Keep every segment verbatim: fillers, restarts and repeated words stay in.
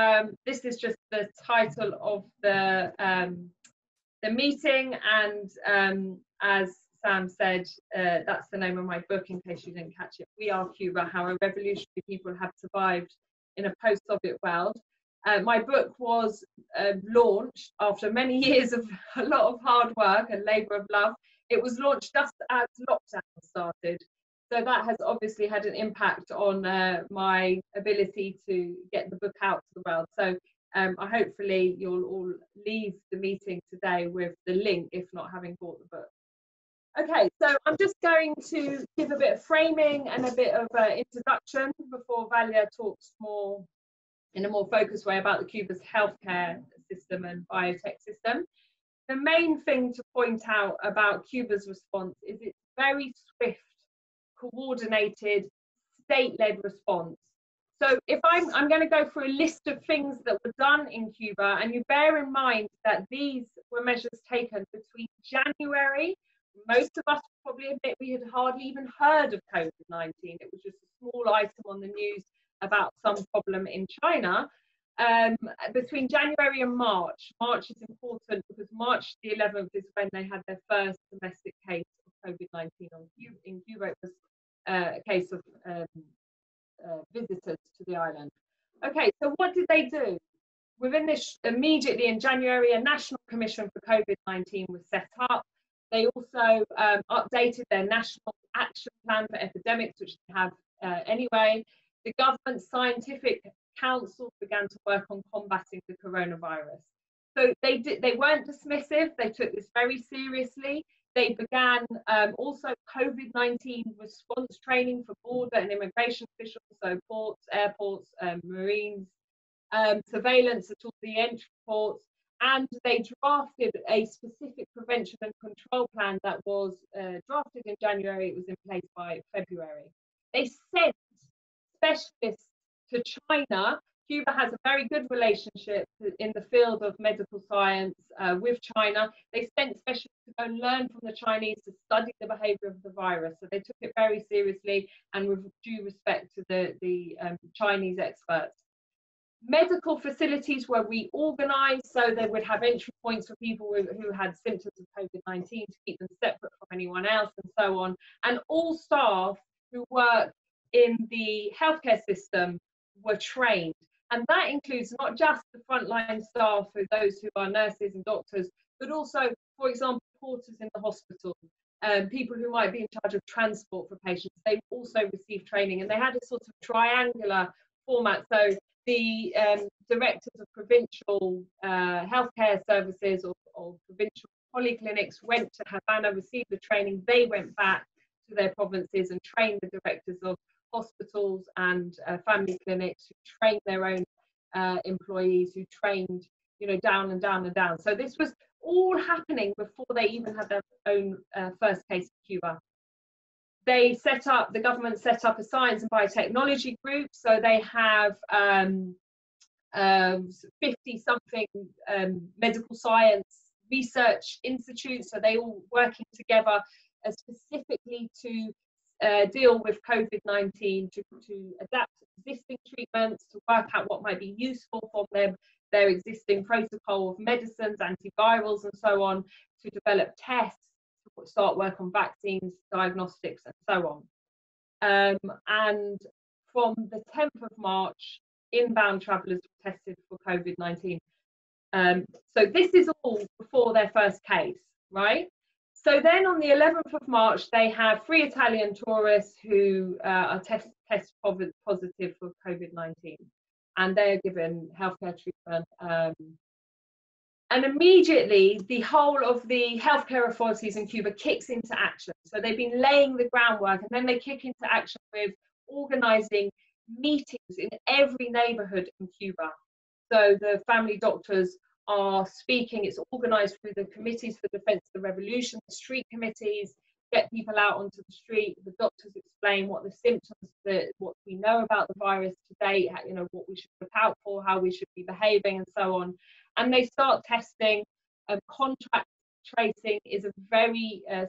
Um, this is just the title of the um, the meeting, and um, as Sam said, uh, that's the name of my book in case you didn't catch it. We Are Cuba, How a Revolutionary People Have Survived in a Post-Soviet World. Uh, my book was uh, launched after many years of a lot of hard work and labour of love. It was launched just as lockdown started. So that has obviously had an impact on uh, my ability to get the book out to the world. So um, I hopefully you'll all leave the meeting today with the link, if not having bought the book. Okay, so I'm just going to give a bit of framing and a bit of an introduction before Valia talks more in a more focused way about the Cuba's healthcare system and biotech system. The main thing to point out about Cuba's response is it's very swift, coordinated, state-led response. So if I'm, I'm going to go through a list of things that were done in Cuba, and you bear in mind that these were measures taken between January. Most of us probably admit we had hardly even heard of COVID nineteen. It was just a small item on the news about some problem in China. Um, between January and March, March is important because March the eleventh is when they had their first domestic case of COVID nineteen in Cuba. It was uh, a case of um, uh, visitors to the island. Okay, so what did they do? Within this, immediately in January, a National Commission for COVID nineteen was set up. They also um, updated their National Action Plan for Epidemics, which they have uh, anyway. The government scientific council began to work on combating the coronavirus. So they, did, they weren't dismissive, they took this very seriously. They began um, also COVID nineteen response training for border and immigration officials, so ports, airports, um, marines, um, surveillance at all the entry ports, and they drafted a specific prevention and control plan that was uh, drafted in January, it was in place by February. They sent specialists to China. Cuba has a very good relationship in the field of medical science uh, with China. They sent specialists to go and learn from the Chinese to study the behaviour of the virus. So they took it very seriously and with due respect to the, the um, Chinese experts. Medical facilities were reorganised so they would have entry points for people who, who had symptoms of COVID nineteen to keep them separate from anyone else and so on. And all staff who work in the healthcare system were trained. And that includes not just the frontline staff, who those who are nurses and doctors, but also, for example, porters in the hospital, um, people who might be in charge of transport for patients. They also received training, and they had a sort of triangular format. So the um, directors of provincial uh, healthcare services or, or provincial polyclinics went to Havana, received the training. They went back to their provinces and trained the directors of hospitals and uh, family clinics, who trained their own uh, employees, who trained, you know, down and down and down. So this was all happening before they even had their own uh, first case in Cuba. They set up, the government set up a science and biotechnology group. So they have um, um, fifty something um, medical science research institutes. So they all working together uh, specifically to Uh, deal with COVID nineteen, to, to adapt existing treatments, to work out what might be useful for them, their existing protocol of medicines, antivirals and so on, to develop tests, to start work on vaccines, diagnostics and so on. Um, and from the tenth of March, inbound travellers were tested for COVID nineteen. Um, so this is all before their first case, right? So then on the eleventh of March, they have three Italian tourists who uh, are test, test positive for COVID nineteen, and they are given healthcare treatment. Um, and immediately, the whole of the healthcare authorities in Cuba kicks into action. So they've been laying the groundwork, and then they kick into action with organising meetings in every neighbourhood in Cuba. So the family doctors are speaking. It's organised through the Committees for Defence of the Revolution, the street committees, get people out onto the street, the doctors explain what the symptoms, the, what we know about the virus today, you know, what we should look out for, how we should be behaving and so on. And they start testing. Um, contact tracing is a very, uh,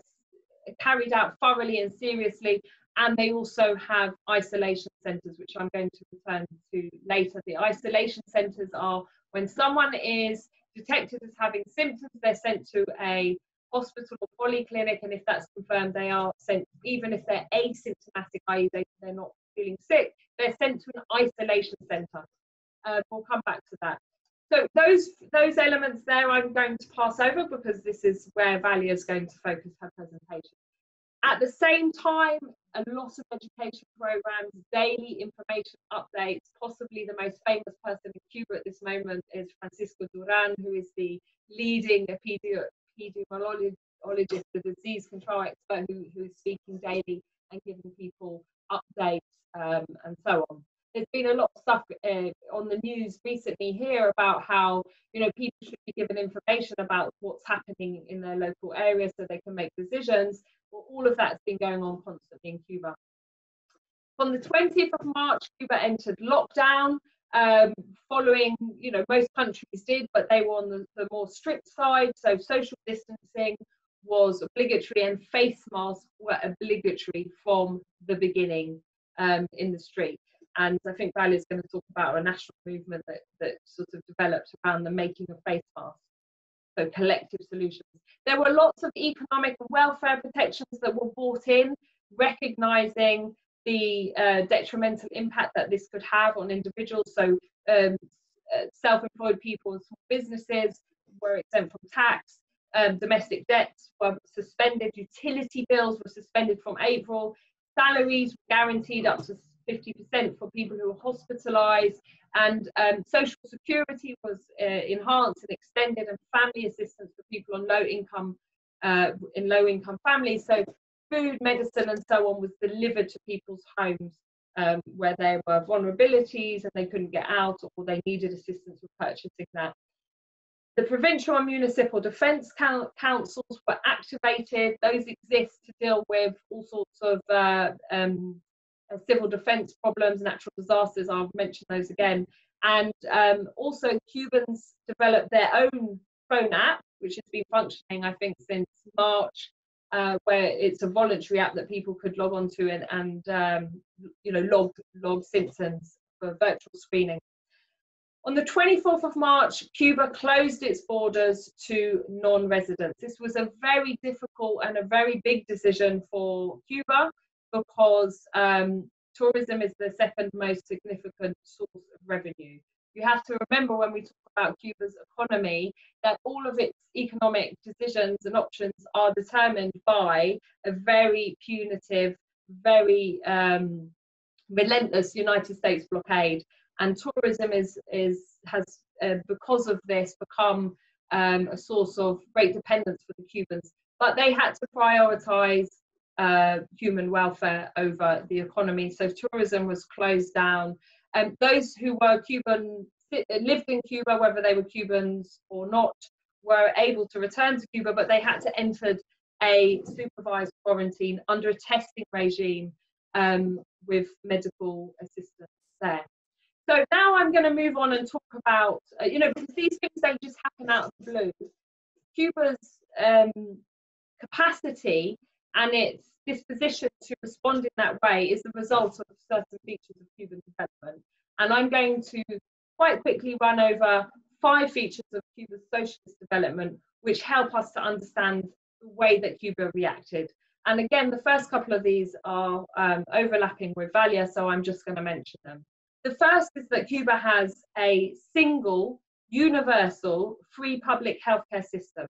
carried out thoroughly and seriously, And they also have isolation centres, which I'm going to return to later. The isolation centres are when someone is detected as having symptoms, they're sent to a hospital or polyclinic, and if that's confirmed, they are sent, even if they're asymptomatic, that is they, they're not feeling sick, they're sent to an isolation centre. Uh, we'll come back to that. So those, those elements there I'm going to pass over because this is where Valia is going to focus her presentation. At the same time, a lot of education programs, daily information updates. Possibly the most famous person in Cuba at this moment is Francisco Duran, who is the leading epidemiologist, the disease control expert, who, who is speaking daily and giving people updates um, and so on. There's been a lot of stuff uh, on the news recently here about how, you know, people should be given information about what's happening in their local area so they can make decisions. Well, all of that's been going on constantly in Cuba. On the twentieth of March, Cuba entered lockdown, um, following, you know, most countries did, but they were on the, the more strict side. So social distancing was obligatory and face masks were obligatory from the beginning um, in the street. And I think Valia is going to talk about a national movement that, that sort of developed around the making of face masks. So collective solutions. There were lots of economic and welfare protections that were brought in, recognising the uh, detrimental impact that this could have on individuals. So um, uh, self-employed people and small businesses were exempt from tax, um, domestic debts were suspended, utility bills were suspended from April, salaries were guaranteed up to fifty percent for people who were hospitalised, and um, social security was uh, enhanced and extended, and family assistance for people on low income uh, in low income families. So food, medicine and so on was delivered to people's homes um, where there were vulnerabilities and they couldn't get out or they needed assistance with purchasing that. The provincial and municipal defence councils were activated. Those exist to deal with all sorts of uh, um, civil defence problems, natural disasters, I'll mention those again. And um, also Cubans developed their own phone app, which has been functioning, I think, since March, uh, where it's a voluntary app that people could log on to and, and um, you know, log, log symptoms for virtual screening. On the twenty-fourth of March, Cuba closed its borders to non-residents. This was a very difficult and a very big decision for Cuba, because um, tourism is the second most significant source of revenue. You have to remember when we talk about Cuba's economy that all of its economic decisions and options are determined by a very punitive, very um, relentless United States blockade. And tourism is, is, has, uh, because of this, become um, a source of great dependence for the Cubans. But they had to prioritize Uh, human welfare over the economy, so tourism was closed down. And um, those who were Cuban, lived in Cuba, whether they were Cubans or not, were able to return to Cuba, but they had to enter a supervised quarantine under a testing regime um, with medical assistance there. So now I'm going to move on and talk about, uh, you know, because these things don't just happen out of the blue. Cuba's um, capacity and its disposition to respond in that way is the result of certain features of Cuban development. And I'm going to quite quickly run over five features of Cuba's socialist development, which help us to understand the way that Cuba reacted. And again, the first couple of these are um, overlapping with Valia, so I'm just going to mention them. The first is that Cuba has a single, universal, free public healthcare system.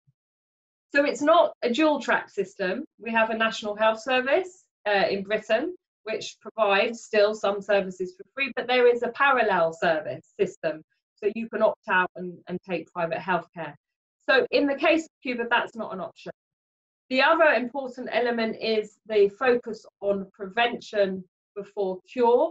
So it's not a dual track system. We have a national health service uh, in Britain, which provides still some services for free, but there is a parallel service system. So you can opt out and, and take private healthcare. So in the case of Cuba, that's not an option. The other important element is the focus on prevention before cure,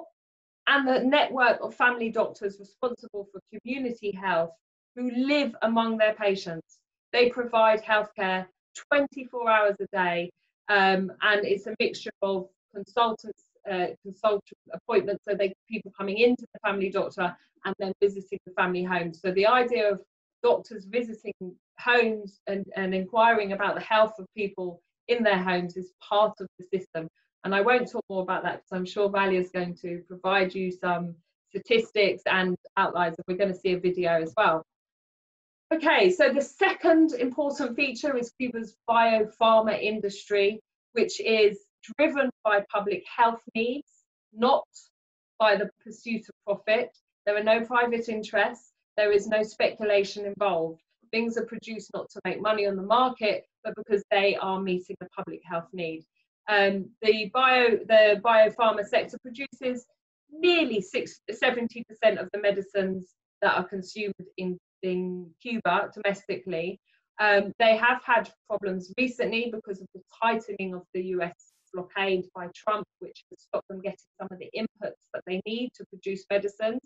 and the network of family doctors responsible for community health who live among their patients. They provide healthcare twenty-four hours a day, um, and it's a mixture of consultants, uh, consultant appointments, so they people coming into the family doctor and then visiting the family home. So the idea of doctors visiting homes and, and inquiring about the health of people in their homes is part of the system. And I won't talk more about that because I'm sure Valia is going to provide you some statistics and outlines, and we're going to see a video as well. Okay, so the second important feature is Cuba's biopharma industry, which is driven by public health needs, not by the pursuit of profit. There are no private interests, there is no speculation involved. Things are produced not to make money on the market, but because they are meeting the public health need. Um, the, bio, the biopharma sector produces nearly seventy percent of the medicines that are consumed in, in Cuba domestically. Um, they have had problems recently because of the tightening of the U S blockade by Trump, which has stopped them getting some of the inputs that they need to produce medicines.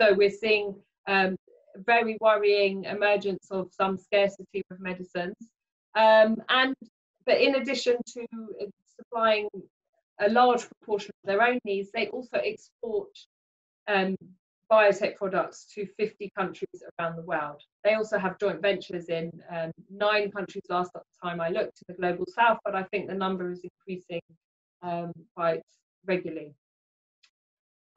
So we're seeing um, very worrying emergence of some scarcity of medicines. Um, and but in addition to supplying a large proportion of their own needs, they also export um, biotech products to fifty countries around the world. They also have joint ventures in um, nine countries last time I looked in the Global South, but I think the number is increasing um, quite regularly.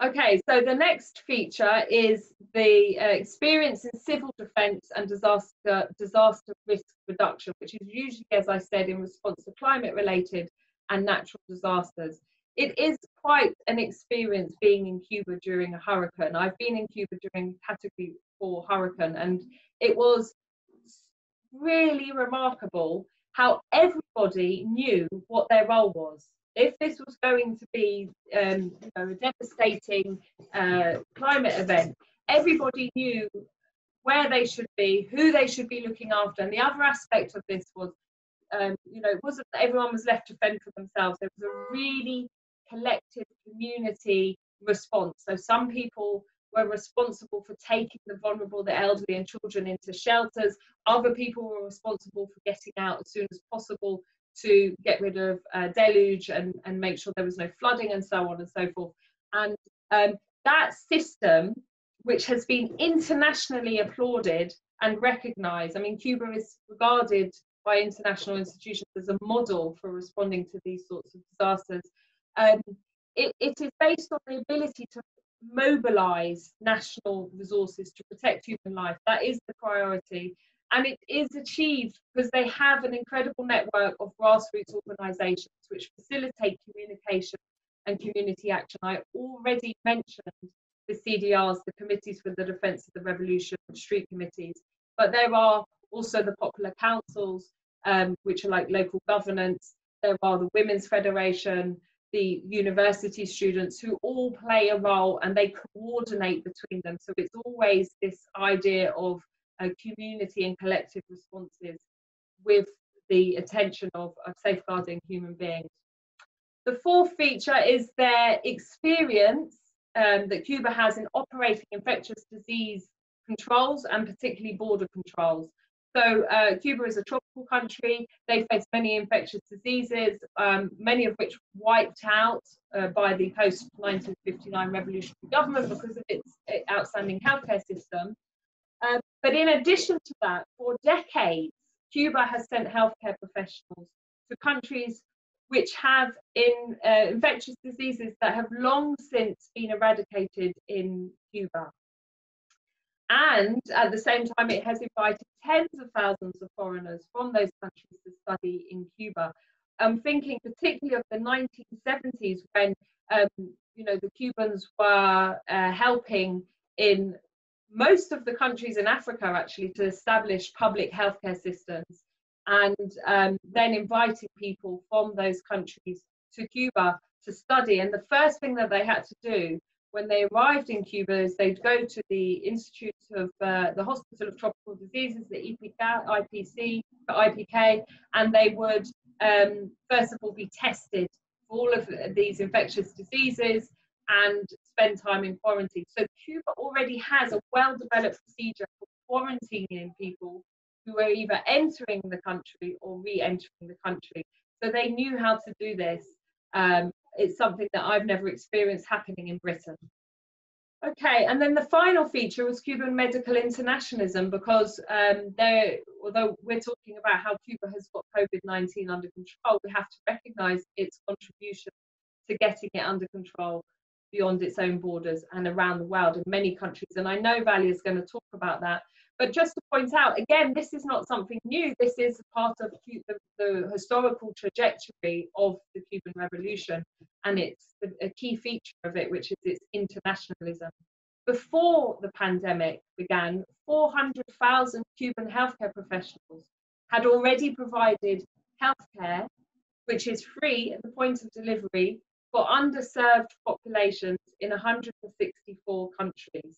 Okay, so the next feature is the uh, experience in civil defence and disaster, disaster risk reduction, which is usually, as I said, in response to climate-related and natural disasters. It is quite an experience being in Cuba during a hurricane. I've been in Cuba during Category four hurricane, and it was really remarkable how everybody knew what their role was. If this was going to be um, you know, a devastating uh, climate event, everybody knew where they should be, who they should be looking after. And the other aspect of this was, um, you know, it wasn't that everyone was left to fend for themselves. There was a really collective community response. So some people were responsible for taking the vulnerable, the elderly and children into shelters. Other people were responsible for getting out as soon as possible to get rid of uh, deluge and, and make sure there was no flooding and so on and so forth. And um, that system, which has been internationally applauded and recognised, I mean, Cuba is regarded by international institutions as a model for responding to these sorts of disasters. Um, it, it is based on the ability to mobilise national resources to protect human life. That is the priority. And it is achieved because they have an incredible network of grassroots organisations which facilitate communication and community action. I already mentioned the C D Rs, the Committees for the Defence of the Revolution, street committees, but there are also the popular councils, um, which are like local governance. There are the Women's Federation, the university students, who all play a role and they coordinate between them. So it's always this idea of Uh, community and collective responses with the attention of, of safeguarding human beings. The fourth feature is their experience um, that Cuba has in operating infectious disease controls and particularly border controls. So uh, Cuba is a tropical country, they face many infectious diseases, um, many of which wiped out uh, by the post nineteen fifty-nine revolutionary government because of its outstanding healthcare system. Um, But in addition to that, for decades, Cuba has sent healthcare professionals to countries which have in, uh, infectious diseases that have long since been eradicated in Cuba. And at the same time, it has invited tens of thousands of foreigners from those countries to study in Cuba. I'm thinking particularly of the nineteen seventies when um, you know, the Cubans were uh, helping in most of the countries in Africa actually to establish public healthcare systems, and um, then inviting people from those countries to Cuba to study. And the first thing that they had to do when they arrived in Cuba is they'd go to the Institute of uh, the Hospital of Tropical Diseases, the I P K, and they would um, first of all be tested for all of these infectious diseases and spend time in quarantine. So Cuba already has a well-developed procedure for quarantining people who were either entering the country or re-entering the country. So they knew how to do this. Um, it's something that I've never experienced happening in Britain. Okay, and then the final feature was Cuban medical internationalism, because um, although we're talking about how Cuba has got COVID nineteen under control, we have to recognise its contribution to getting it under control beyond its own borders and around the world in many countries. And I know Valia is going to talk about that. But just to point out, again, this is not something new. This is part of the, the historical trajectory of the Cuban Revolution, and it's a key feature of it, which is its internationalism. Before the pandemic began, four hundred thousand Cuban healthcare professionals had already provided healthcare, which is free at the point of delivery, for underserved populations in one hundred sixty-four countries.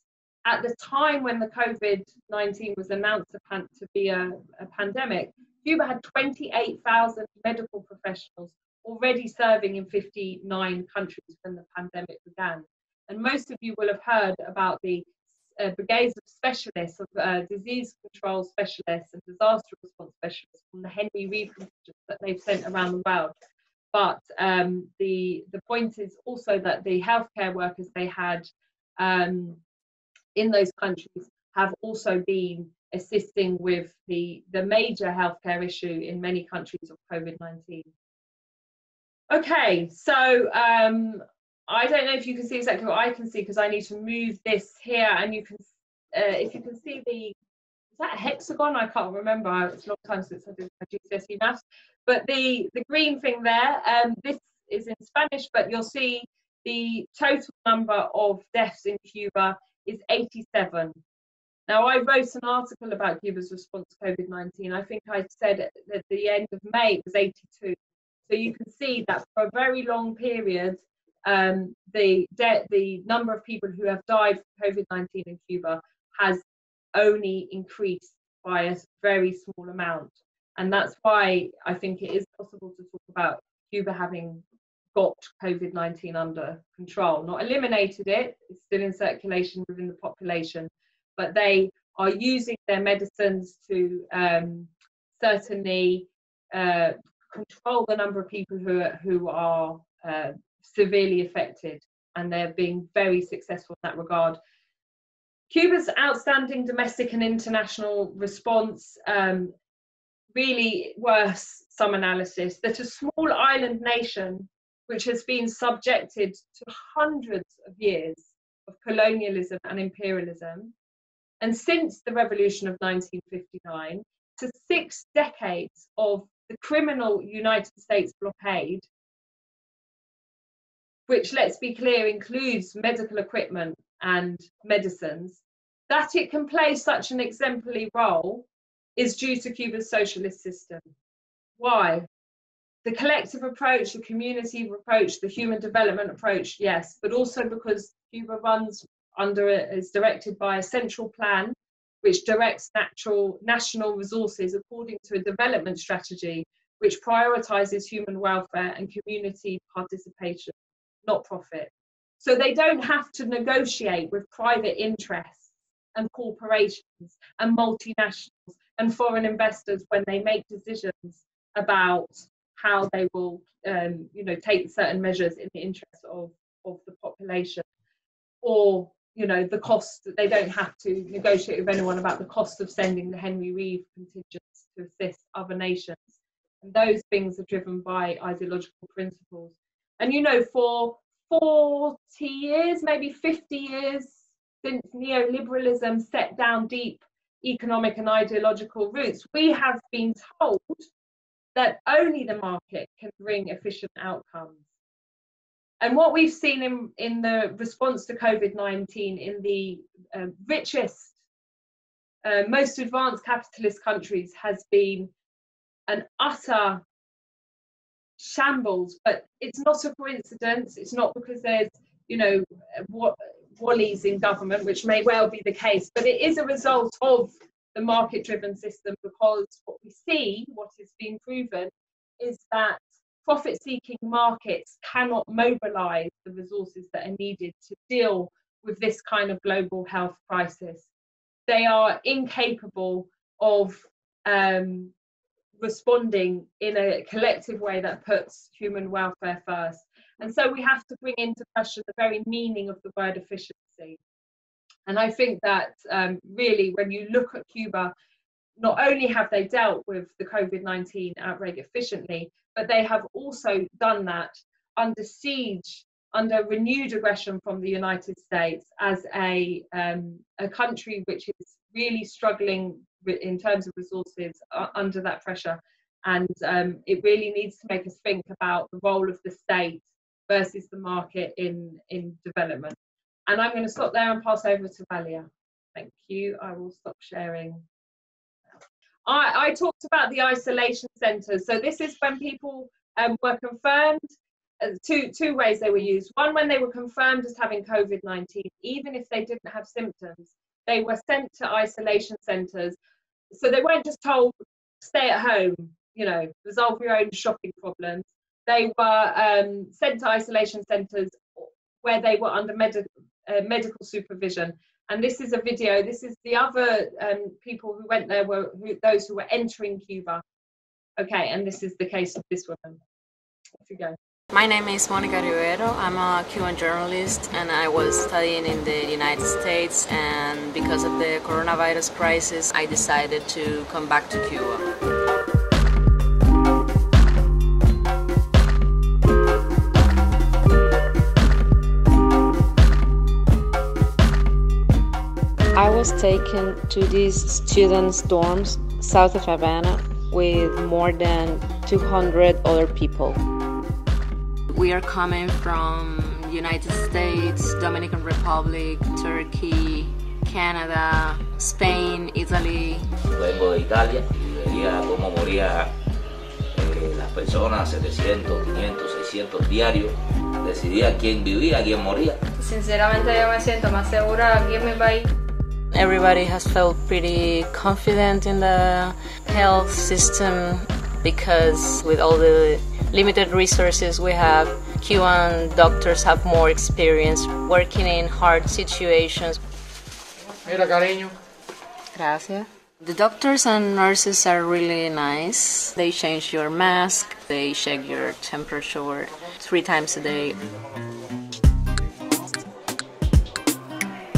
At the time when the COVID nineteen was announced to be a, a pandemic, Cuba had twenty-eight thousand medical professionals already serving in fifty-nine countries when the pandemic began. And most of you will have heard about the uh, brigades of specialists, of uh, disease control specialists and disaster response specialists from the Henry Reeve that they've sent around the world. But um, the, the point is also that the healthcare workers they had um, in those countries have also been assisting with the, the major healthcare issue in many countries of COVID nineteen. Okay, so um, I don't know if you can see exactly what I can see because I need to move this here, and you can, uh, if you can see the, is that a hexagon? I can't remember, it's a long time since I did my G C S E maths, but the, the green thing there, um, this is in Spanish, but you'll see the total number of deaths in Cuba is eighty-seven. Now, I wrote an article about Cuba's response to COVID nineteen. I think I said at the end of May it was eighty-two. So you can see that for a very long period, um, the, the number of people who have died from COVID nineteen in Cuba has only increased by a very small amount. And that's why I think it is possible to talk about Cuba having got COVID nineteen under control, not eliminated it, it's still in circulation within the population, but they are using their medicines to um, certainly uh, control the number of people who are, who are uh, severely affected, and they're being very successful in that regard. Cuba's outstanding domestic and international response um, really worth some analysis, that a small island nation which has been subjected to hundreds of years of colonialism and imperialism, and since the revolution of nineteen fifty-nine, to six decades of the criminal United States blockade, which, let's be clear, includes medical equipment and medicines, that it can play such an exemplary role is due to Cuba's socialist system. Why? The collective approach, the community approach, the human development approach, yes, but also because Cuba runs under, is directed by a central plan which directs natural, national resources according to a development strategy which prioritises human welfare and community participation, not profit. So they don't have to negotiate with private interests and corporations and multinationals and foreign investors when they make decisions about how they will, um, you know, take certain measures in the interest of, of the population, or, you know, the cost, that they don't have to negotiate with anyone about the cost of sending the Henry Reeve contingents to assist other nations. And those things are driven by ideological principles. And, you know, for forty years, maybe fifty years since neoliberalism set down deep economic and ideological roots, we have been told that only the market can bring efficient outcomes. And what we've seen in, in the response to COVID nineteen in the uh, richest, uh, most advanced capitalist countries has been an utter shambles, but it's not a coincidence. It's not because there's, you know, what wallies in government, which may well be the case, but it is a result of the market-driven system, because what we see, what is being proven, is that profit-seeking markets cannot mobilise the resources that are needed to deal with this kind of global health crisis. They are incapable of um, responding in a collective way that puts human welfare first. And so we have to bring into question the very meaning of the word efficiency. And I think that um, really, when you look at Cuba, not only have they dealt with the COVID nineteen outbreak efficiently, but they have also done that under siege, under renewed aggression from the United States as a, um, a country which is really struggling in terms of resources uh, under that pressure. And um, it really needs to make us think about the role of the state versus the market in, in development. And I'm going to stop there and pass over to Valia. Thank you. I will stop sharing. I, I talked about the isolation centres. So this is when people um, were confirmed. Uh, two, two ways they were used. One, when they were confirmed as having COVID nineteen, even if they didn't have symptoms, they were sent to isolation centres. So they weren't just told, stay at home, you know, resolve your own shopping problems. They were um, sent to isolation centres where they were under med uh, medical supervision. And this is a video. This is the other um, people who went there were who, those who were entering Cuba. Okay, and this is the case of this woman. Off you go. My name is Monica Rivero. I'm a Cuban journalist and I was studying in the United States, and because of the coronavirus crisis, I decided to come back to Cuba. I was taken to these students' dorms south of Havana with more than two hundred other people. We are coming from United States, Dominican Republic, Turkey, Canada, Spain, Italy. Vengo de Italia, veía cómo moría eh, las personas, setecientos, quinientos, seiscientos diarios. Decidía quién vivía, quién moría. Sinceramente yo me siento más segura aquí en mi país. Everybody has felt pretty confident in the health system because with all the limited resources we have, Cuban doctors have more experience working in hard situations. Mira, cariño. Gracias. The doctors and nurses are really nice. They change your mask, they check your temperature three times a day.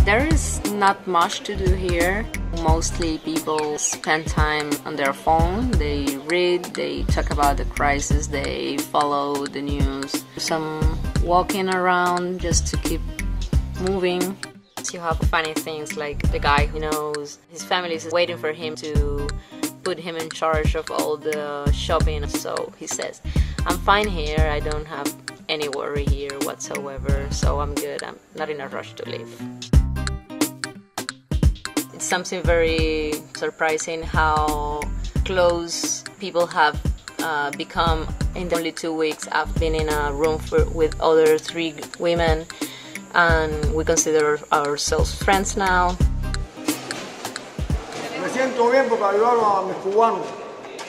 There is not much to do here. Mostly people spend time on their phone, they read, they talk about the crisis, they follow the news. Some walking around just to keep moving. You have funny things like the guy who knows his family is waiting for him to put him in charge of all the shopping. So he says, I'm fine here, I don't have any worry here whatsoever, so I'm good, I'm not in a rush to leave. Something very surprising how close people have uh, become in the only two weeks. I've been in a room for, with other three women, and we consider ourselves friends now. Me siento bien porque ayudaron a mis cubanos.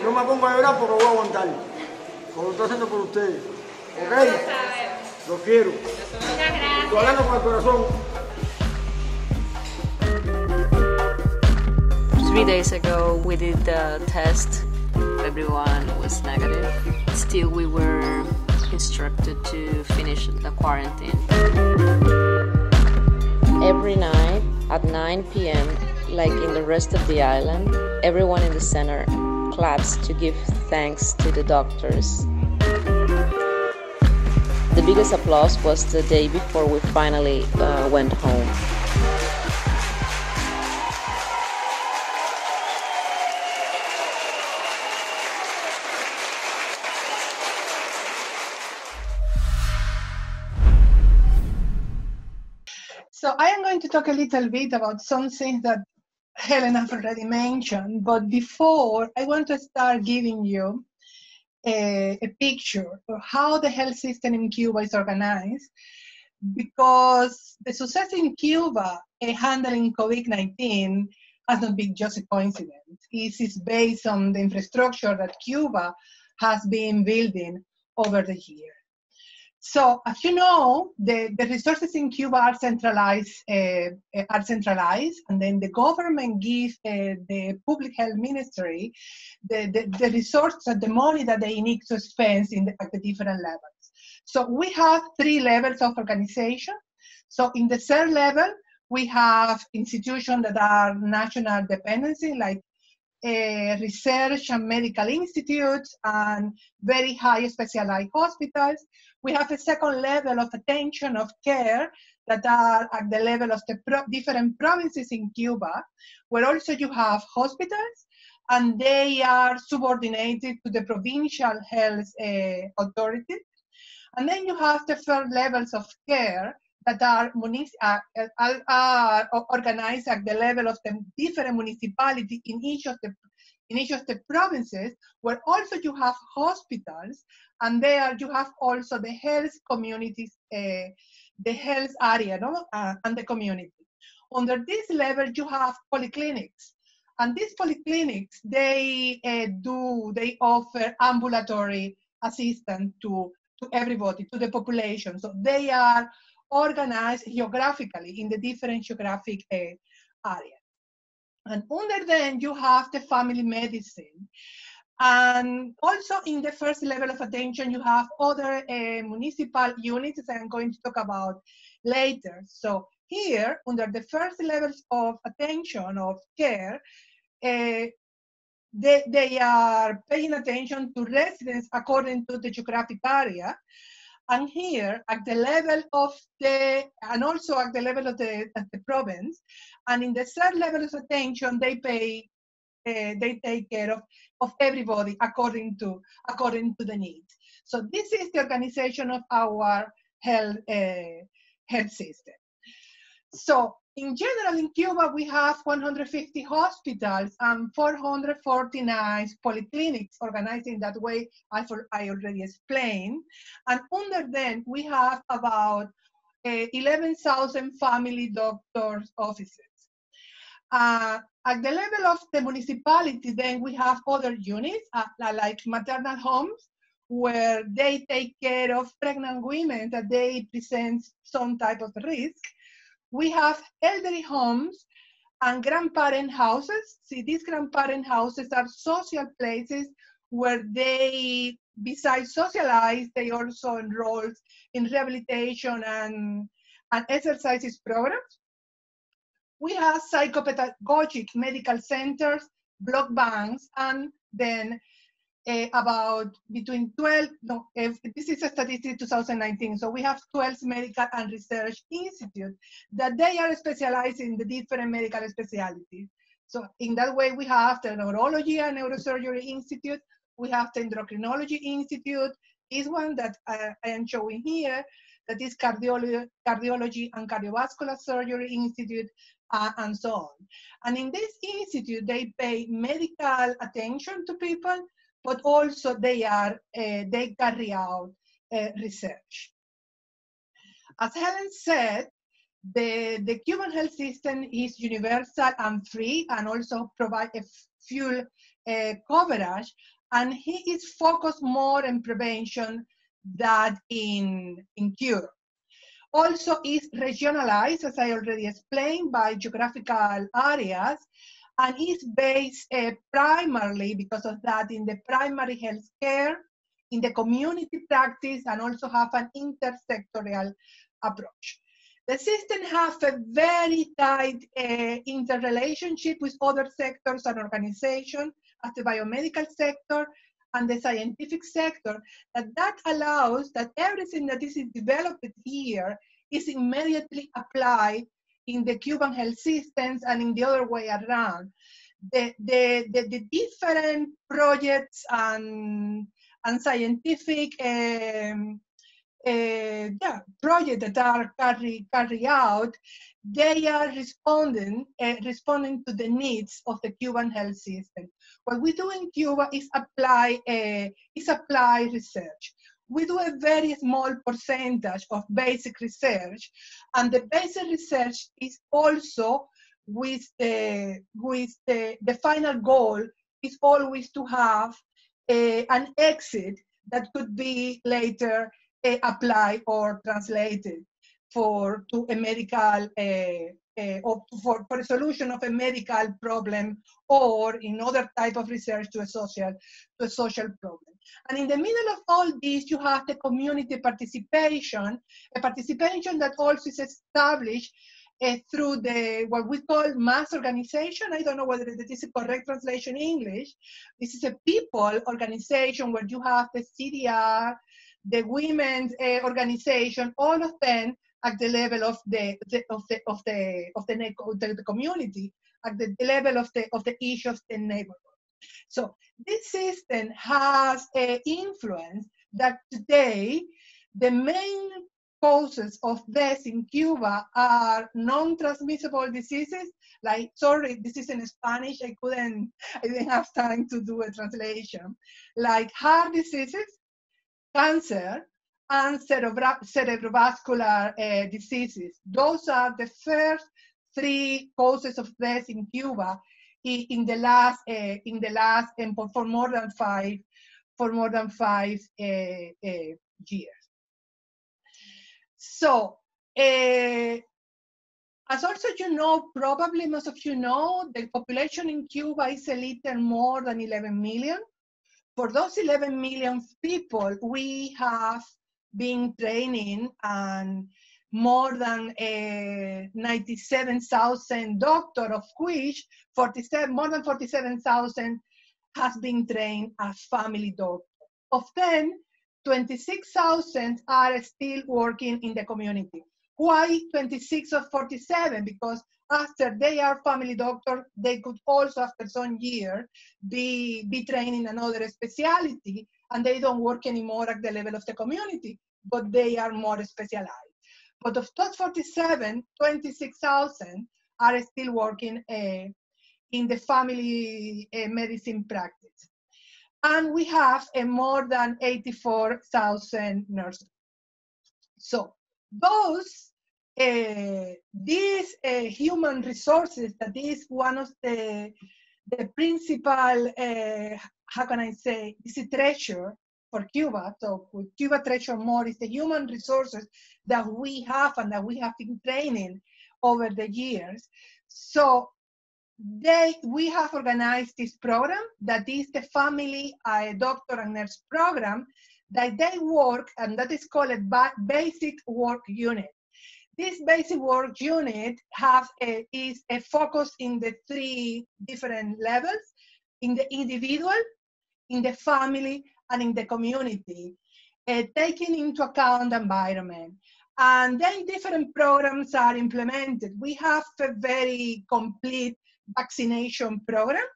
No me pongo a llorar porque voy a aguantar. Lo estoy haciendo por ustedes. Okay. Los quiero. Muchas gracias. Lo hago con el corazón. Three days ago we did the test, everyone was negative, still we were instructed to finish the quarantine. Every night at nine p m, like in the rest of the island, everyone in the center claps to give thanks to the doctors. The biggest applause was the day before we finally uh, went home. So I am going to talk a little bit about something that Helen has already mentioned, but before I want to start giving you a, a picture of how the health system in Cuba is organized, because the success in Cuba in handling COVID nineteen has not been just a coincidence. It is based on the infrastructure that Cuba has been building over the years. So, as you know, the, the resources in Cuba are centralized, uh, are centralized, and then the government gives uh, the public health ministry the, the, the resources, the money that they need to spend in the, at the different levels. So we have three levels of organization. So in the third level, we have institutions that are national dependency, like uh, research and medical institutes and very high specialized hospitals. We have a second level of attention of care that are at the level of the pro different provinces in Cuba, where also you have hospitals, and they are subordinated to the provincial health uh, authorities. And then you have the third levels of care that are, uh, are, are organized at the level of the different municipalities in each of the in each of the provinces, where also you have hospitals, and there you have also the health communities, uh, the health area, no? uh, and the community. Under this level, you have polyclinics, and these polyclinics they uh, do they offer ambulatory assistance to to everybody, to the population. So they are organized geographically in the different geographic uh, areas. And under them, you have the family medicine. And also in the first level of attention, you have other uh, municipal units that I'm going to talk about later. So here, under the first levels of attention of care, uh, They, they are paying attention to residents according to the geographic area. And here, at the level of the, and also at the level of the, at the province, and in the third level of attention, they pay, uh, they take care of, of everybody according to, according to the needs. So this is the organization of our health, uh, health system. So, in general, in Cuba, we have one hundred fifty hospitals and four hundred forty-nine polyclinics organized in that way, as I already explained. And under them, we have about uh, eleven thousand family doctors' offices. Uh, at the level of the municipality, then we have other units, uh, like maternal homes, where they take care of pregnant women that they present some type of risk. We have elderly homes and grandparent houses. See, these grandparent houses are social places where they, besides socialize, they also enroll in rehabilitation and, and exercises programs. We have psychopedagogic medical centers, blood banks, and then uh, about between twelve, no, if, this is a statistic two thousand nineteen, so we have twelve medical and research institutes that they are specialized in the different medical specialties. So in that way, we have the Neurology and Neurosurgery Institute, we have the Endocrinology Institute, this one that I, I am showing here, that is Cardiolo Cardiology and Cardiovascular Surgery Institute, Uh, and so on. And in this institute, they pay medical attention to people, but also they are uh, they carry out uh, research. As Helen said, the, the Cuban health system is universal and free, and also provide a full uh, coverage. And he is focused more on prevention than in, in cure. Also is regionalized, as I already explained, by geographical areas, and is based uh, primarily, because of that, in the primary health care, in the community practice, and also have an intersectorial approach. The system has a very tight uh, interrelationship with other sectors and organizations, as the biomedical sector, and the scientific sector, that that allows that everything that is developed here is immediately applied in the Cuban health systems and in the other way around. The, the, the, the different projects and, and scientific um, uh, yeah, projects that are carried carry out, they are responding, uh, responding to the needs of the Cuban health system. What we do in Cuba is apply, uh, is apply research. We do a very small percentage of basic research, and the basic research is also with the, with the, the final goal is always to have a, an exit that could be later uh, applied or translated for to a medical uh, Uh, or for, for a solution of a medical problem, or in other type of research to a social to a social problem. And in the middle of all this, you have the community participation, a participation that also is established uh, through the what we call mass organization. I don't know whether this is a correct translation in English. This is a people organization where you have the C D R, the women's uh, organization, all of them at the level of the, the of the of the of the, the, the community, at the level of the of the issue of the neighborhood. So this system has an influence that today the main causes of death in Cuba are non-transmissible diseases. Like, sorry, this is in Spanish. I couldn't. I didn't have time to do a translation. Like heart diseases, cancer, and cerebra cerebrovascular uh, diseases. Those are the first three causes of death in Cuba in, in the last uh, in the last and for more than five for more than five uh, uh, years. So, uh, as also you know, probably most of you know, the population in Cuba is a little more than eleven million. For those eleven million people, we have been training and more than uh, ninety-seven thousand doctors, of which forty-seven, more than forty-seven thousand has been trained as family doctors. Of them, twenty-six thousand are still working in the community. Why twenty-six of forty-seven? Because after they are family doctor, they could also, after some year, be, be trained in another specialty, and they don't work anymore at the level of the community, but they are more specialized. But of those forty-seven, twenty-six thousand are still working uh, in the family uh, medicine practice. And we have a more than eighty-four thousand nurses. So those, uh, these uh, human resources, that is one of the, the principal, uh, how can I say, it's a treasure for Cuba. So with Cuba treasure more is the human resources that we have and that we have been training over the years. So They, we have organized this program that is the Family uh, Doctor and Nurse Program, that they work, and that is called a basic work unit. This basic work unit have a, is a focus in the three different levels, in the individual, in the family, and in the community, uh, taking into account the environment. And then different programs are implemented. We have a very complete vaccination program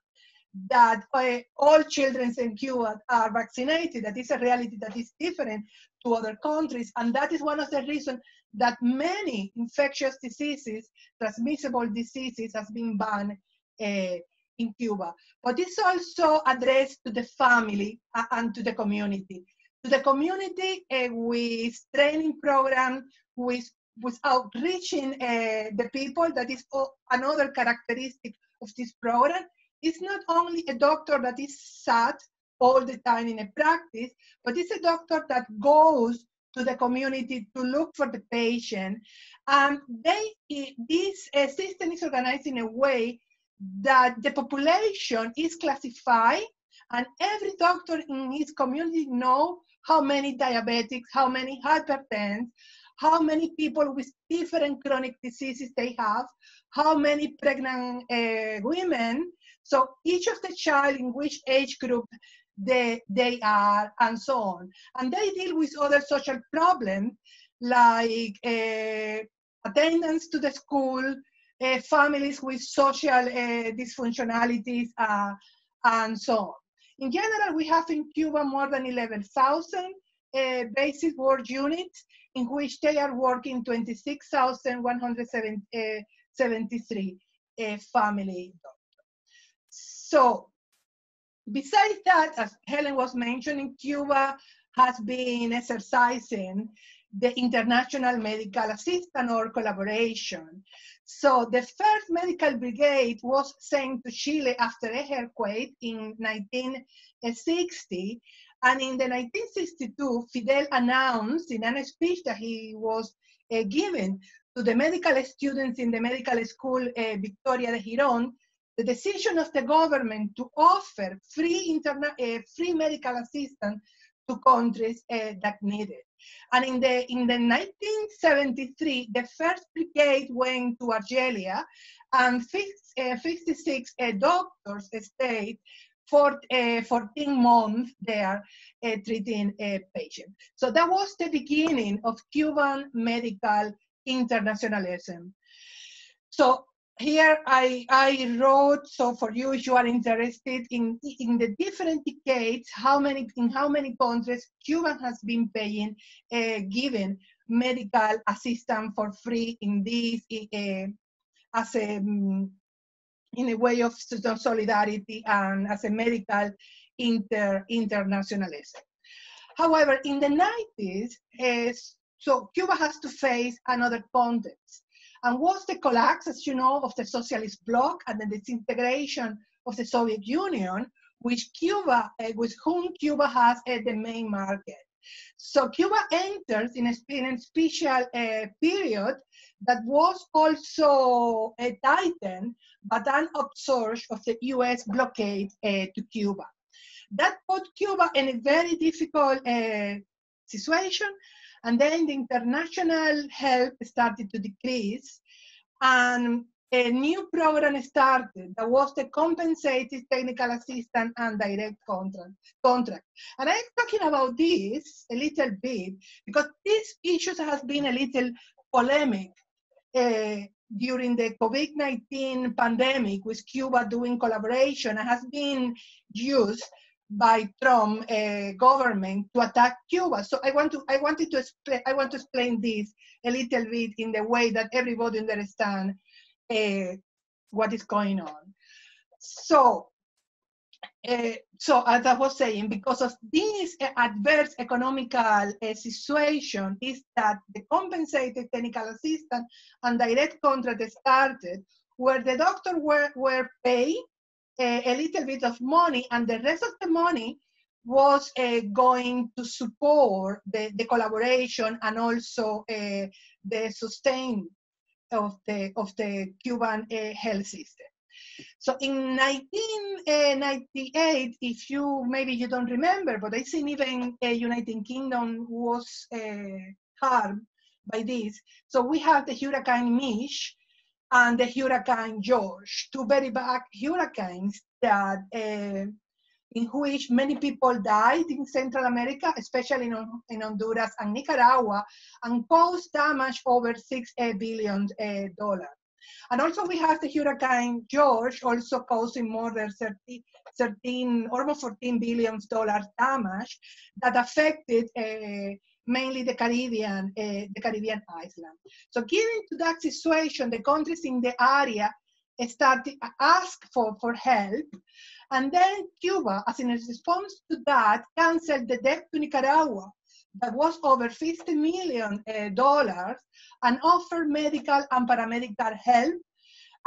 that uh, all children in Cuba are vaccinated. That is a reality that is different to other countries, and that is one of the reasons that many infectious diseases, transmissible diseases, has been banned uh, in Cuba. But it's also addressed to the family and to the community. To the community uh, with training program, with without reaching uh, the people. That is another characteristic of this program. It's not only a doctor that is sat all the time in a practice, but it's a doctor that goes to the community to look for the patient. And they, this uh, system is organized in a way that the population is classified, and every doctor in his community knows how many diabetics, how many hypertensives, how many people with different chronic diseases they have, how many pregnant uh, women, so each of the child in which age group they, they are, and so on. And they deal with other social problems like uh, attendance to the school, uh, families with social uh, dysfunctionalities, uh, and so on. In general, we have in Cuba more than eleven thousand uh, basic work units, in which they are working twenty-six thousand one hundred seventy-three uh, family doctors. So besides that, as Helen was mentioning, Cuba has been exercising the international medical assistance or collaboration. So the first medical brigade was sent to Chile after a earthquake in nineteen sixty. And in the nineteen sixty-two, Fidel announced in a speech that he was uh, giving to the medical students in the medical school, uh, Victoria de Giron, the decision of the government to offer free, interna uh, free medical assistance to countries uh, that need it. And in the, in the nineteen seventy-three, the first brigade went to Algeria, and fifty-six uh, doctors stayed for uh, fourteen months there uh, treating uh, patients. So that was the beginning of Cuban medical internationalism. So here I, I wrote, so for you, if you are interested in, in the different decades, how many, in how many countries Cuba has been paying, uh, giving medical assistance for free in this, uh, as a, um, in a way of solidarity and as a medical inter, internationalism. However, in the nineties, uh, so Cuba has to face another context. And was the collapse, as you know, of the socialist bloc and the disintegration of the Soviet Union, which Cuba, uh, with whom Cuba has uh, the main market. So Cuba enters in a, in a special uh, period that was also uh, tightened, but an upsurge of the U S blockade uh, to Cuba. That put Cuba in a very difficult uh, situation. And then the international help started to decrease, and a new program started that was the compensated technical assistance and direct contract. contract. And I'm talking about this a little bit because these issues have been a little polemic uh, during the COVID nineteen pandemic, with Cuba doing collaboration, and has been used by Trump uh, government to attack Cuba. So I want to I wanted to explain I want to explain this a little bit in the way that everybody understand uh, what is going on. So uh, so as I was saying, because of this uh, adverse economical uh, situation, is that the compensated technical assistance and direct contract started, where the doctors were were paid a little bit of money, and the rest of the money was uh, going to support the, the collaboration and also uh, the sustain of the, of the Cuban uh, health system. So in nineteen ninety-eight, if you, maybe you don't remember, but I think even the uh, United Kingdom was uh, harmed by this. So we have the Hurricane Mitch and the Hurricane George, two very bad hurricanes that, uh, in which many people died in Central America, especially in, in Honduras and Nicaragua, and caused damage over six billion dollars. And also we have the Hurricane George, also causing more than thirteen, thirteen almost fourteen billion dollars damage that affected uh, mainly the Caribbean, uh, the Caribbean island. So given to that situation, the countries in the area started to ask for, for help. And then Cuba, as in response to that, canceled the debt to Nicaragua that was over fifty million dollars uh, and offered medical and paramedical help,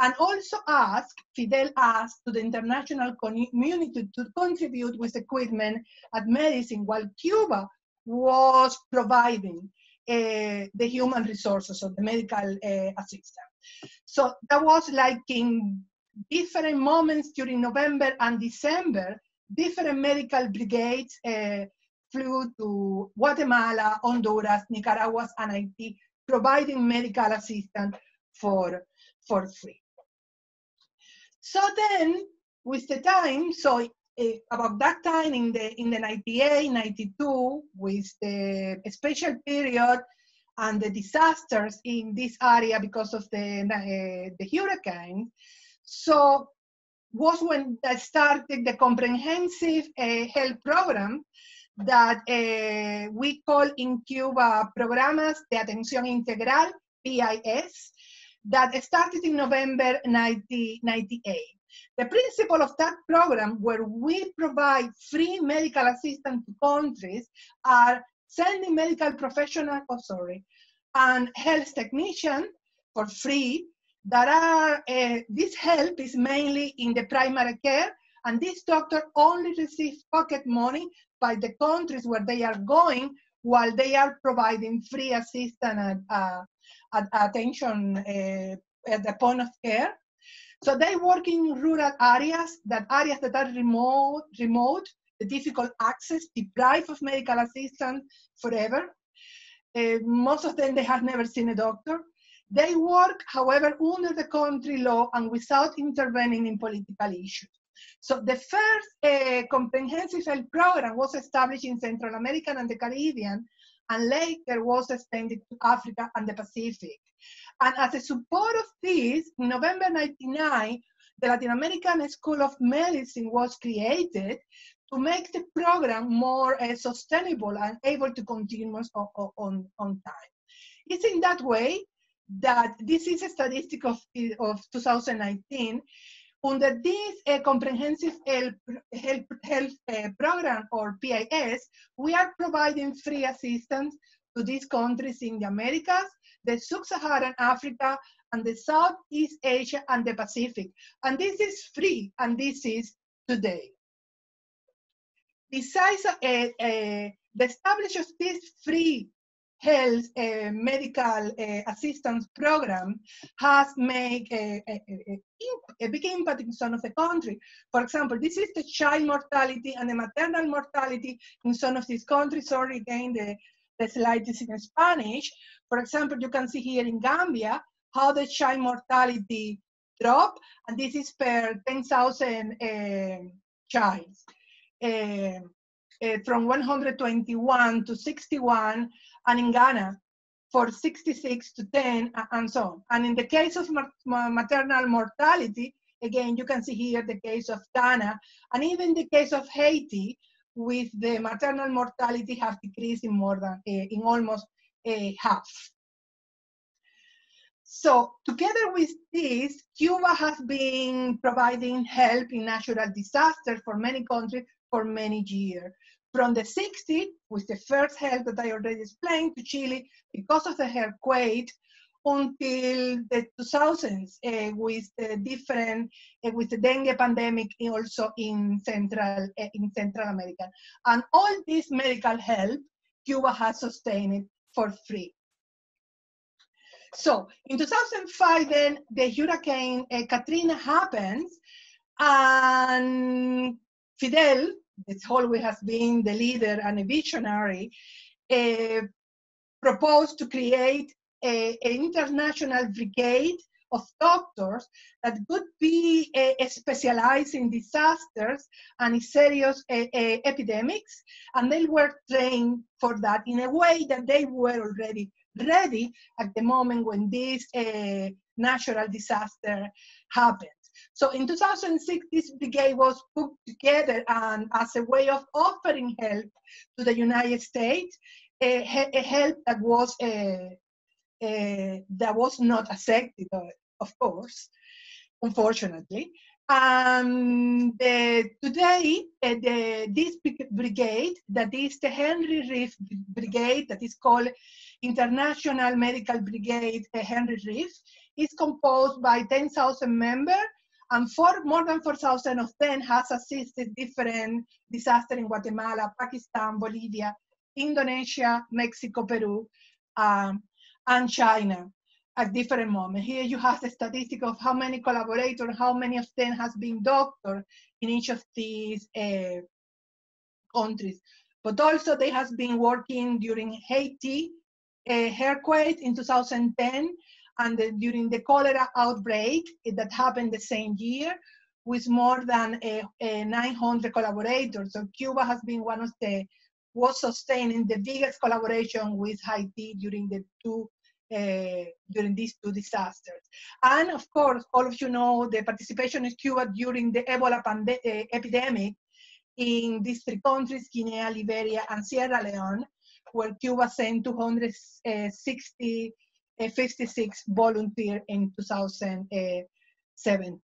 and also asked, Fidel asked to the international community to contribute with equipment and medicine, while Cuba was providing uh, the human resources of the medical uh, assistance. So that was like in different moments during November and December, different medical brigades uh, flew to Guatemala, Honduras, Nicaragua, and Haiti, providing medical assistance for, for free. So then, with the time, so Uh, about that time in the in the ninety-eight, ninety-two, with the special period and the disasters in this area because of the uh, the hurricane, so was when I started the comprehensive uh, health program that uh, we call in Cuba Programas de Atención Integral, P I S, that started in November nineteen ninety-eight. The principle of that program, where we provide free medical assistance to countries, are sending medical professionals, oh, sorry, and health technicians for free. That are uh, this help is mainly in the primary care, and these doctors only receive pocket money by the countries where they are going, while they are providing free assistance and uh, attention uh, at the point of care. So they work in rural areas, that areas that are remote, remote, the difficult access, deprived of medical assistance forever. Uh, most of them, they have never seen a doctor. They work, however, under the country law and without intervening in political issues. So the first uh, comprehensive health program was established in Central America and the Caribbean, and later was extended to Africa and the Pacific. And as a support of this, in November nineteen ninety-nine, the Latin American School of Medicine was created to make the program more uh, sustainable and able to continue on, on, on time. It's in that way that this is a statistic of, of two thousand nineteen. Under this uh, comprehensive health, health, health uh, program, or P I S, we are providing free assistance to these countries in the Americas, the Sub-Saharan Africa, and the Southeast Asia and the Pacific. And this is free, and this is today. Besides uh, uh, the establishment of this free health uh, medical uh, assistance program has made a, a, a, a big impact in some of the country. For example, this is the child mortality and the maternal mortality in some of these countries. Sorry, again, the, the slide is in Spanish. For example, you can see here in Gambia how the child mortality dropped, and this is per ten thousand uh, child. Uh, Uh, from one hundred twenty-one to sixty-one, and in Ghana for sixty-six to ten, uh, and so on. And in the case of maternal mortality, again, you can see here the case of Ghana, and even the case of Haiti, with the maternal mortality have decreased in more than, uh, in almost uh, half. So together with this, Cuba has been providing help in natural disasters for many countries for many years. From the sixties, with the first help that I already explained, to Chile because of the earthquake, until the two thousands uh, with the different, uh, with the dengue pandemic also in Central, uh, in Central America. And all this medical help, Cuba has sustained it for free. So in two thousand five, then the hurricane uh, Katrina happens, and Fidel, that's always has been the leader and a visionary, uh, proposed to create an international brigade of doctors that would be uh, specialized in disasters and serious uh, uh, epidemics, and they were trained for that in a way that they were already ready at the moment when this uh, natural disaster happened. So in two thousand six, this brigade was put together, and as a way of offering help to the United States, a, a help that was a, a, that was not accepted, of course, unfortunately. Um, the, today, uh, the, this brigade, that is the Henry Reeve Brigade, that is called International Medical Brigade uh, Henry Reeve, is composed by ten thousand members, and for more than four thousand of them has assisted different disasters in Guatemala, Pakistan, Bolivia, Indonesia, Mexico, Peru, um, and China at different moments. Here you have the statistic of how many collaborators, how many of them has been doctors in each of these uh, countries. But also they has been working during Haiti uh, earthquake in two thousand ten, and the, during the cholera outbreak that happened the same year, with more than uh, uh, nine hundred collaborators. So Cuba has been one of the, was sustaining the biggest collaboration with Haiti during the two, uh, during these two disasters. And of course, all of you know the participation of Cuba during the Ebola pandemic, uh, epidemic in these three countries, Guinea, Liberia, and Sierra Leone, where Cuba sent two hundred sixty fifty-six volunteers in two thousand seven.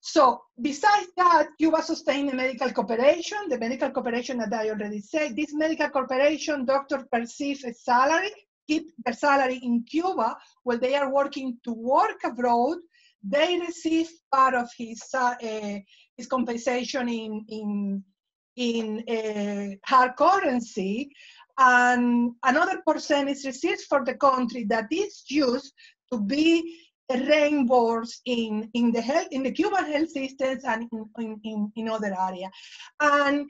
So besides that, Cuba sustained the medical cooperation, the medical cooperation that I already said. This medical cooperation, doctors perceive a salary, keep their salary in Cuba while they are working to work abroad. They receive part of his, uh, uh, his compensation in, in, in uh, hard currency, and another percent is received for the country that is used to be reimbursed in, in the health, in the Cuban health systems and in, in, in other areas. And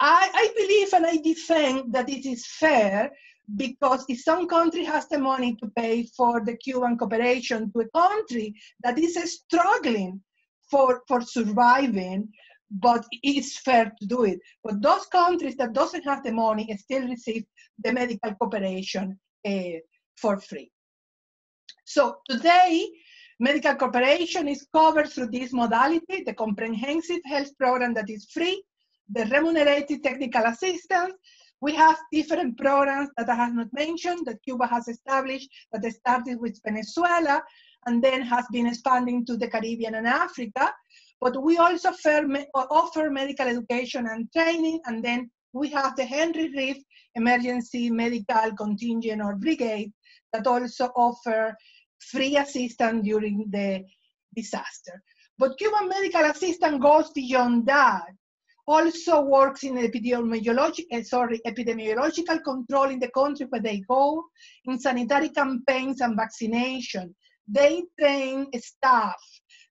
I, I believe and I defend that it is fair, because if some country has the money to pay for the Cuban cooperation to a country that is struggling for, for surviving, but it's fair to do it. But those countries that doesn't have the money still receive the medical cooperation uh, for free. So today, medical cooperation is covered through this modality, the comprehensive health program that is free, the remunerated technical assistance. We have different programs that I have not mentioned that Cuba has established, that they started with Venezuela and then has been expanding to the Caribbean and Africa. But we also offer medical education and training, and then we have the Henry Reeve Emergency Medical Contingent or Brigade that also offer free assistance during the disaster. But Cuban medical assistance goes beyond that. Also works in epidemiological, sorry, epidemiological control in the country where they go, in sanitary campaigns and vaccination. They train staff.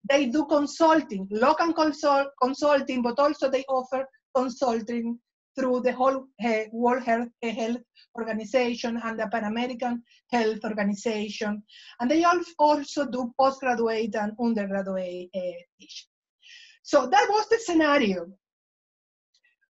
They do consulting, local consult, consulting, but also they offer consulting through the whole uh, World Health, uh, Health Organization and the Pan-American Health Organization. And they also do postgraduate and undergraduate uh, teaching. So that was the scenario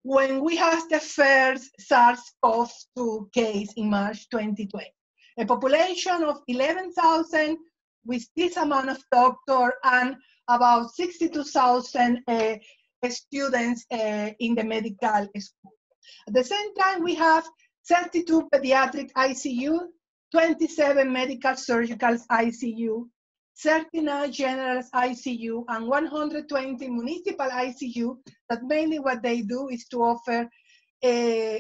when we had the first SARS CoV two case in March twenty twenty. A population of eleven thousand with this amount of doctors and about sixty-two thousand uh, students uh, in the medical school. At the same time, we have thirty-two pediatric I C U, twenty-seven medical surgical I C U, thirty-nine general I C U, and one hundred twenty municipal I C U, that mainly what they do is to offer uh,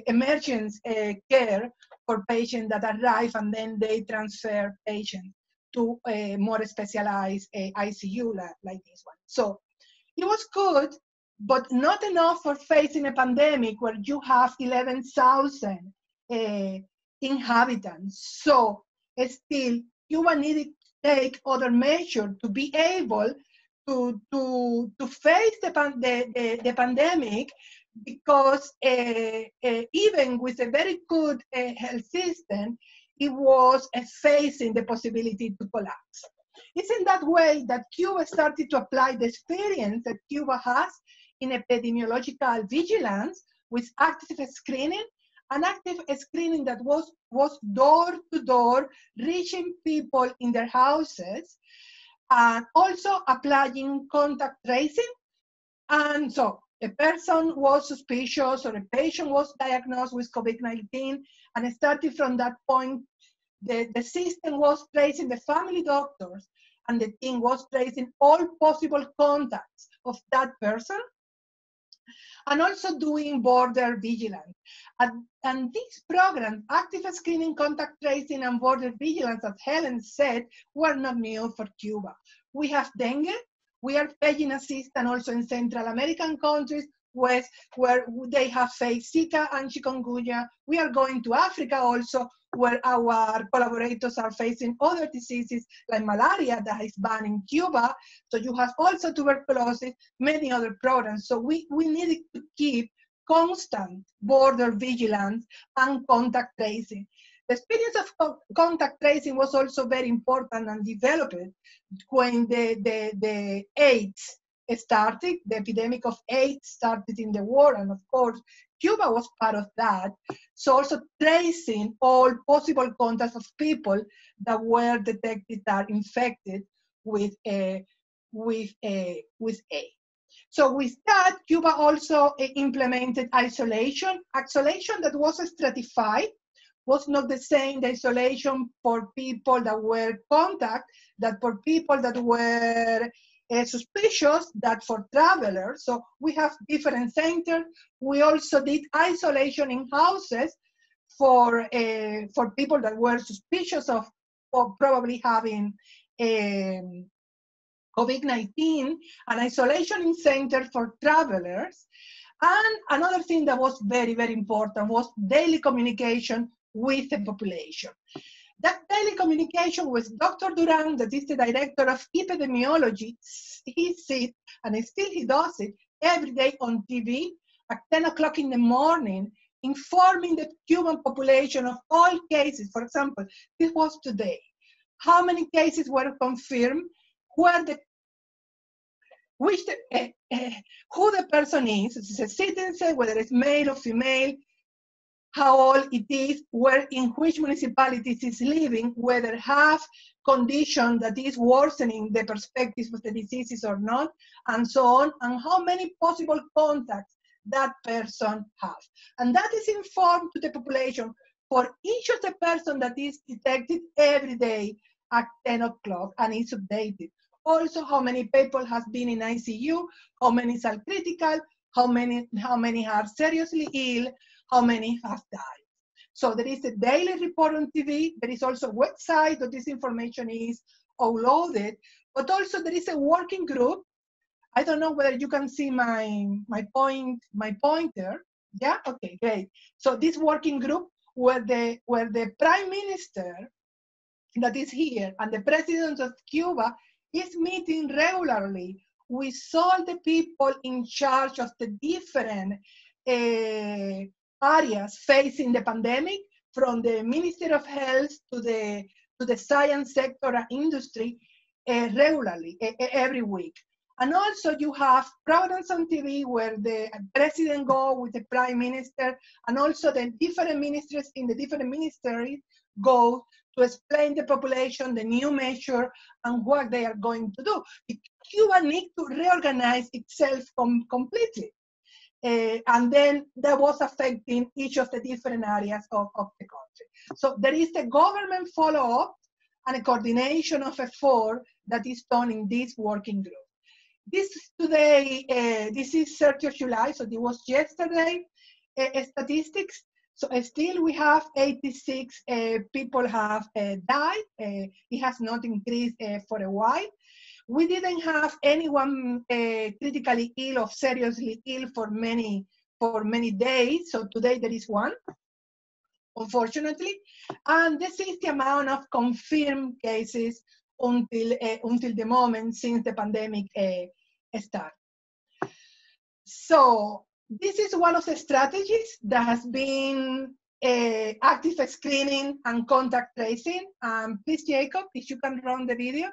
emergency uh, care for patients that arrive, and then they transfer patients to a more specialized uh, I C U like, like this one. So it was good, but not enough for facing a pandemic where you have eleven thousand uh, inhabitants. So uh, still, Cuba needed take other measures to be able to, to, to face the, pan the, the, the pandemic, because uh, uh, even with a very good uh, health system, it was uh, facing the possibility to collapse. It's in that way that Cuba started to apply the experience that Cuba has in epidemiological vigilance with active screening, an active screening that was, was door to door, reaching people in their houses, and also applying contact tracing. And so a person was suspicious or a patient was diagnosed with COVID nineteen, and started from that point, the, the system was tracing the family doctors, and the team was tracing all possible contacts of that person, and also doing border vigilance. And, and this program, active screening, contact tracing, and border vigilance, as Helen said, were not new for Cuba. We have dengue. We are paying assistance also in Central American countries where, where they have faced Zika and chikungunya. We are going to Africa also, where our collaborators are facing other diseases like malaria that is banned in Cuba. So you have also tuberculosis, many other programs. So we, we needed to keep constant border vigilance and contact tracing. The experience of co contact tracing was also very important and developed when the, the, the AIDS started, the epidemic of AIDS started in the world, and of course, Cuba was part of that. So also tracing all possible contacts of people that were detected are infected with a, with a, with AIDS. So with that, Cuba also implemented isolation. Isolation that was stratified, was not the same the isolation for people that were contact, that for people that were Uh, suspicious, that for travelers. So we have different centers. We also did isolation in houses for uh, for people that were suspicious of, of probably having um, COVID nineteen, and isolation in centers for travelers. And another thing that was very, very important was daily communication with the population. That daily communication with Doctor Duran, that is the director of epidemiology, he sits, and still he does it, every day on T V at ten o'clock in the morning, informing the Cuban population of all cases. For example, this was today. How many cases were confirmed? Who are the, which the, uh, uh, who the person is, if it's a citizen, whether it's male or female, how old it is, where, in which municipalities it's living, whether have condition that is worsening the perspectives of the diseases or not, and so on, and how many possible contacts that person has. And that is informed to the population for each of the person that is detected every day at ten o'clock, and it's updated. Also, how many people has been in I C U, how many are critical, how many, how many are seriously ill, how many have died. So there is a daily report on T V. There is also a website that this information is uploaded, but also there is a working group. I don't know whether you can see my, my point, my pointer. Yeah, okay, great. So this working group where the, where the prime minister that is here and the president of Cuba is meeting regularly with all the people in charge of the different uh, areas facing the pandemic, from the Ministry of Health to the, to the science sector and industry, uh, regularly, uh, every week. And also you have programs on T V where the president go with the prime minister, and also the different ministers in the different ministries go to explain to the population the new measure and what they are going to do. Cuba needs to reorganize itself com completely. Uh, and then that was affecting each of the different areas of, of the country. So there is the government follow-up and a coordination of effort that is done in this working group. This is today, uh, this is thirtieth of July, so it was yesterday, uh, statistics. So uh, still we have eighty-six uh, people have uh, died. Uh, it has not increased uh, for a while. We didn't have anyone uh, critically ill or seriously ill for many, for many days. So today there is one, unfortunately. And this is the amount of confirmed cases until, uh, until the moment since the pandemic uh, started. So this is one of the strategies that has been uh, active screening and contact tracing. Um, please, Jacob, if you can run the video.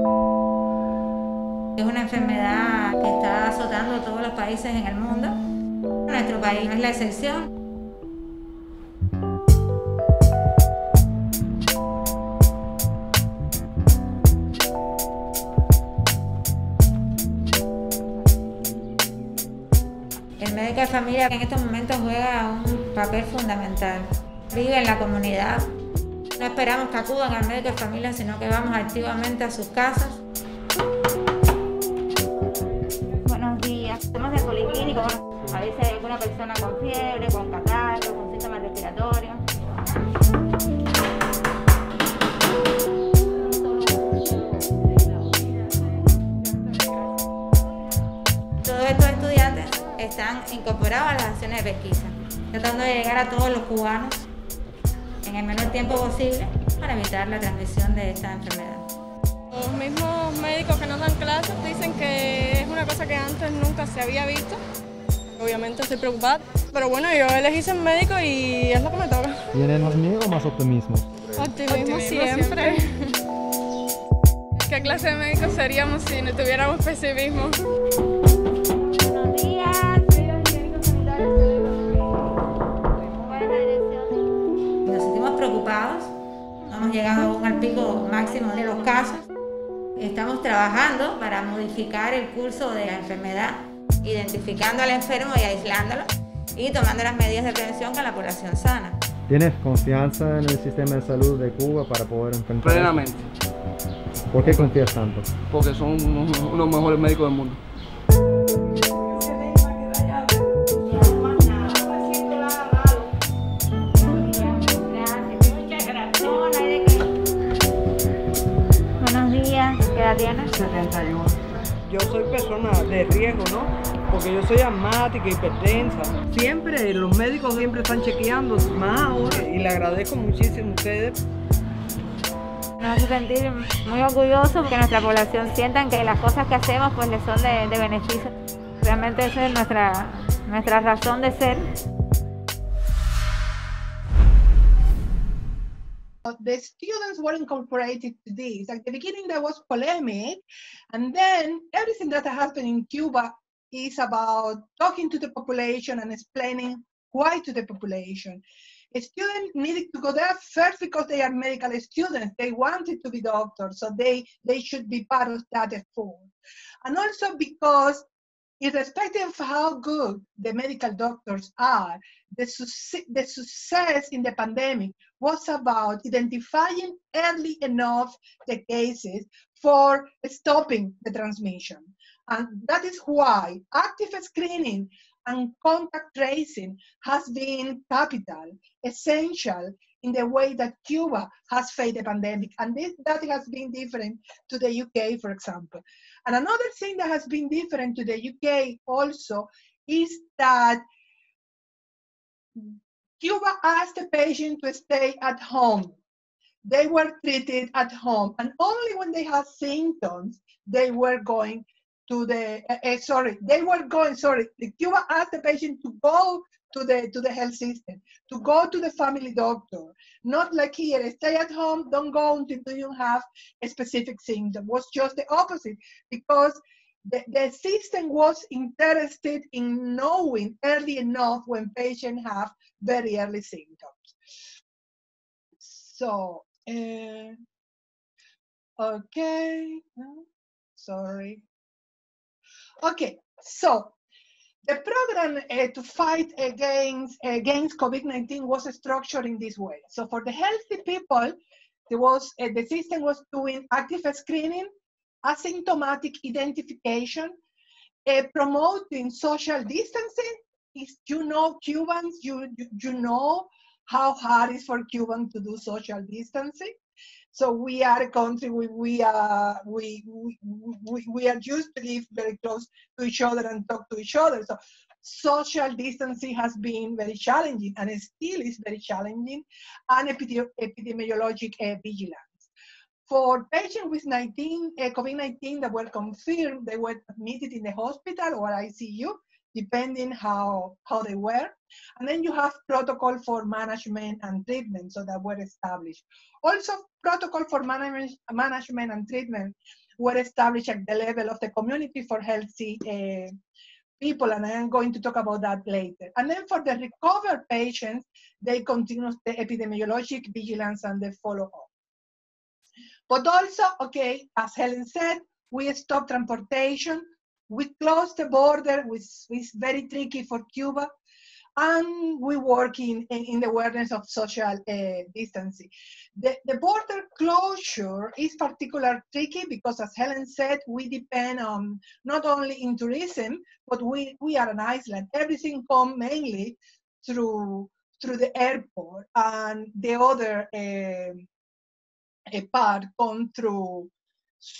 Es una enfermedad que está azotando a todos los países en el mundo. Nuestro país no es la excepción. El médico de familia en estos momentos juega un papel fundamental. Vive en la comunidad. No esperamos que acudan al médico de familia, sino que vamos activamente a sus casas. Buenos días. Estamos en el policlínico. A veces hay alguna persona con fiebre, con catarro, con síntomas respiratorios. Todos estos estudiantes están incorporados a las acciones de pesquisa, tratando de llegar a todos los cubanos en el menor tiempo posible para evitar la transmisión de esta enfermedad. Los mismos médicos que nos dan clases dicen que es una cosa que antes nunca se había visto. Obviamente estoy preocupada, pero bueno, yo elegí ser médico y es lo que me toca. ¿Tienen más miedo o más optimismo? Optimismo, optimismo siempre. siempre. ¿Qué clase de médicos seríamos si no tuviéramos pesimismo? Buenos días. Hemos llegado aún al pico máximo de los casos. Estamos trabajando para modificar el curso de la enfermedad, identificando al enfermo y aislándolo y tomando las medidas de prevención con la población sana. ¿Tienes confianza en el sistema de salud de Cuba para poder enfrentar? Plenamente. ¿Por qué confías tanto? Porque son unos, unos mejores médicos del mundo. setenta y uno. Yo soy persona de riesgo, ¿no? Porque yo soy asmática, hipertensa. Siempre, los médicos siempre están chequeando más ahora y le agradezco muchísimo a ustedes. Nos hace sentir muy orgullosos que nuestra población sientan que las cosas que hacemos pues les son de, de beneficio. Realmente esa es nuestra, nuestra razón de ser. The students were incorporated to this. At the beginning, there was polemic, and then everything that happened in Cuba is about talking to the population and explaining why to the population. A student needed to go there first because they are medical students. They wanted to be doctors, so they, they should be part of that effort. And also because, irrespective of how good the medical doctors are, the, su the success in the pandemic was about identifying early enough the cases for stopping the transmission. And that is why active screening and contact tracing has been capital, essential in the way that Cuba has faced the pandemic. And this, that has been different to the U K, for example. And another thing that has been different to the U K also is that Cuba asked the patient to stay at home. They were treated at home, and only when they had symptoms, they were going to the, uh, uh, sorry, they were going, sorry, the Cuba asked the patient to go to the, to the health system, to go to the family doctor, not like here, stay at home, don't go until you have a specific symptom. It was just the opposite, because the, the system was interested in knowing early enough when patients have very early symptoms. So, uh, okay, no, sorry. Okay, so the program uh, to fight against, against COVID nineteen was structured in this way. So for the healthy people, there was, uh, the system was doing active screening, asymptomatic identification, uh, promoting social distancing. If you know Cubans, you, you know how hard it is for Cubans to do social distancing. So we are a country, we, we, are, we, we, we are used to live very close to each other and talk to each other. So social distancing has been very challenging, and it still is very challenging, and epidemi epidemiologic uh, vigilance. For patients with COVID nineteen that were confirmed, they were admitted in the hospital or I C U, depending how, how they were. And then you have protocol for management and treatment, so that were established. Also, protocol for management, management and treatment were established at the level of the community for healthy uh, people, and I am going to talk about that later. And then for the recovered patients, they continue the epidemiologic vigilance and the follow-up. But also, okay, as Helen said, we stopped transportation, we closed the border, which is very tricky for Cuba, and we work in, in, in the awareness of social uh, distancing. The, the border closure is particularly tricky because, as Helen said, we depend on not only in tourism, but we, we are an island. Everything comes mainly through, through the airport, and the other uh, part comes through,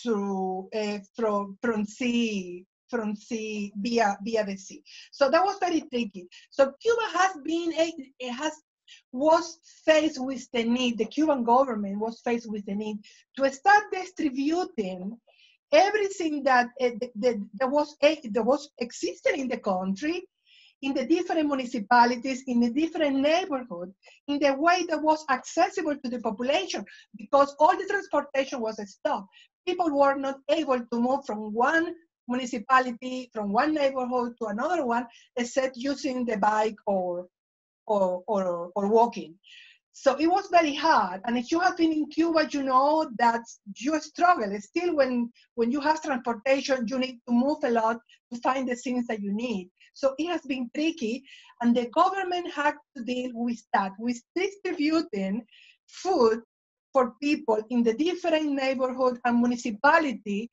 through uh, from, from sea, from sea via via the sea. So that was very tricky. So Cuba has been a, it has was faced with the need, the Cuban government was faced with the need to start distributing everything that uh, the, the, that was uh, that was existing in the country, in the different municipalities, in the different neighborhoods, in the way that was accessible to the population, because all the transportation was stopped. People were not able to move from one municipality, from one neighborhood to another one, except using the bike or, or, or, or walking. So it was very hard. And if you have been in Cuba, you know that you struggle. Still, when, when you have transportation, you need to move a lot to find the things that you need. So it has been tricky, and the government had to deal with that, with distributing food for people in the different neighborhood and municipality,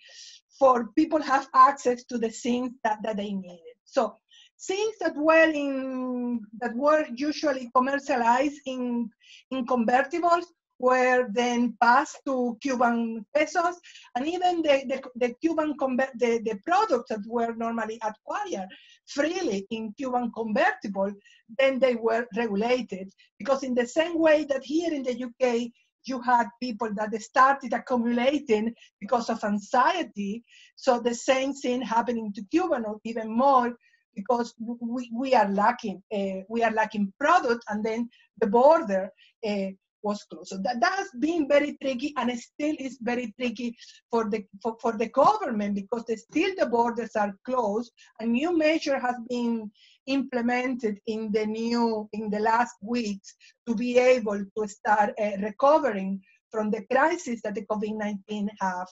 for people have access to the things that, that they needed. So things that were in that were usually commercialized in, in convertibles were then passed to Cuban pesos, and even the, the, the Cuban the, the products that were normally acquired freely in Cuban convertible, then they were regulated, because in the same way that here in the U K you had people that started accumulating because of anxiety. So the same thing happening to Cuba, or even more, because we, we are lacking uh, we are lacking product, and then the border uh, was closed. So that, that's been very tricky, and it still is very tricky for the for, for the government, because they still the borders are closed. A new measure has been implemented in the new in the last weeks to be able to start uh, recovering from the crisis that the COVID nineteen have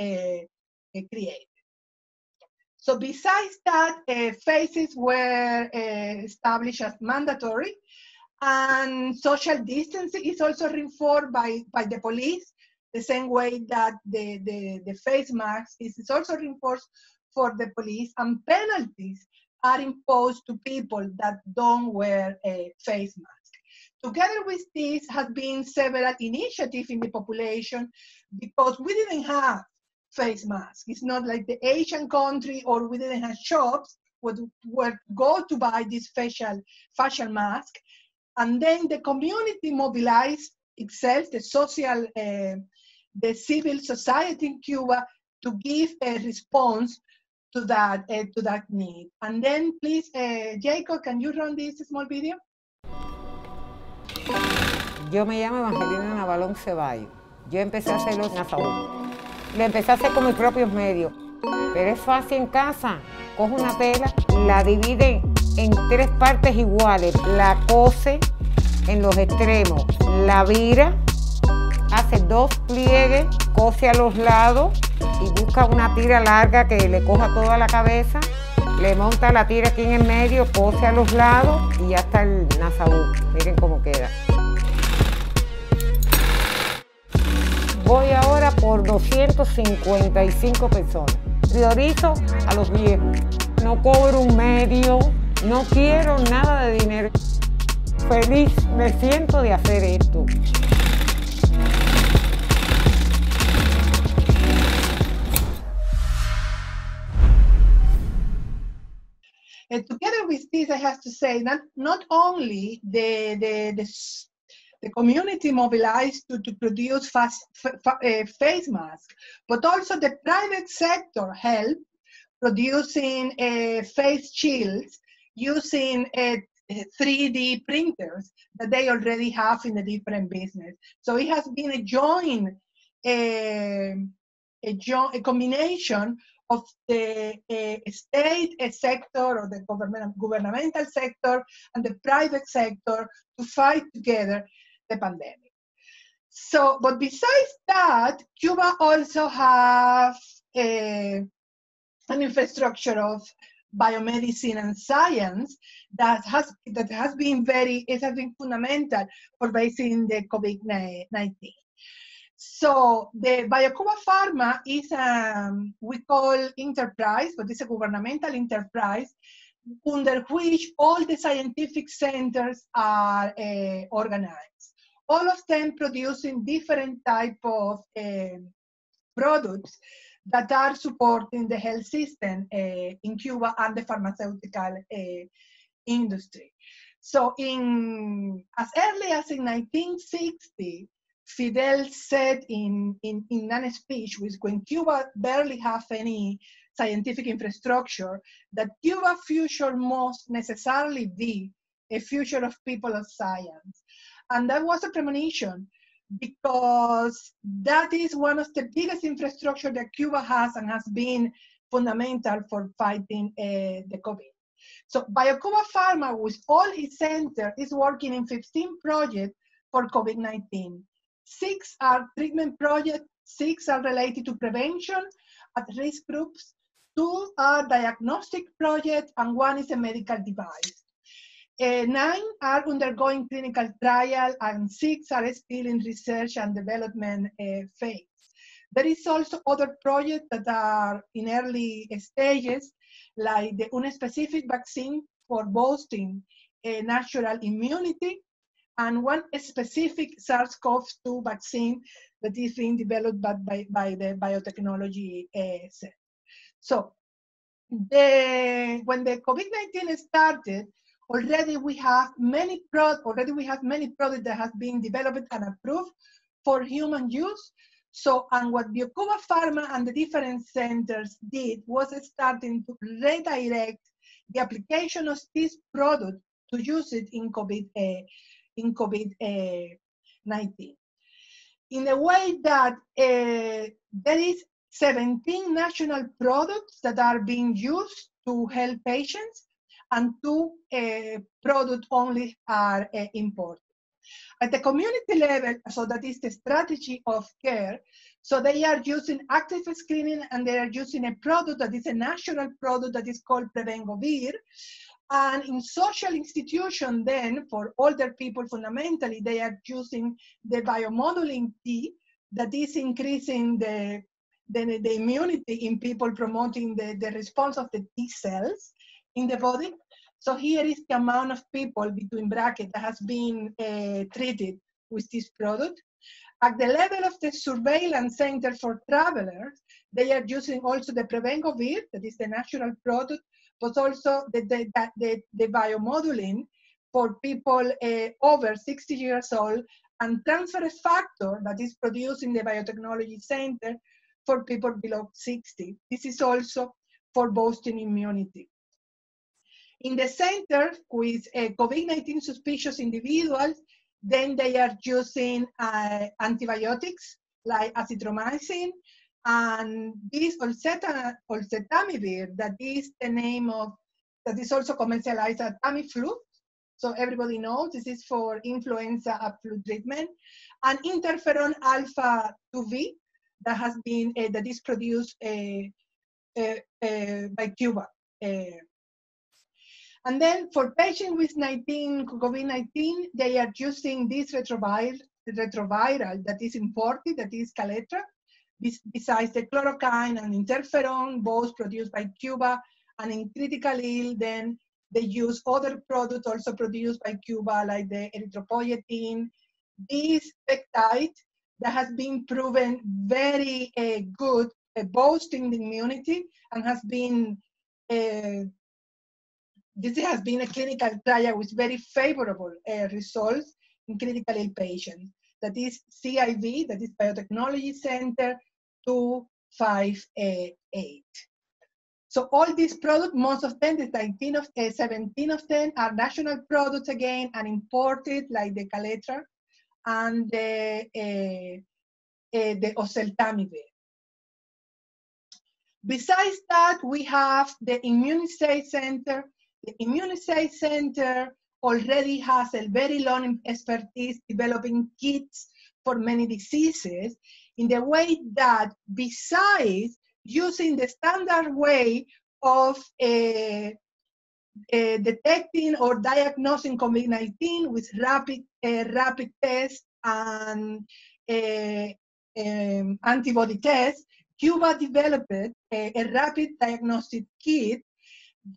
uh, created. So besides that, uh, phases were uh, established as mandatory, and social distancing is also reinforced by, by the police, the same way that the, the, the face masks is also reinforced for the police, and penalties are imposed to people that don't wear a face mask. Together with this has been several initiatives in the population, because we didn't have face masks. It's not like the Asian country, or we didn't have shops where to go to buy this facial, facial mask. And then the community mobilized itself, the social, uh, the civil society in Cuba, to give a response to that, uh, to that need. And then please, uh, Jacob, can you run this small video? Yo me llamo Evangelina Navalón Ceballos. Yo empecé a hacerlo en la salud. Lo empecé a hacer con mis propios medios, pero es fácil en casa. Coge una tela, la divide en tres partes iguales, la cose en los extremos, la vira, hace dos pliegues, cose a los lados y busca una tira larga que le coja toda la cabeza, le monta la tira aquí en el medio, cose a los lados y ya está el nasaú. Miren cómo queda. Voy ahora por doscientas cincuenta y cinco personas. Priorizo a los viejos. No cobro un medio, no quiero nada de dinero. Feliz me siento de hacer esto. And together with this, I have to say that not only the the, the The community mobilized to, to produce fast, f f uh, face masks, but also the private sector helped producing uh, face shields using uh, three D printers that they already have in the different business. So it has been a joint, uh, a, jo a combination of the uh, state uh, sector, or the government, governmental sector, and the private sector to fight together the pandemic. So, but besides that, Cuba also have a, an infrastructure of biomedicine and science that has that has been very it has been fundamental for facing the COVID nineteen. So the BioCubaFarma is um we call enterprise, but it's a governmental enterprise, under which all the scientific centers are uh, organized. All of them producing different type of uh, products that are supporting the health system uh, in Cuba and the pharmaceutical uh, industry. So in, as early as in nineteen sixty, Fidel said in, in, in a speech, which when Cuba barely have any scientific infrastructure, that Cuba's future must necessarily be a future of people of science. And that was a premonition, because that is one of the biggest infrastructure that Cuba has, and has been fundamental for fighting uh, the COVID. So BioCubaFarma, with all his center, is working in fifteen projects for COVID nineteen. Six are treatment projects, six are related to prevention at risk groups, two are diagnostic projects, and one is a medical device. Uh, nine are undergoing clinical trial, and six are still in research and development uh, phase. There is also other projects that are in early stages, like the unspecific vaccine for boosting uh, natural immunity, and one specific SARS CoV two vaccine that is being developed by, by, by the biotechnology uh, center. So the, when the COVID nineteen started, Already we have many pro already we have many products that have been developed and approved for human use. So, and what BioCubaFarma and the different centers did was starting to redirect the application of this product to use it in COVID, uh, in COVID nineteen. In a way that uh, there is seventeen national products that are being used to help patients, and two uh, products only are uh, imported. At the community level, so that is the strategy of care, so they are using active screening and they are using a product that is a national product that is called Prevengovir. And in social institution then, for older people fundamentally, they are using the Biomodulin T that is increasing the, the, the immunity in people, promoting the, the response of the T cells in the body. So here is the amount of people, between brackets, that has been uh, treated with this product. At the level of the surveillance center for travelers, they are using also the Prevengovir, that is the national product, but also the, the, the, the biomodulin for people uh, over sixty years old, and transfer factor that is produced in the biotechnology center for people below sixty. This is also for boosting immunity. In the center with uh, COVID nineteen suspicious individuals, then they are using uh, antibiotics like azithromycin, and this Oseltamivir, that is the name of, that is also commercialized at Amiflu. So everybody knows this is for influenza and flu treatment. And interferon alpha two V that has been, uh, that is produced uh, uh, uh, by Cuba. Uh, And then for patients with COVID nineteen, they are using this retroviral, retroviral that is imported, that is Caletra, besides the chloroquine and interferon, both produced by Cuba, and in critical ill, then they use other products also produced by Cuba, like the erythropoietin. This peptide that has been proven very uh, good, uh, boosting the immunity, and has been uh, This has been a clinical trial with very favorable uh, results in critical ill patients. That is C I V, that is Biotechnology Center two five eight. So all these products, most of them, the nineteen of, uh, seventeen of them are national products again and imported, like the Caletra and the, uh, uh, the Oseltamivir. Besides that, we have the Immunoassay Center. The Immunoassay Center already has a very long expertise developing kits for many diseases in the way that, besides using the standard way of uh, uh, detecting or diagnosing COVID nineteen with rapid, uh, rapid tests and uh, um, antibody tests, Cuba developed a, a rapid diagnostic kit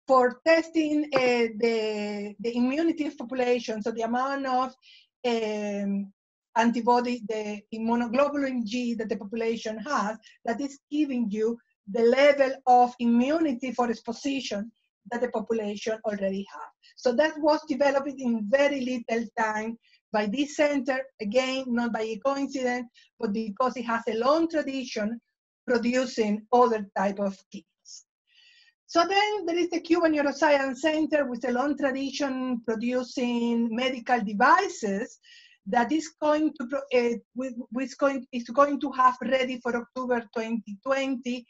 for testing uh, the, the immunity of population, so the amount of um, antibody, the immunoglobulin G that the population has, that is giving you the level of immunity for exposition that the population already has. So that was developed in very little time by this center, again, not by a coincidence, but because it has a long tradition producing other type of kits. So then there is the Cuban Neuroscience Center with a long tradition producing medical devices that is going to, uh, with, with going, is going to have ready for October twenty twenty,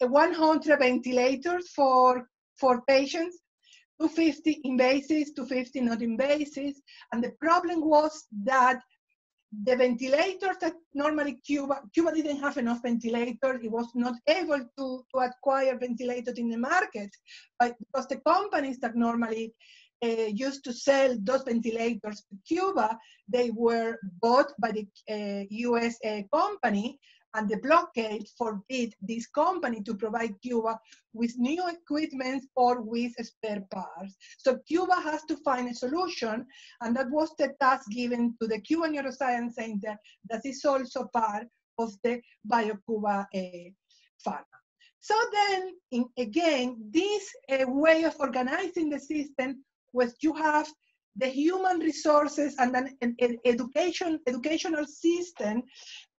one hundred ventilators for, for patients, two hundred fifty invasives, two hundred fifty not invasives. And the problem was that the ventilators that normally Cuba, Cuba didn't have enough ventilators. It was not able to, to acquire ventilators in the market, but because the companies that normally uh, used to sell those ventilators to Cuba, they were bought by the uh, U S Uh, company, and the blockade forbid this company to provide Cuba with new equipment or with spare parts. So Cuba has to find a solution, and that was the task given to the Cuban Neuroscience Center that is also part of the BioCuba uh, Pharma. So then, in, again, this uh, way of organizing the system was you have the human resources and an, an education, educational system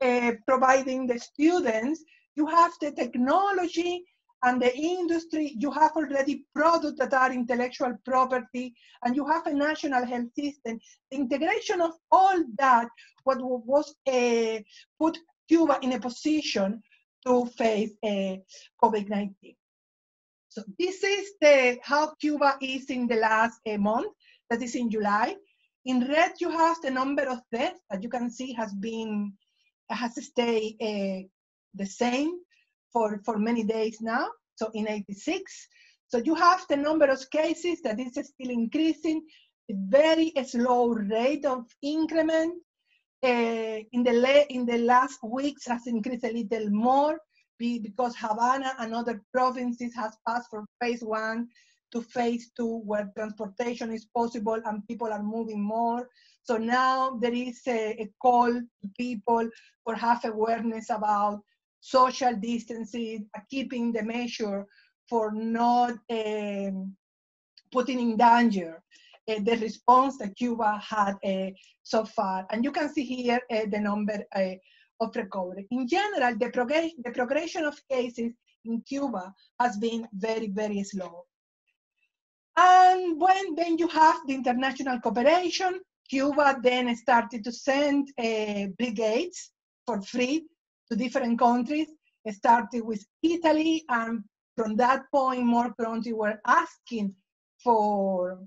uh, providing the students. You have the technology and the industry, you have already products that are intellectual property, and you have a national health system. The integration of all that what was uh, put Cuba in a position to face uh, COVID nineteen. So this is the, how Cuba is in the last uh, month, that is in July. In red, you have the number of deaths that you can see has been, has stayed uh, the same for, for many days now, so in eighty-six. So you have the number of cases that is still increasing, a very slow rate of increment. Uh, in, the in the last weeks has increased a little more be because Havana and other provinces has passed from phase one to phase two, where transportation is possible and people are moving more. So now there is a, a call to people for have awareness about social distancing, keeping the measure for not um, putting in danger uh, the response that Cuba had uh, so far. And you can see here uh, the number uh, of recovery. In general, the, prog the progression of cases in Cuba has been very, very slow. And when then you have the international cooperation, Cuba then started to send uh, brigades for free to different countries. It started with Italy, and from that point, more countries were asking for,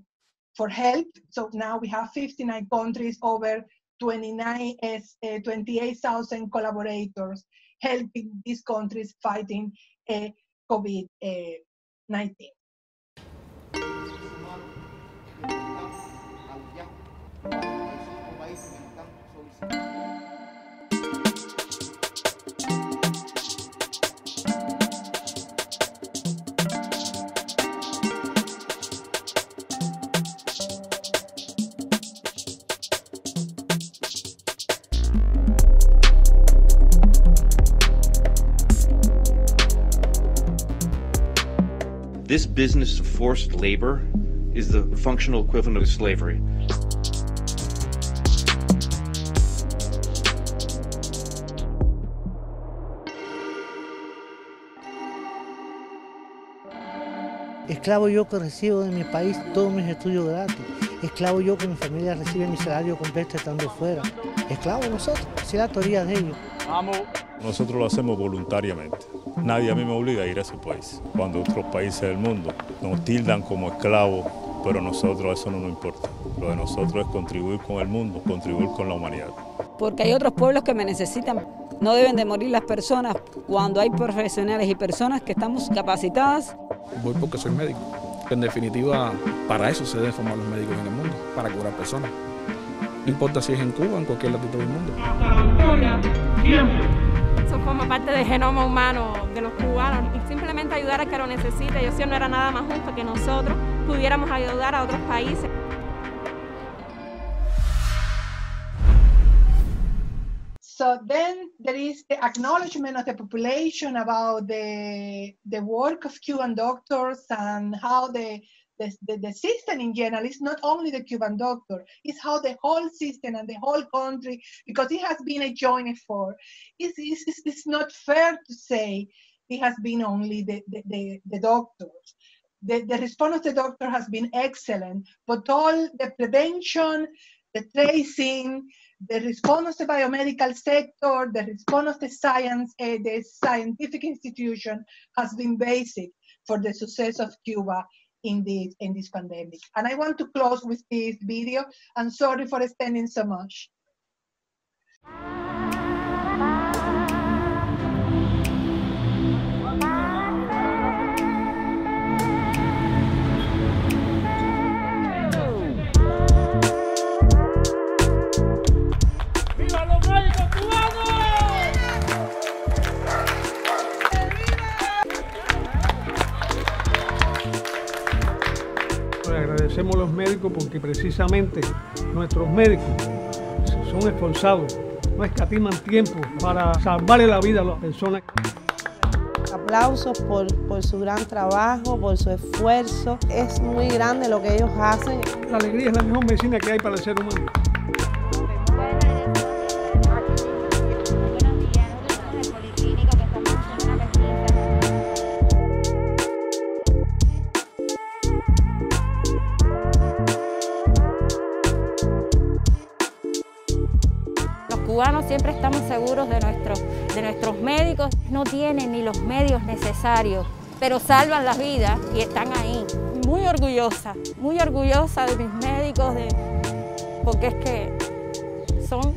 for help. So now we have fifty-nine countries, over twenty-eight thousand collaborators helping these countries fighting uh, COVID nineteen. This business of forced labor is the functional equivalent of slavery. Esclavo yo que recibo de mi país todos mis estudios gratis. Esclavo yo que mi familia recibe mi salario completo estando fuera. Esclavo nosotros, si la teoría de ellos. Vamos. Nosotros lo hacemos voluntariamente. Nadie a mí me obliga a ir a ese país. Cuando otros países del mundo nos tildan como esclavos, pero a nosotros eso no nos importa. Lo de nosotros es contribuir con el mundo, contribuir con la humanidad. Porque hay otros pueblos que me necesitan. No deben de morir las personas cuando hay profesionales y personas que estamos capacitadas. Voy porque soy médico. En definitiva, para eso se deben formar los médicos en el mundo, para curar personas. No importa si es en Cuba o en cualquier latito del mundo. Hasta la victoria, siempre. Eso forma parte del genoma humano de los cubanos y simplemente ayudar al que lo necesite. Yo sé, no era nada más justo que nosotros pudiéramos ayudar a otros países. So then there is the acknowledgement of the population about the, the work of Cuban doctors and how the, the, the, the system in general is not only the Cuban doctor, it's how the whole system and the whole country, because it has been a joint effort. It's, it's, it's not fair to say it has been only the, the, the, the doctors. The, the response of the doctor has been excellent, but all the prevention, the tracing, the response of the biomedical sector, the response of the science, uh, the scientific institution has been basic for the success of Cuba in this, in this pandemic. And I want to close with this video. I'm sorry for extending so much. Agradecemos a los médicos porque precisamente nuestros médicos son esforzados, no escatiman tiempo para salvarle la vida a las personas. aplausos por, por su gran trabajo, por su esfuerzo. Es muy grande lo que ellos hacen. La alegría es la mejor medicina que hay para el ser humano. Cubanos siempre estamos seguros de, nuestro, de nuestros médicos. No tienen ni los medios necesarios, pero salvan las vidas y están ahí. Muy orgullosa, muy orgullosa de mis médicos, de, porque es que son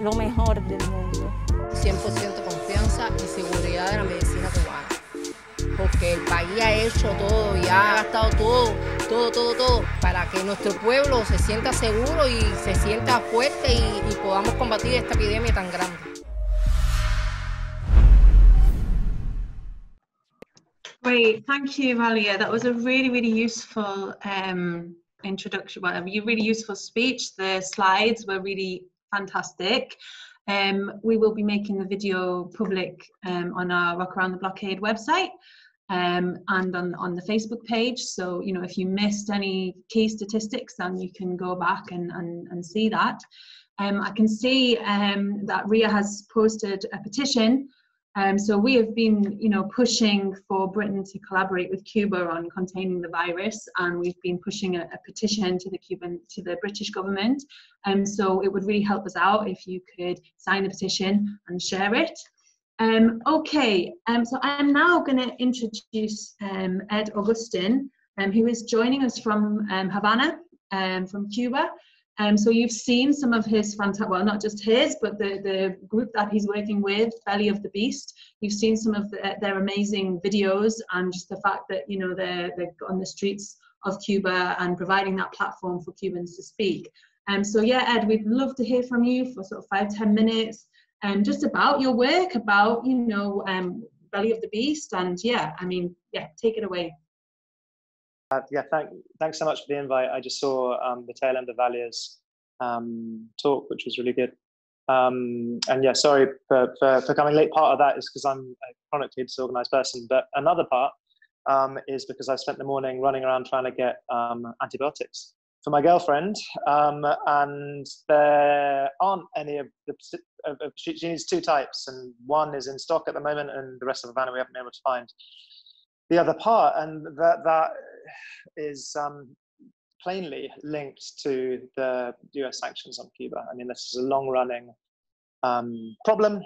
lo mejor del mundo. cien por ciento confianza y seguridad de la medicina cubana, porque el país ha hecho todo y ha gastado todo, todo, todo, todo, para que nuestro pueblo se sienta seguro y se sienta fuerte y, y podamos combatir esta epidemia tan grande. Great, thank you, Valia. That was a really, really useful um, introduction, well, a really useful speech. The slides were really fantastic. Um, we will be making the video public um, on our Rock Around the Blockade website. Um, and on, on the Facebook page, so you know, if you missed any key statistics, then you can go back and, and, and see that. Um, I can see um, that R I A has posted a petition, um, so we have been you know, pushing for Britain to collaborate with Cuba on containing the virus, and we've been pushing a, a petition to the Cuban, to the British government, and um, so it would really help us out if you could sign the petition and share it. Um, okay, um, so I'm now going to introduce um, Ed Augustin, um, who is joining us from um, Havana, um, from Cuba. Um, so you've seen some of his, fantastic, well, not just his, but the, the group that he's working with, Belly of the Beast. You've seen some of the, their amazing videos, and just the fact that, you know, they're, they're on the streets of Cuba and providing that platform for Cubans to speak. Um, so yeah, Ed, we'd love to hear from you for sort of five, ten minutes. And um, just about your work, about, you know, um, Belly of the Beast, and yeah, I mean, yeah, take it away. Uh, yeah, thank, thanks so much for the invite. I just saw um, the tail end of Valia's um, talk, which was really good. Um, and yeah, sorry for, for, for coming late. Part of that is because I'm a chronically disorganized person, but another part um, is because I spent the morning running around trying to get um, antibiotics for my girlfriend, um, and there aren't any of the, of, of, she, she needs two types, and one is in stock at the moment, and the rest of Havana we haven't been able to find the other part, and that, that is um, plainly linked to the U S sanctions on Cuba. I mean, this is a long-running um, problem,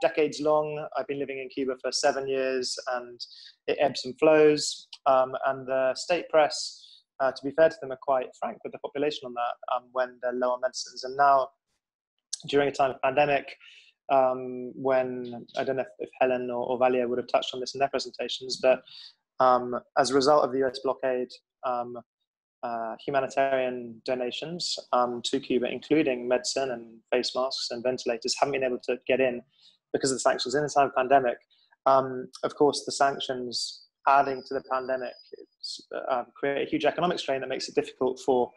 decades long. I've been living in Cuba for seven years, and it ebbs and flows, um, and the state press, Uh, to be fair to them, are quite frank with the population on that um, when they're low on medicines. And now, during a time of pandemic, um, when, I don't know if, if Helen or, or Valia would have touched on this in their presentations, but um, as a result of the U S blockade, um, uh, humanitarian donations um, to Cuba, including medicine and face masks and ventilators, haven't been able to get in because of the sanctions in a time of pandemic. Um, of course, the sanctions adding to the pandemic, it's, uh, create a huge economic strain that makes it difficult for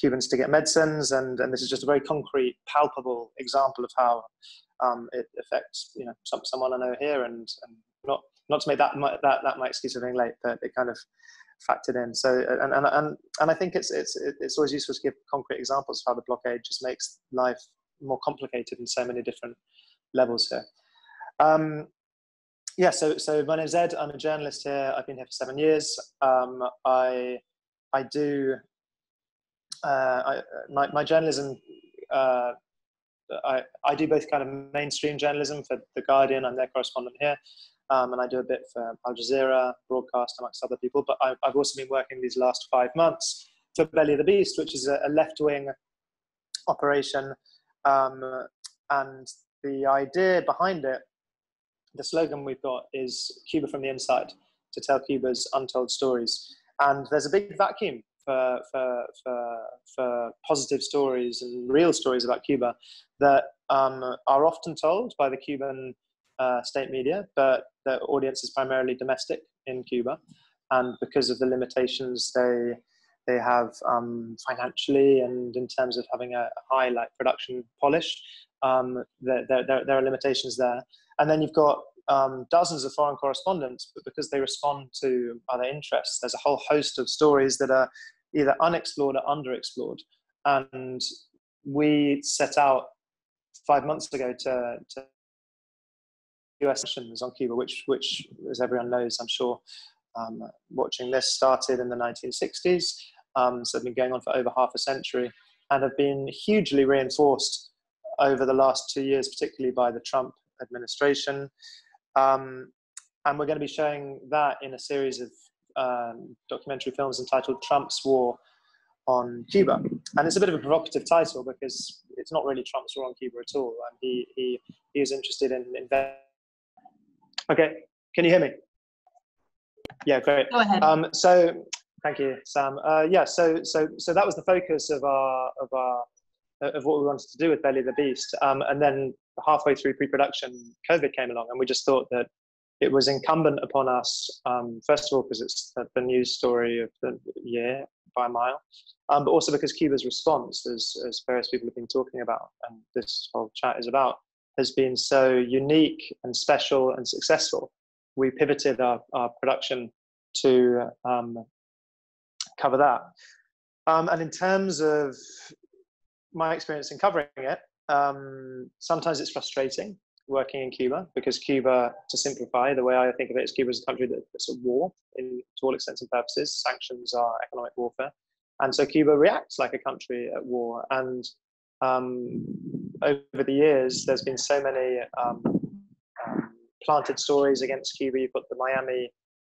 Cubans to get medicines, and, and this is just a very concrete, palpable example of how um, it affects, you know, some, someone I know here, and, and not not to make that that that my excuse of being late, but it kind of factored in. So, and and and, and I think it's it's it's always useful to give concrete examples of how the blockade just makes life more complicated in so many different levels here. Um, Yeah, so, so my name's Ed, I'm a journalist here, I've been here for seven years. Um, I, I do, uh, I, my, my journalism, uh, I, I do both kind of mainstream journalism for The Guardian, I'm their correspondent here, um, and I do a bit for Al Jazeera, Broadcast, amongst other people, but I, I've also been working these last five months for Belly of the Beast, which is a, a left-wing operation, um, and the idea behind it, the slogan we've got is Cuba from the inside, to tell Cuba's untold stories. And there's a big vacuum for, for, for, for positive stories and real stories about Cuba that um, are often told by the Cuban uh, state media, but the audience is primarily domestic in Cuba. And because of the limitations they, they have um, financially and in terms of having a high like production polish, um, there, there, there are limitations there. And then you've got um, dozens of foreign correspondents, but because they respond to other interests, there's a whole host of stories that are either unexplored or underexplored. And we set out five months ago to, to U S missions on Cuba, which, which, as everyone knows, I'm sure, um, watching this, started in the nineteen sixties. Um, so they've been going on for over half a century and have been hugely reinforced over the last two years, particularly by the Trump administration. Um, and we're going to be showing that in a series of um, documentary films entitled Trump's War on Cuba. And it's a bit of a provocative title because it's not really Trump's War on Cuba at all. Um, he, he, he was interested in investing. Okay, can you hear me? Yeah, great. Go ahead. Um, so, thank you, Sam. Uh, yeah, so so so that was the focus of our of our of what we wanted to do with Belly of the Beast. Um, and then halfway through pre-production, COVID came along, and we just thought that it was incumbent upon us, um, first of all, because it's the, the news story of the year by a mile, um, but also because Cuba's response, as as various people have been talking about, and this whole chat is about, has been so unique and special and successful. We pivoted our, our production to um, cover that. Um, and in terms of my experience in covering it, um, sometimes it's frustrating working in Cuba, because Cuba, to simplify, the way I think of it is Cuba is a country that's at war in, to all extents and purposes. Sanctions are economic warfare. And so Cuba reacts like a country at war. And um, over the years, there's been so many um, um, planted stories against Cuba. You've got the Miami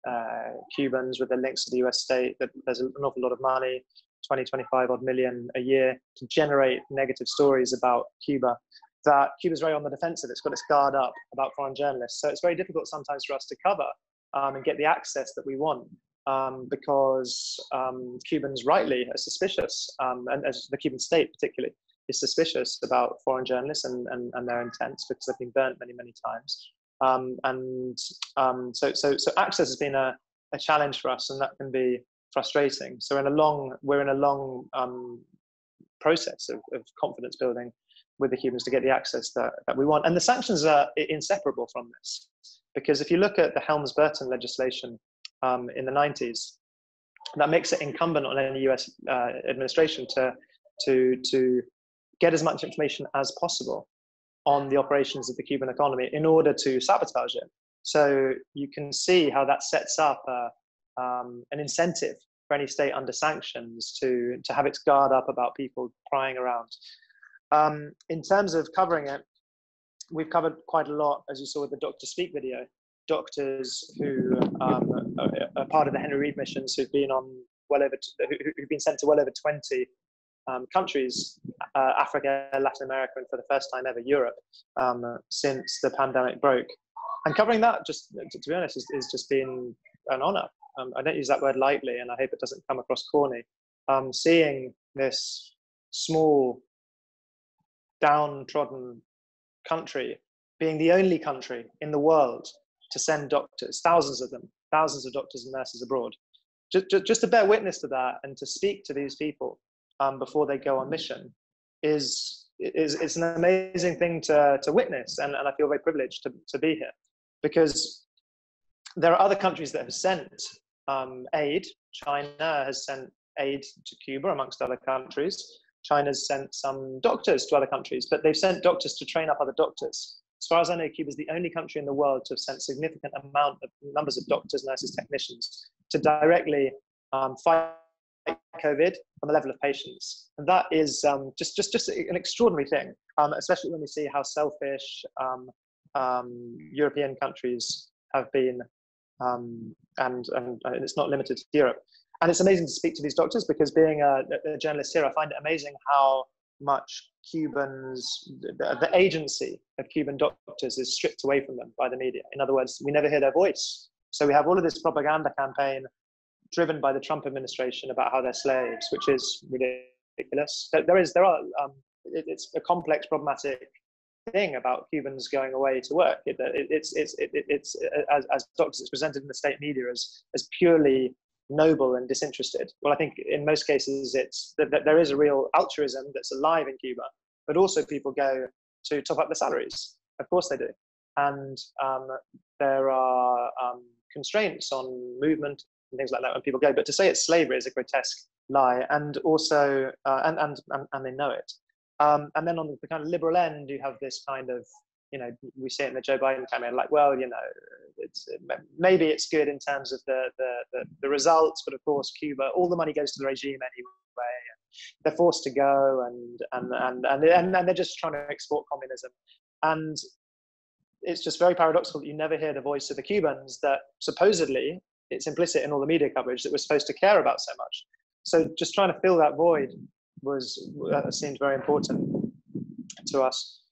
uh, Cubans with their links to the U S state, that there's an awful lot of money, twenty, twenty-five odd million a year, to generate negative stories about Cuba, that Cuba's very on the defensive. It's got its guard up about foreign journalists. So it's very difficult sometimes for us to cover um, and get the access that we want, um, because um, Cubans rightly are suspicious, um, and as the Cuban state particularly, is suspicious about foreign journalists and, and, and their intents, because they've been burnt many, many times. Um, and um, so, so, so access has been a, a challenge for us, and that can be frustrating. So in a long, we're in a long um, process of, of confidence building with the Cubans to get the access that, that we want. And the sanctions are inseparable from this, because if you look at the Helms-Burton legislation um, in the nineties, that makes it incumbent on any U S uh, administration to, to, to get as much information as possible on the operations of the Cuban economy in order to sabotage it. So you can see how that sets up a, um, an incentive for any state under sanctions to, to have its guard up about people prying around. Um, in terms of covering it, we've covered quite a lot, as you saw with the Doctor Speak video. Doctors who um, are, are part of the Henry Reeve missions, who've been on well over, who've been sent to well over twenty Um, countries, uh, Africa, Latin America, and for the first time ever, Europe, um, since the pandemic broke. And covering that, just to, to be honest, is, is just been an honor. Um, I don't use that word lightly, and I hope it doesn't come across corny. Um, seeing this small, downtrodden country being the only country in the world to send doctors, thousands of them, thousands of doctors and nurses abroad, just, just, just to bear witness to that and to speak to these people Um, before they go on mission, is is it's an amazing thing to to witness, and, and I feel very privileged to, to be here, because there are other countries that have sent um, aid. China has sent aid to Cuba, amongst other countries. China's sent some doctors to other countries, but they've sent doctors to train up other doctors. As far as I know, Cuba's the only country in the world to have sent significant amount of numbers of doctors, nurses, technicians to directly um, fight COVID on the level of patients. And that is um, just, just, just an extraordinary thing, um, especially when we see how selfish um, um, European countries have been, um, and, and, and it's not limited to Europe. And it's amazing to speak to these doctors, because being a, a journalist here, I find it amazing how much Cubans, the, the agency of Cuban doctors is stripped away from them by the media. In other words, we never hear their voice. So we have all of this propaganda campaign driven by the Trump administration about how they're slaves, which is ridiculous. There is, there are, um, it, it's a complex, problematic thing about Cubans going away to work. It, it, it's, it's, it, it's as, as doctors, it's presented in the state media as as purely noble and disinterested. Well, I think in most cases, it's that there is a real altruism that's alive in Cuba, but also people go to top up the salaries. Of course they do. and um, there are um, constraints on movement and things like that when people go. But to say it's slavery is a grotesque lie, and also uh, and, and and and they know it. Um, and then on the kind of liberal end, you have this kind of, you know, we see it in the Joe Biden campaign, like, well, you know, it's, maybe it's good in terms of the, the, the, the results, but of course, Cuba, all the money goes to the regime anyway. They're forced to go, and, and, and, and, and, and they're just trying to export communism. And it's just very paradoxical that you never hear the voice of the Cubans that supposedly it's implicit in all the media coverage that we're supposed to care about so much. So just trying to fill that void was uh, seemed very important to us.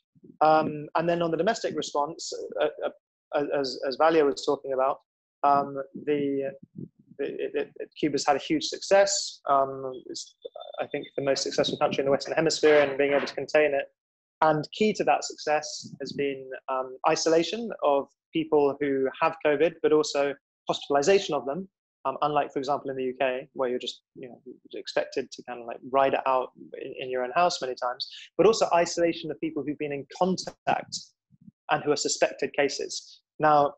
Um, and then on the domestic response, uh, uh, as, as Valia was talking about, um, the, the it, it, Cuba's had a huge success. Um, it's, I think, the most successful country in the Western Hemisphere in being able to contain it. And key to that success has been um, isolation of people who have COVID, but also hospitalization of them. Um, unlike, for example, in the U K, where you're just, you know, expected to kind of like ride it out in, in your own house many times, but also isolation of people who've been in contact and who are suspected cases. Now,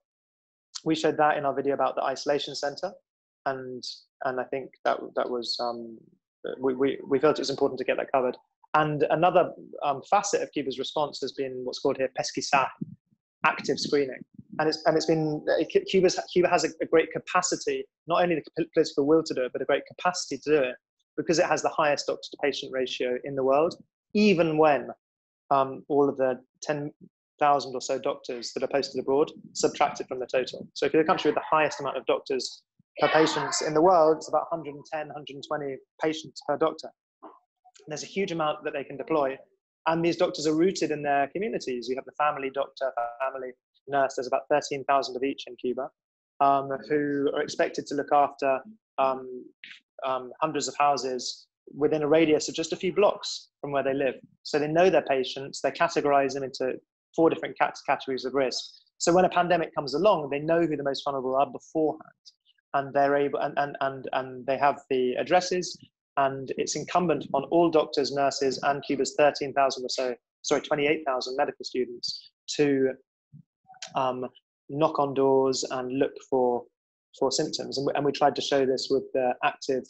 we showed that in our video about the isolation center, and and I think that that was um, we, we we felt it was important to get that covered. And another um, facet of Cuba's response has been what's called here pesquisar, active screening. And it's, and it's been, Cuba's, Cuba has a, a great capacity, not only the political will to do it, but a great capacity to do it, because it has the highest doctor to patient ratio in the world, even when um, all of the ten thousand or so doctors that are posted abroad subtracted from the total. So if you're the country with the highest amount of doctors per patient in the world, it's about one hundred ten, one hundred twenty patients per doctor. And there's a huge amount that they can deploy. And these doctors are rooted in their communities. You have the family doctor, family nurse, there's about thirteen thousand of each in Cuba, um, who are expected to look after um, um, hundreds of houses within a radius of just a few blocks from where they live. So they know their patients, they categorize them into four different cat categories of risk. So when a pandemic comes along, they know who the most vulnerable are beforehand, and they're able, and, and, and, and they have the addresses. And it's incumbent on all doctors, nurses, and Cuba's thirteen thousand or so, sorry, twenty-eight thousand medical students to um, knock on doors and look for, for symptoms. And we, and we tried to show this with the active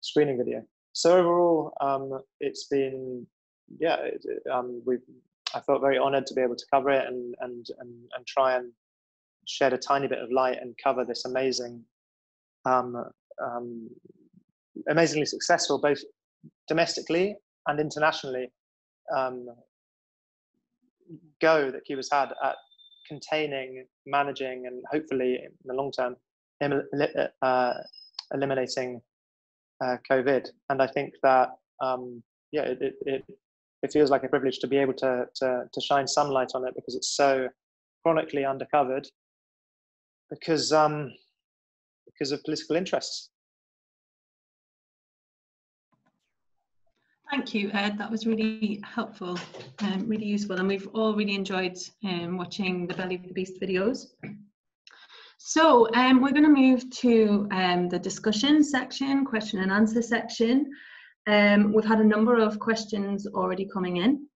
screening video. So overall, um, it's been, yeah, it, um, we've, I felt very honored to be able to cover it and, and, and, and try and shed a tiny bit of light and cover this amazing um, um, amazingly successful, both domestically and internationally, um, go that Cuba's had at containing, managing, and hopefully in the long term, em uh, eliminating uh, COVID. And I think that, um, yeah, it, it, it, it feels like a privilege to be able to, to, to shine some light on it, because it's so chronically undercovered because, um, because of political interests. Thank you, Ed. That was really helpful and um, really useful. And we've all really enjoyed um, watching the Belly of the Beast videos. So um, we're going to move to um, the discussion section, question and answer section. Um, we've had a number of questions already coming in.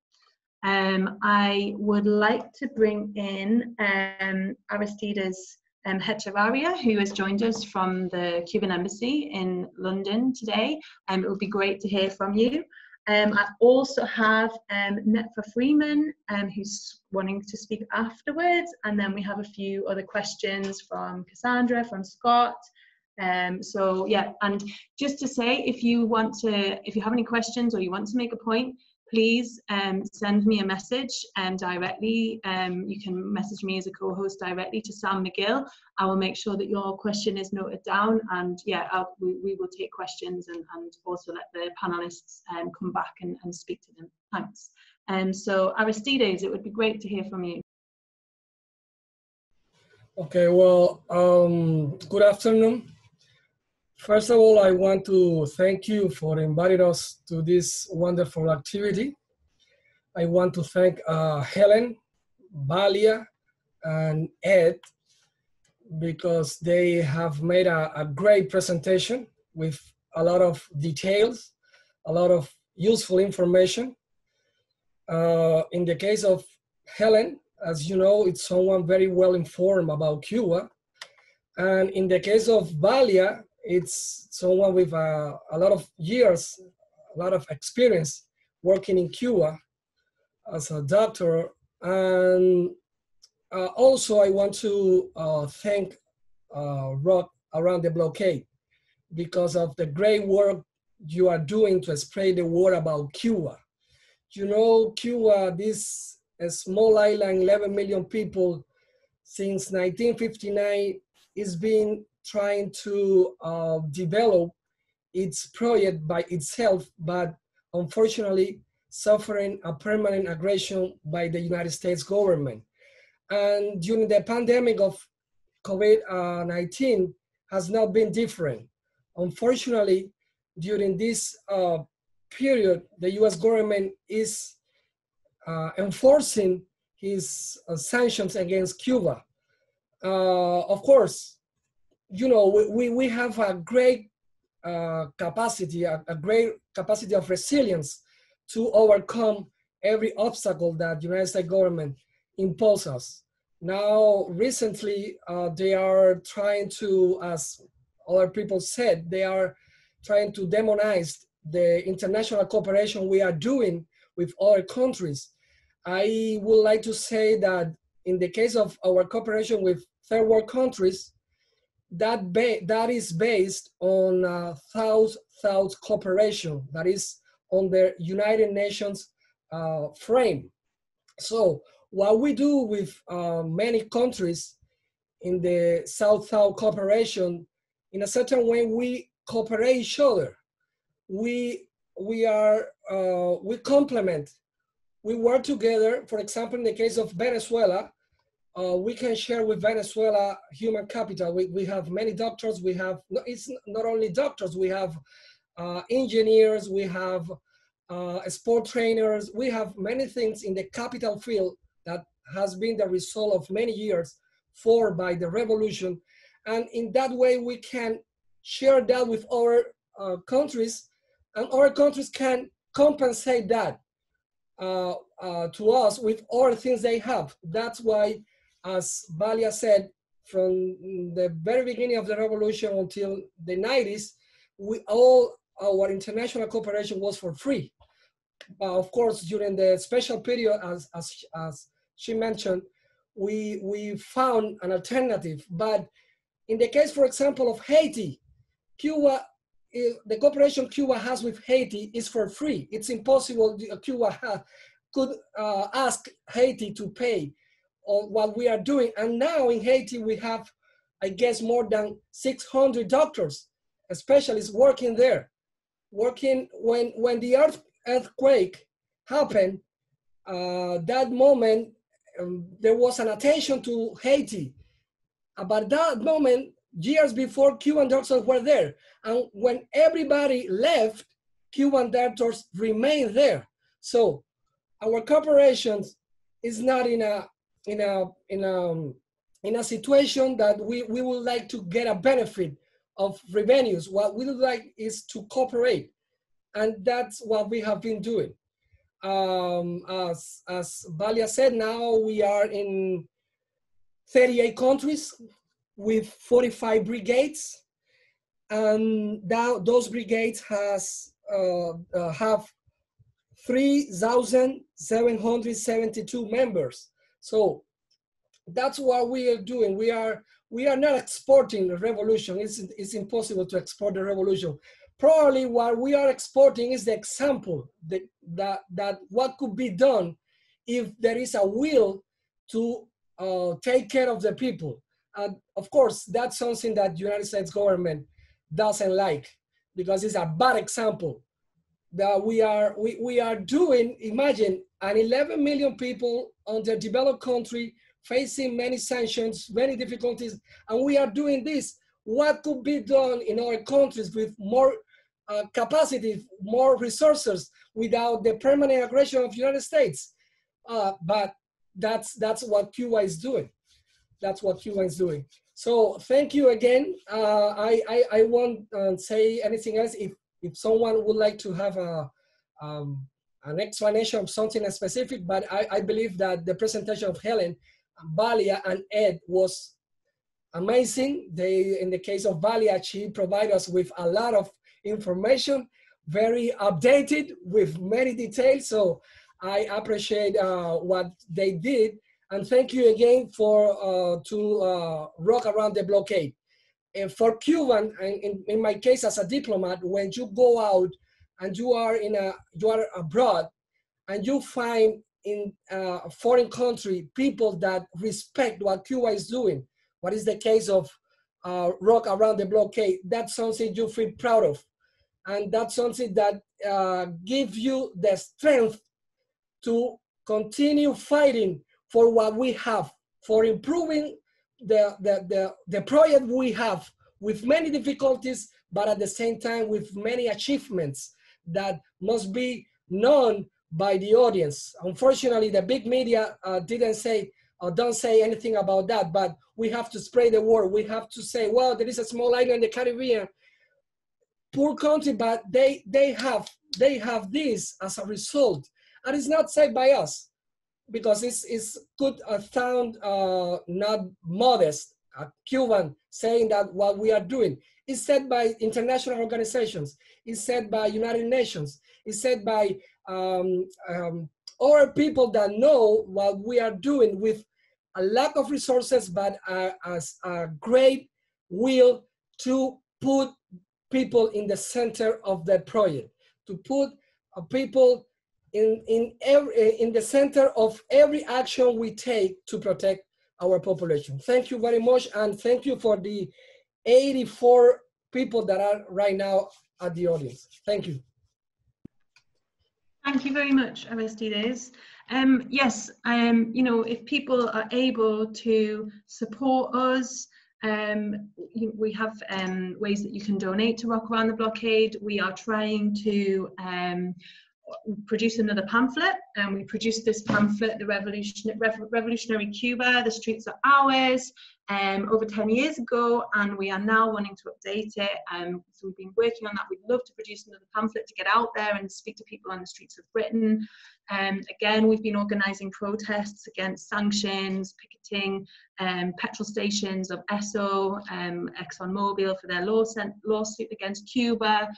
Um, I would like to bring in um, Aristides Um, Hechavarria, who has joined us from the Cuban Embassy in London today. Um, it would be great to hear from you. Um, I also have um, Netfa Freeman, um, who's wanting to speak afterwards, and then we have a few other questions from Cassandra, from Scott. Um, so yeah, and just to say, if you want to, if you have any questions or you want to make a point, please um, send me a message um, directly. Um, you can message me as a co-host directly to Sam McGill. I will make sure that your question is noted down, and yeah, I'll, we, we will take questions and, and also let the panelists um, come back and, and speak to them. Thanks. Um, so Aristides, it would be great to hear from you. Okay, well, um, good afternoon. First of all, I want to thank you for inviting us to this wonderful activity. I want to thank uh, Helen, Valia, and Ed, because they have made a, a great presentation with a lot of details, a lot of useful information. Uh, in the case of Helen, as you know, it's someone very well informed about Cuba. And in the case of Valia, it's someone with a, a lot of years, a lot of experience working in Cuba as a doctor. And uh, also I want to uh, thank uh, Rock Around the Blockade because of the great work you are doing to spread the word about Cuba. You know, Cuba, this a small island, eleven million people, since nineteen fifty-nine, is been trying to uh, develop its project by itself, but unfortunately suffering a permanent aggression by the United States government. And during the pandemic of COVID nineteen uh, has not been different. Unfortunately, during this uh, period, the U S government is uh, enforcing his uh, sanctions against Cuba. Uh, of course, you know, we, we have a great uh, capacity, a, a great capacity of resilience to overcome every obstacle that the United States government imposes us. Now, recently, uh, they are trying to, as other people said, they are trying to demonize the international cooperation we are doing with other countries. I would like to say that in the case of our cooperation with third world countries, that, ba that is based on uh, South-South cooperation, that is on the United Nations uh, frame. So what we do with uh, many countries in the South-South cooperation, in a certain way, we cooperate each other. We, we are, uh, we complement, we work together. For example, in the case of Venezuela, uh, we can share with Venezuela human capital. We, we have many doctors, we have, no, it's not only doctors, we have uh, engineers, we have uh, sport trainers, we have many things in the capital field that has been the result of many years forged by the revolution. And in that way, we can share that with our uh, countries, and our countries can compensate that uh, uh, to us with all things they have. That's why, as Valia said, from the very beginning of the revolution until the nineties, we all, our international cooperation was for free. Uh, of course, during the special period, as, as, as she mentioned, we, we found an alternative. But in the case, for example, of Haiti, Cuba, the cooperation Cuba has with Haiti is for free. It's impossible Cuba ha, could uh, ask Haiti to pay on what we are doing. And now in Haiti, we have, I guess, more than six hundred doctors, specialists working there, working when, when the earth, earthquake happened, uh, that moment, um, there was an attention to Haiti. About that moment, years before, Cuban doctors were there. And when everybody left, Cuban doctors remained there. So our cooperation is not in a, in a, in a, in a situation that we, we would like to get a benefit of revenues. What we would like is to cooperate. And that's what we have been doing. Um, as, as Valia said, now we are in thirty-eight countries with forty-five brigades, and that, those brigades has, uh, uh, have three thousand seven hundred seventy-two members. So that's what we are doing. We are, we are not exporting the revolution. It's, it's impossible to export the revolution. Probably what we are exporting is the example that, that, that what could be done if there is a will to Uh, take care of the people. And of course, that's something that the United States government doesn't like, because it's a bad example that we are, we, we are doing. Imagine an eleven million people on the developed country facing many sanctions, many difficulties, and we are doing this. What could be done in our countries with more uh, capacity, more resources, without the permanent aggression of the United States? Uh, but That's, that's what Cuba is doing. That's what Cuba is doing. So thank you again. Uh, I, I, I won't uh, say anything else. If, if someone would like to have a, um, an explanation of something specific, but I, I believe that the presentation of Helen, Valia, and Ed was amazing. They, in the case of Valia, she provided us with a lot of information, very updated with many details. So I appreciate uh, what they did. And thank you again for uh, to uh, Rock Around the Blockade. And for Cuban, and in, in my case as a diplomat, when you go out and you are in a, you are abroad, and you find in a foreign country people that respect what Cuba is doing, what is the case of uh, Rock Around the Blockade, that's something you feel proud of. And that's something that uh, gives you the strength to continue fighting for what we have, for improving the, the, the, the project we have, with many difficulties, but at the same time with many achievements that must be known by the audience. Unfortunately, the big media uh, didn't say, or don't say anything about that, but we have to spread the word. We have to say, well, there is a small island in the Caribbean, poor country, but they, they, have, they have this as a result. And it's not said by us, because it's, it's good uh, sound, uh, not modest, a Cuban saying that what we are doing. It's said by international organizations. It's said by United Nations. It's said by um, um, other people that know what we are doing, with a lack of resources, but uh, as a great will to put people in the center of the project, to put uh, people in, in, every, in the center of every action we take to protect our population. Thank you very much, and thank you for the eighty-four people that are right now at the audience. Thank you. Thank you very much, Aristides. Um, yes, um, you know, if people are able to support us, Um, we have um, ways that you can donate to Rock Around the Blockade. We are trying to um, produce another pamphlet, and we produced this pamphlet, The Revolution, Revo Revolutionary Cuba, The Streets Are Ours, um, over ten years ago, and we are now wanting to update it. Um, so we've been working on that. We'd love to produce another pamphlet to get out there and speak to people on the streets of Britain. Um, again, we've been organising protests against sanctions, picketing um, petrol stations of Esso, um, ExxonMobil for their law lawsuit against Cuba.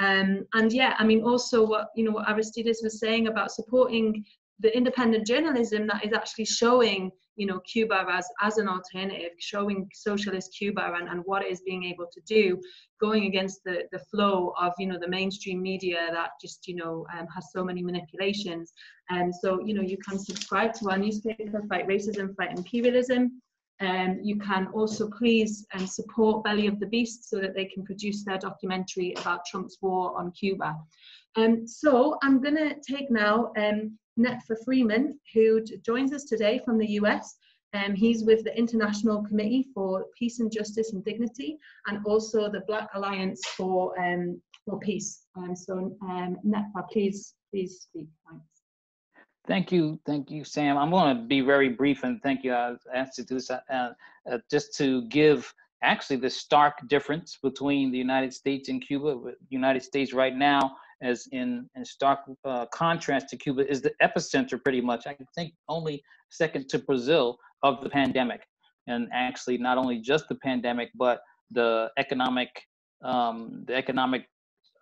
Um, and yeah, I mean, also what, you know, what Aristides was saying about supporting the independent journalism that is actually showing, you know, Cuba as, as an alternative, showing socialist Cuba and, and what it is being able to do, going against the, the flow of, you know, the mainstream media that just, you know, um, has so many manipulations. And so, you know, you can subscribe to our newspaper, Fight Racism, Fight Imperialism. Um, you can also please um, support Belly of the Beast so that they can produce their documentary about Trump's war on Cuba. Um, so I'm going to take now um, Netfa Freeman, who joins us today from the U S. Um, he's with the International Committee for Peace and Justice and Dignity, and also the Black Alliance for, um, for Peace. Um, so um, Netfa, please, please speak. Thanks. Thank you. Thank you, Sam. I'm going to be very brief, and thank you. I was asked to do this uh, uh, just to give actually the stark difference between the United States and Cuba. The United States right now, as in, in stark uh, contrast to Cuba, is the epicenter pretty much, I think only second to Brazil, of the pandemic. And actually not only just the pandemic, but the economic, um, the economic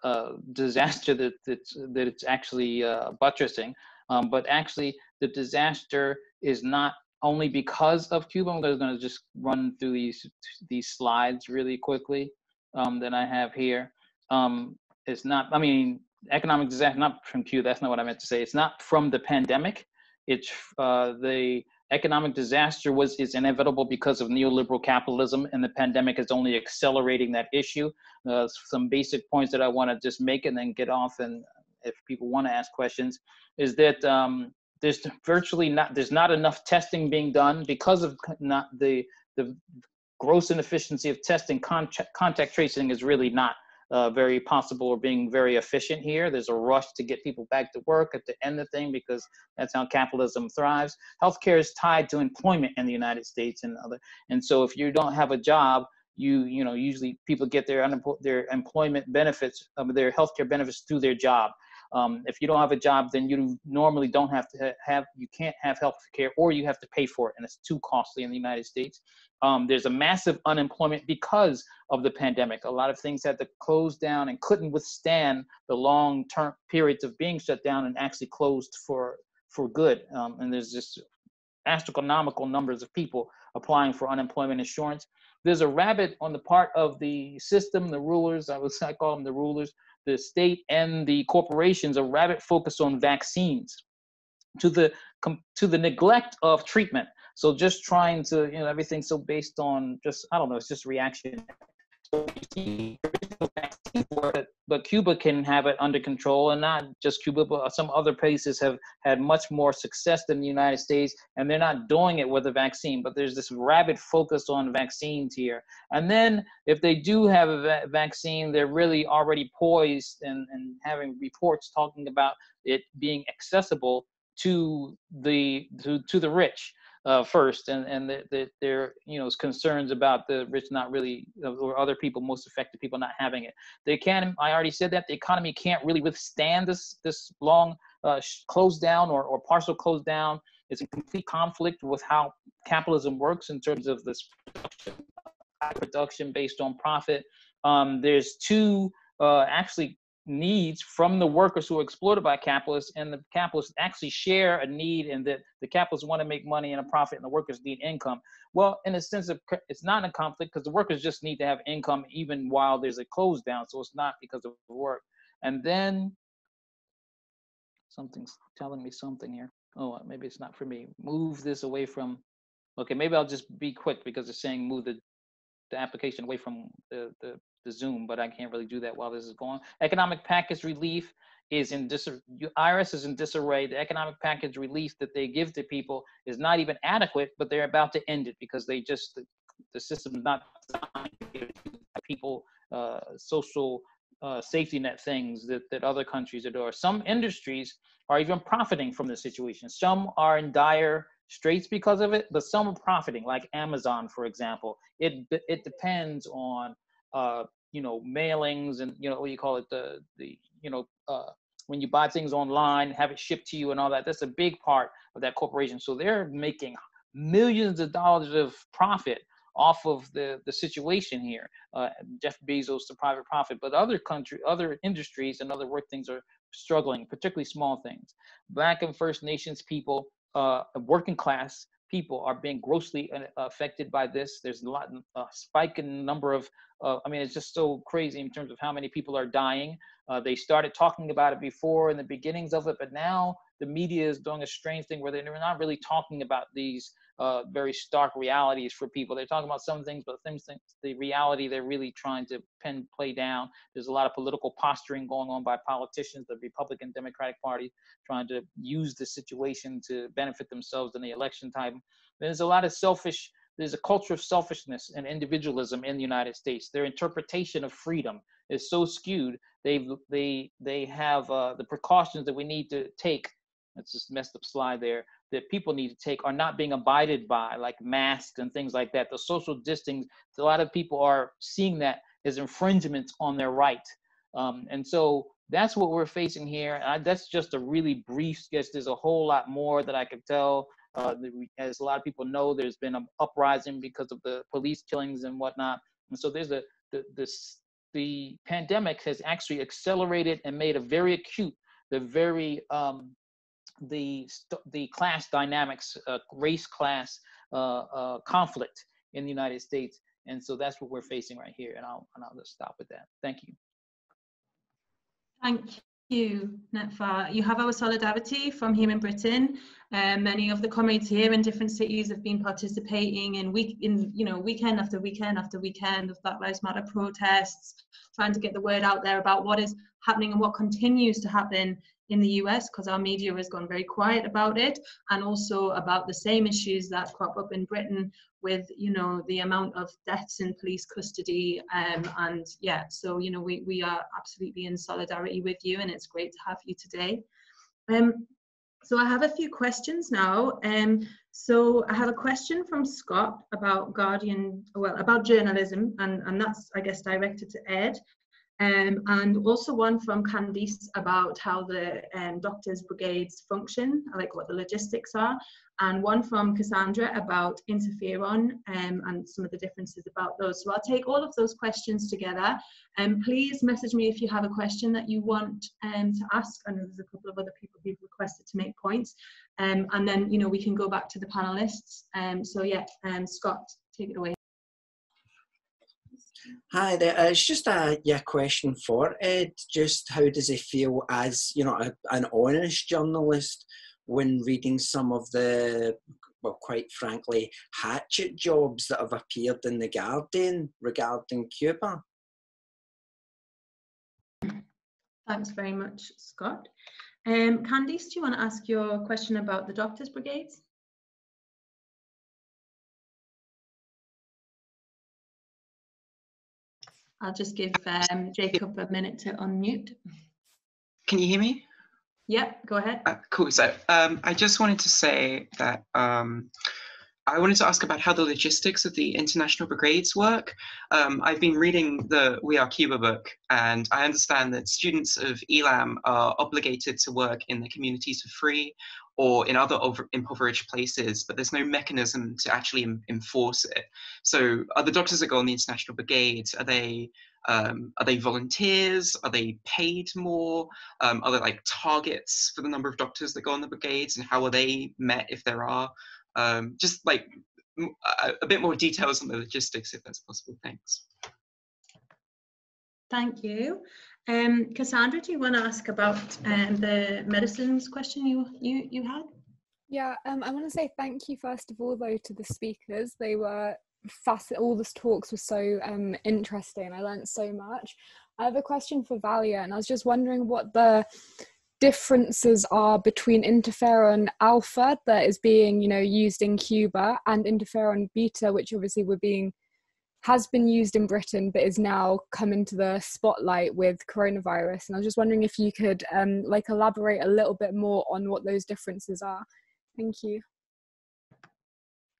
uh, disaster that, that's, that it's actually uh, buttressing. Um, but actually, the disaster is not only because of Cuba. I'm going to just run through these these slides really quickly um, that I have here. Um, it's not, I mean, economic disaster, not from Cuba. That's not what I meant to say. It's not from the pandemic. It's uh, the economic disaster was is inevitable because of neoliberal capitalism, and the pandemic is only accelerating that issue. Uh, some basic points that I want to just make and then get off, and if people want to ask questions, is that um, there's virtually not, there's not enough testing being done because of not the, the gross inefficiency of testing. Contact, contact tracing is really not uh, very possible or being very efficient here. There's a rush to get people back to work at the end of the thing, because that's how capitalism thrives. Healthcare is tied to employment in the United States and other. And so if you don't have a job, you, you know, usually people get their, their employment benefits, um, their healthcare benefits through their job. Um, if you don't have a job, then you normally don't have to have, you can't have health care, or you have to pay for it, and it's too costly in the United States. Um, there's a massive unemployment because of the pandemic. A lot of things had to close down and couldn't withstand the long-term periods of being shut down and actually closed for, for good. Um, and there's just astronomical numbers of people applying for unemployment insurance. There's a rabbit on the part of the system, the rulers, I was I call them the rulers, the state and the corporations, a rabbit focused on vaccines to the, to the neglect of treatment. So just trying to, you know, everything's so based on just, I don't know, it's just reaction. So you see, there's no vaccine for it, but Cuba can have it under control, and not just Cuba, but some other places have had much more success than the United States, and they're not doing it with a vaccine, but there's this rabid focus on vaccines here. And then if they do have a va vaccine, they're really already poised and, and having reports talking about it being accessible to the, to, to the rich. Uh, first, and and the, the, their you know concerns about the rich not really, or other people, most affected people, not having it. They can. I already said that the economy can't really withstand this this long uh, close down or or partial close down. It's in complete conflict with how capitalism works in terms of this production, production based on profit. Um, there's two uh, actually needs from the workers who are exploited by capitalists, and the capitalists actually share a need, and that the capitalists want to make money and a profit, and the workers need income. Well, in a sense of, it's not in a conflict, because the workers just need to have income even while there's a close down, so it's not because of work. And then something's telling me something here. Oh, maybe it's not for me. Move this away from, okay, maybe I'll just be quick because it's saying move the, the application away from the, the the Zoom, but I can't really do that while this is going. Economic package relief is in disarray. I R S is in disarray. The economic package relief that they give to people is not even adequate, but they're about to end it because they just, the, the system is not designed to give people uh, social uh, safety net things that, that other countries adore. Some industries are even profiting from the situation. Some are in dire straits because of it, but some are profiting, like Amazon, for example. It, it depends on Uh, you know, mailings and, you know, what you call it, the, the you know, uh, when you buy things online, have it shipped to you and all that. That's a big part of that corporation. So they're making millions of dollars of profit off of the, the situation here. Uh, Jeff Bezos, the private profit, but other country, other industries and other work things are struggling, particularly small things. Black and First Nations people, uh, working class people are being grossly affected by this. There's a lot, a spike in the number of, uh, I mean, it's just so crazy in terms of how many people are dying. Uh, they started talking about it before in the beginnings of it, but now the media is doing a strange thing where they're not really talking about these uh, very stark realities for people. They're talking about some things, but things, the reality they're really trying to pin play down. There's a lot of political posturing going on by politicians, the Republican Democratic Party, trying to use the situation to benefit themselves in the election time. There's a lot of selfish, there's a culture of selfishness and individualism in the United States. Their interpretation of freedom is so skewed. They've, they, they have uh, the precautions that we need to take. It's just messed up slide there that people need to take are not being abided by, like masks and things like that. The social distancing, a lot of people are seeing that as infringements on their right. Um, and so that's what we're facing here. And I, that's just a really brief sketch. There's a whole lot more that I could tell. Uh, as a lot of people know, there's been an uprising because of the police killings and whatnot. And so there's a, the, this, the pandemic has actually accelerated and made a very acute, the very, um, the the class dynamics, uh, race class uh, uh, conflict in the United States. And so that's what we're facing right here. And I'll, and I'll just stop with that. Thank you. Thank you, Netfa. You have our solidarity from Human Britain. Um, many of the comrades here in different cities have been participating in, week, in you know, weekend after weekend after weekend of Black Lives Matter protests, trying to get the word out there about what is happening and what continues to happen in the U S, because our media has gone very quiet about it, and also about the same issues that crop up in Britain with, you know, the amount of deaths in police custody. Um, and yeah, so, you know, we, we are absolutely in solidarity with you, and it's great to have you today. Um, so I have a few questions now. Um, so I have a question from Scott about Guardian, well, about journalism, and, and that's, I guess, directed to Ed. Um, and also one from Candice about how the um, doctors' brigades function, like what the logistics are, and one from Cassandra about interferon um, and some of the differences about those. So I'll take all of those questions together, and um, please message me if you have a question that you want um, to ask. I know there's a couple of other people who've requested to make points, um, and then you know we can go back to the panelists. Um, so yeah, um, Scott, take it away. Hi there. Uh, it's just a yeah question for Ed. Just how does he feel as you know a, an honest journalist when reading some of the well, quite frankly, hatchet jobs that have appeared in the Guardian regarding Cuba? Thanks very much, Scott. Um, Candice, do you want to ask your question about the doctors' brigades? I'll just give um, Jacob a minute to unmute. Can you hear me? Yeah, go ahead. Uh, cool. So um, I just wanted to say that um, I wanted to ask about how the logistics of the international brigades work. Um, I've been reading the We Are Cuba book, and I understand that students of ELAM are obligated to work in the communities for free or in other impoverished places, but there's no mechanism to actually enforce it. So are the doctors that go on the international brigades, are they um, are they volunteers? Are they paid more? Um, are there like targets for the number of doctors that go on the brigades, and how are they met if there are? Um, just like a, a bit more details on the logistics if that's possible, thanks. Thank you. Um, Cassandra, do you want to ask about um, the medicines question you, you, you had? Yeah, um, I want to say thank you first of all though to the speakers. They were fascinating. All the talks were so um, interesting. I learned so much. I have a question for Valia, and I was just wondering what the differences are between interferon alpha that is being you know used in Cuba and interferon beta, which obviously were being has been used in Britain, but is now come into the spotlight with coronavirus. And I was just wondering if you could um, like elaborate a little bit more on what those differences are. Thank you.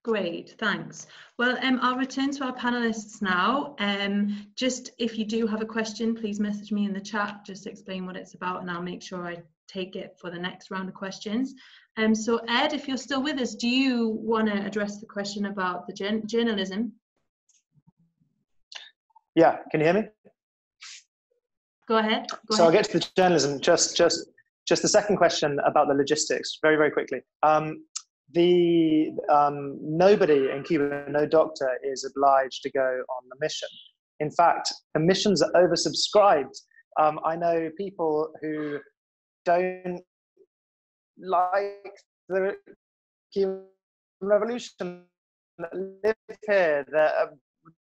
Great, thanks. Well, um, I'll return to our panelists now. Um, just if you do have a question, please message me in the chat, just explain what it's about, and I'll make sure I take it for the next round of questions. Um, so Ed, if you're still with us, do you want to address the question about the journalism? Yeah, can you hear me? Go ahead. Go so ahead. I'll get to the journalism. Just, just, just the second question about the logistics, very, very quickly. Um, the um, nobody in Cuba, no doctor, is obliged to go on the mission. In fact, the missions are oversubscribed. Um, I know people who don't like the Cuban revolution that live here. That, um,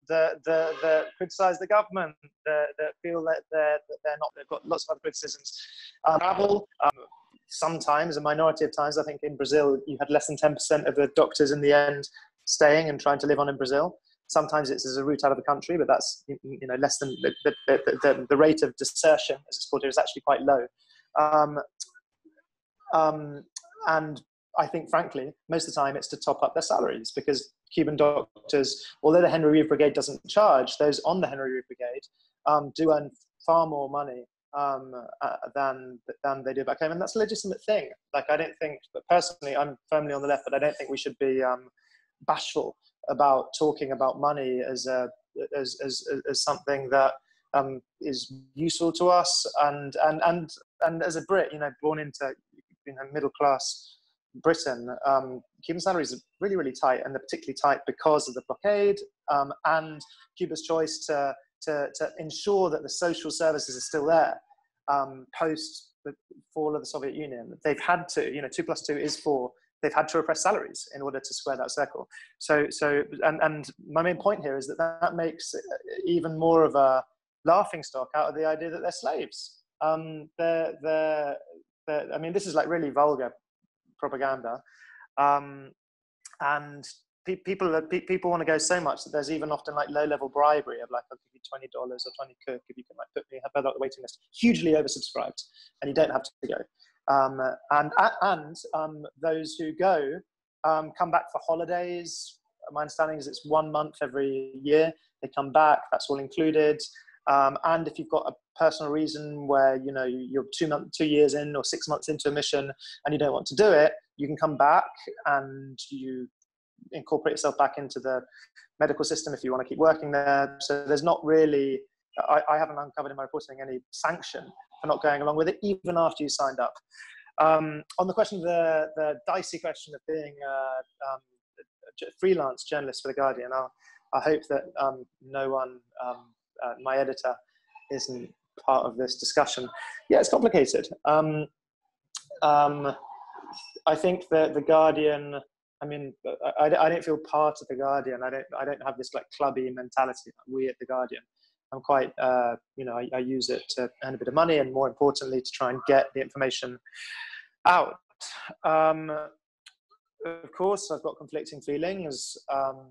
The, the, the criticise the government, that the feel that they're, that they're not, they've got lots of other criticisms. Um, travel, um, sometimes, a minority of times, I think in Brazil, you had less than ten percent of the doctors in the end staying and trying to live on in Brazil. Sometimes it's as a route out of the country, but that's, you know, less than, the, the, the, the, the rate of desertion, as it's called here, is actually quite low. Um, um, and I think, frankly, most of the time it's to top up their salaries, because Cuban doctors, although the Henry Reeve Brigade doesn't charge, those on the Henry Reeve Brigade um, do earn far more money um, uh, than, than they do back home. And that's a legitimate thing. Like, I don't think, but personally, I'm firmly on the left, but I don't think we should be um, bashful about talking about money as, a, as, as, as something that um, is useful to us. And, and, and, and as a Brit, you know, born into you know, middle class Britain, um, Cuban salaries are really, really tight, and they're particularly tight because of the blockade um, and Cuba's choice to, to, to ensure that the social services are still there um, post the fall of the Soviet Union. They've had to, you know, two plus two is four. They've had to repress salaries in order to square that circle. So, so and, and my main point here is that that makes even more of a laughingstock out of the idea that they're slaves. Um, they're, they're, they're, I mean, this is like really vulgar propaganda, um, and pe people are, pe people want to go so much that there's even often like low-level bribery of like, I'll give you twenty dollars or twenty quid if you can like put me further up the waiting list. Hugely oversubscribed, and you don't have to go. Um, and and um, those who go um, come back for holidays. My understanding is it's one month every year. They come back. That's all included. Um, and if you've got a personal reason where, you know, you're two months, two years in or six months into a mission and you don't want to do it, you can come back and you incorporate yourself back into the medical system if you want to keep working there. So there's not really, I, I haven't uncovered in my reporting any sanction for not going along with it, even after you signed up. Um, on the question, the, the dicey question of being a, um, a freelance journalist for The Guardian, I'll, I hope that um, no one, um, uh, my editor, isn't part of this discussion. Yeah, it's complicated. Um, um, I think that The Guardian, I mean, I, I don't feel part of The Guardian. I don't, I don't have this like clubby mentality, like we at The Guardian. I'm quite, uh, you know, I, I use it to earn a bit of money and more importantly to try and get the information out. Um, of course, I've got conflicting feelings um,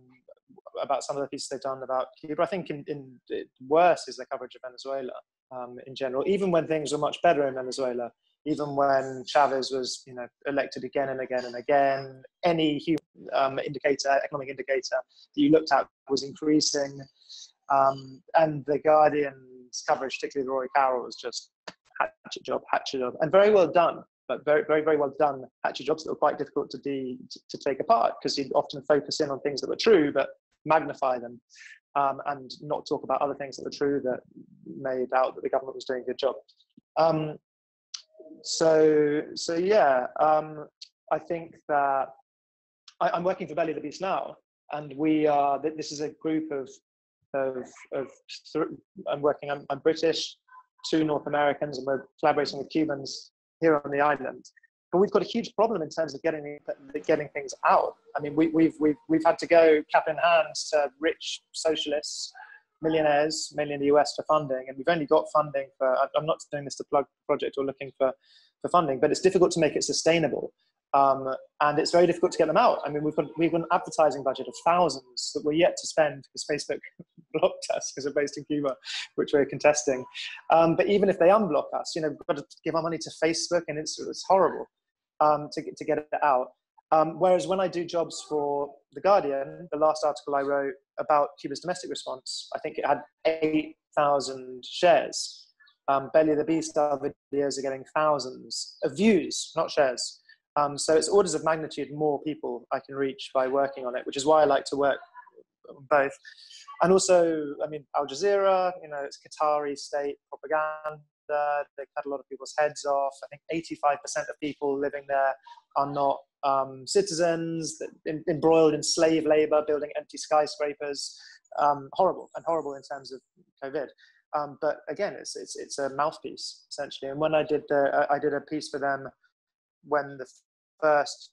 about some of the pieces they've done about Cuba. I think in, in worse is their coverage of Venezuela um, in general, even when things were much better in Venezuela, even when Chavez was, you know, elected again and again and again. Any human, um, indicator, economic indicator that you looked at was increasing. Um, and The Guardian's coverage, particularly the Roy Carroll, was just hatchet job, hatchet job, and very well done, but very, very, very well done hatchet jobs that were quite difficult to, de to take apart because you'd often focus in on things that were true but magnify them um, and not talk about other things that were true that made out that the government was doing a good job. Um, so, so yeah, um, I think that I, I'm working for Belly of the Beast now, and we are, this is a group of Of, of I'm working. I'm, I'm British, two North Americans, and we're collaborating with Cubans here on the island. But we've got a huge problem in terms of getting getting things out. I mean, we, we've we've we've had to go cap in hand to rich socialists, millionaires, mainly in the U S, for funding, and we've only got funding for. I'm not doing this to plug project or looking for for funding, but it's difficult to make it sustainable. Um, and it's very difficult to get them out. I mean, we've got, we've got an advertising budget of thousands that we're yet to spend because Facebook blocked us because we're based in Cuba, which we're contesting. Um, but even if they unblock us, you know, we've got to give our money to Facebook, and it's, it's horrible um, to, get, to get it out. Um, whereas when I do jobs for The Guardian, the last article I wrote about Cuba's domestic response, I think it had eight thousand shares. Um, Belly of the Beast, our videos are getting thousands of views, not shares. Um, so it's orders of magnitude more people I can reach by working on it, which is why I like to work both. And also, I mean, Al Jazeera, you know, it's Qatari state propaganda. They cut a lot of people's heads off. I think eighty-five percent of people living there are not um, citizens, in, embroiled in slave labor, building empty skyscrapers. Um, horrible, and horrible in terms of COVID. Um, but again, it's, it's, it's a mouthpiece, essentially. And when I did, the, I did a piece for them when the first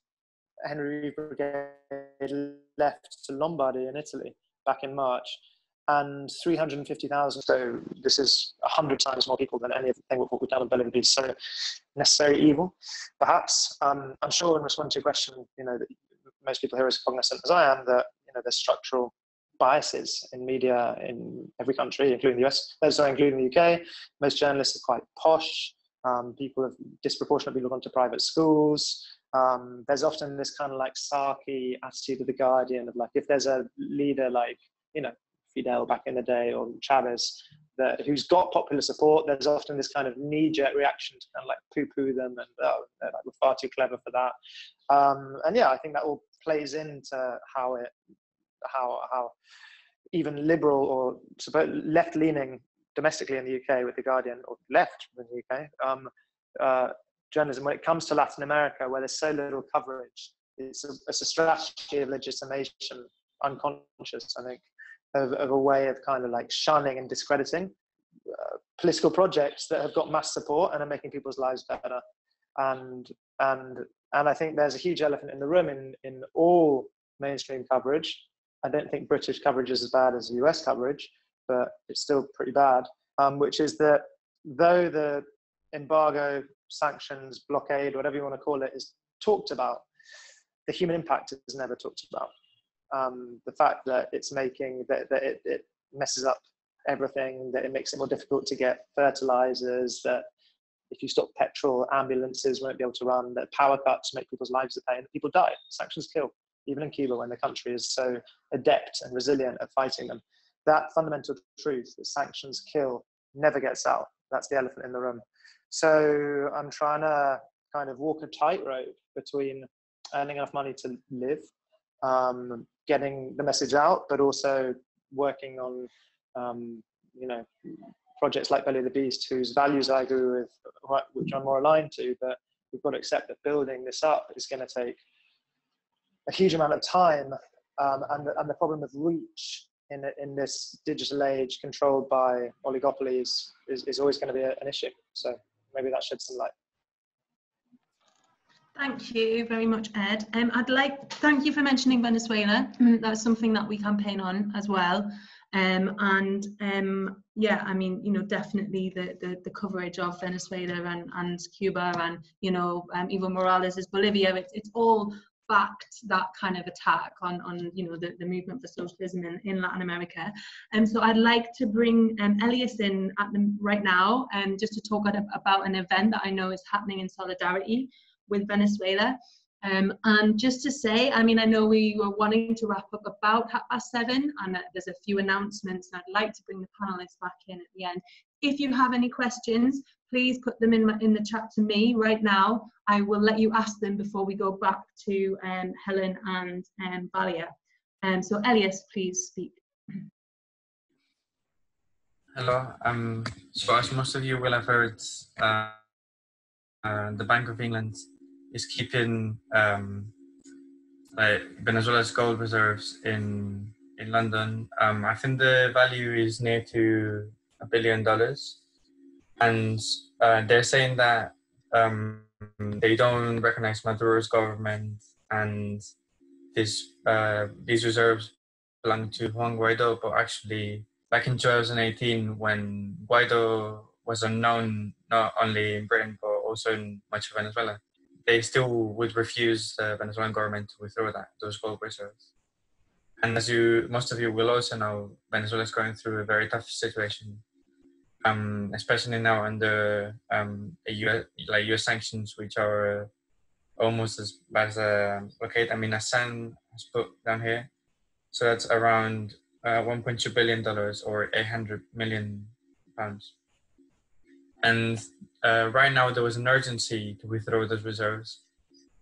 Henry Reeve brigade left to Lombardy in Italy back in March, and three hundred fifty thousand, so this is a hundred times more people than any of the thing what we've done on Belly of the Beast, so necessary evil, perhaps. Um, I'm sure in response to your question, you know, that most people here are as cognizant as I am that, you know, there's structural biases in media in every country, including the U S, sorry, including the U K. Most journalists are quite posh. Um, people have disproportionately gone to private schools. Um, there's often this kind of like sarky attitude of The Guardian of like, if there's a leader like, you know, Fidel back in the day or Chavez that who's got popular support, there's often this kind of knee-jerk reaction to kind of like poo-poo them and oh, they're like, we're far too clever for that. Um, and yeah, I think that all plays into how it, how how even liberal or left-leaning domestically in the U K with The Guardian, or left in the U K, um, uh, journalism, when it comes to Latin America, where there's so little coverage, it's a, it's a strategy of legitimation, unconscious, I think, of, of a way of kind of like shunning and discrediting uh, political projects that have got mass support and are making people's lives better. And, and, and I think there's a huge elephant in the room in, in all mainstream coverage. I don't think British coverage is as bad as U S coverage, but it's still pretty bad, um, which is that though the embargo, sanctions, blockade, whatever you want to call it, is talked about, the human impact is never talked about. Um, the fact that it's making, that, that it, it messes up everything, that it makes it more difficult to get fertilizers, that if you stop petrol, ambulances won't be able to run, that power cuts make people's lives a pain, that people die, sanctions kill, even in Cuba when the country is so adept and resilient at fighting them. that fundamental truth that sanctions kill never gets out. That's the elephant in the room. So I'm trying to kind of walk a tightrope between earning enough money to live, um, getting the message out, but also working on, um, you know, projects like Belly of the Beast, whose values I agree with, which I'm more aligned to, but we've got to accept that building this up is going to take a huge amount of time, um, and, the, and the problem of reach in, in this digital age controlled by oligopolies is, is always going to be a, an issue. So maybe that sheds some light. Thank you very much, Ed. Um, I'd like to thank you for mentioning Venezuela. That's something that we campaign on as well. Um, and um, yeah, I mean, you know, definitely the, the, the coverage of Venezuela and, and Cuba and, you know, um, Evo Morales is Bolivia. It, it's all backed that kind of attack on, on you know, the, the movement for socialism in, in Latin America. And um, so I'd like to bring um, Elias in at the, right now, um, just to talk about an event that I know is happening in solidarity with Venezuela. Um, and just to say, I mean, I know we were wanting to wrap up about half past seven, and uh, there's a few announcements, and I'd like to bring the panelists back in at the end. If you have any questions, please put them in, in the chat to me right now. I will let you ask them before we go back to um, Helen and um, Valia. Um, so Elias, please speak. Hello. Um, so as most of you will have heard, uh, uh, the Bank of England is keeping um, like Venezuela's gold reserves in in London. Um, I think the value is near to a billion dollars, and uh, they're saying that um, they don't recognize Maduro's government, and this uh, these reserves belong to Juan Guaido. But actually, back in two thousand eighteen, when Guaido was unknown not only in Britain but also in much of Venezuela, they still would refuse the Venezuelan government to withdraw that, those gold reserves. And as you, most of you will also know, Venezuela is going through a very tough situation, um, especially now under um, a U S, like U S sanctions, which are almost as bad as a blockade. I mean, Hassan has put down here. So that's around uh, one point two billion dollars or eight hundred million pounds. And uh, right now there was an urgency to withdraw those reserves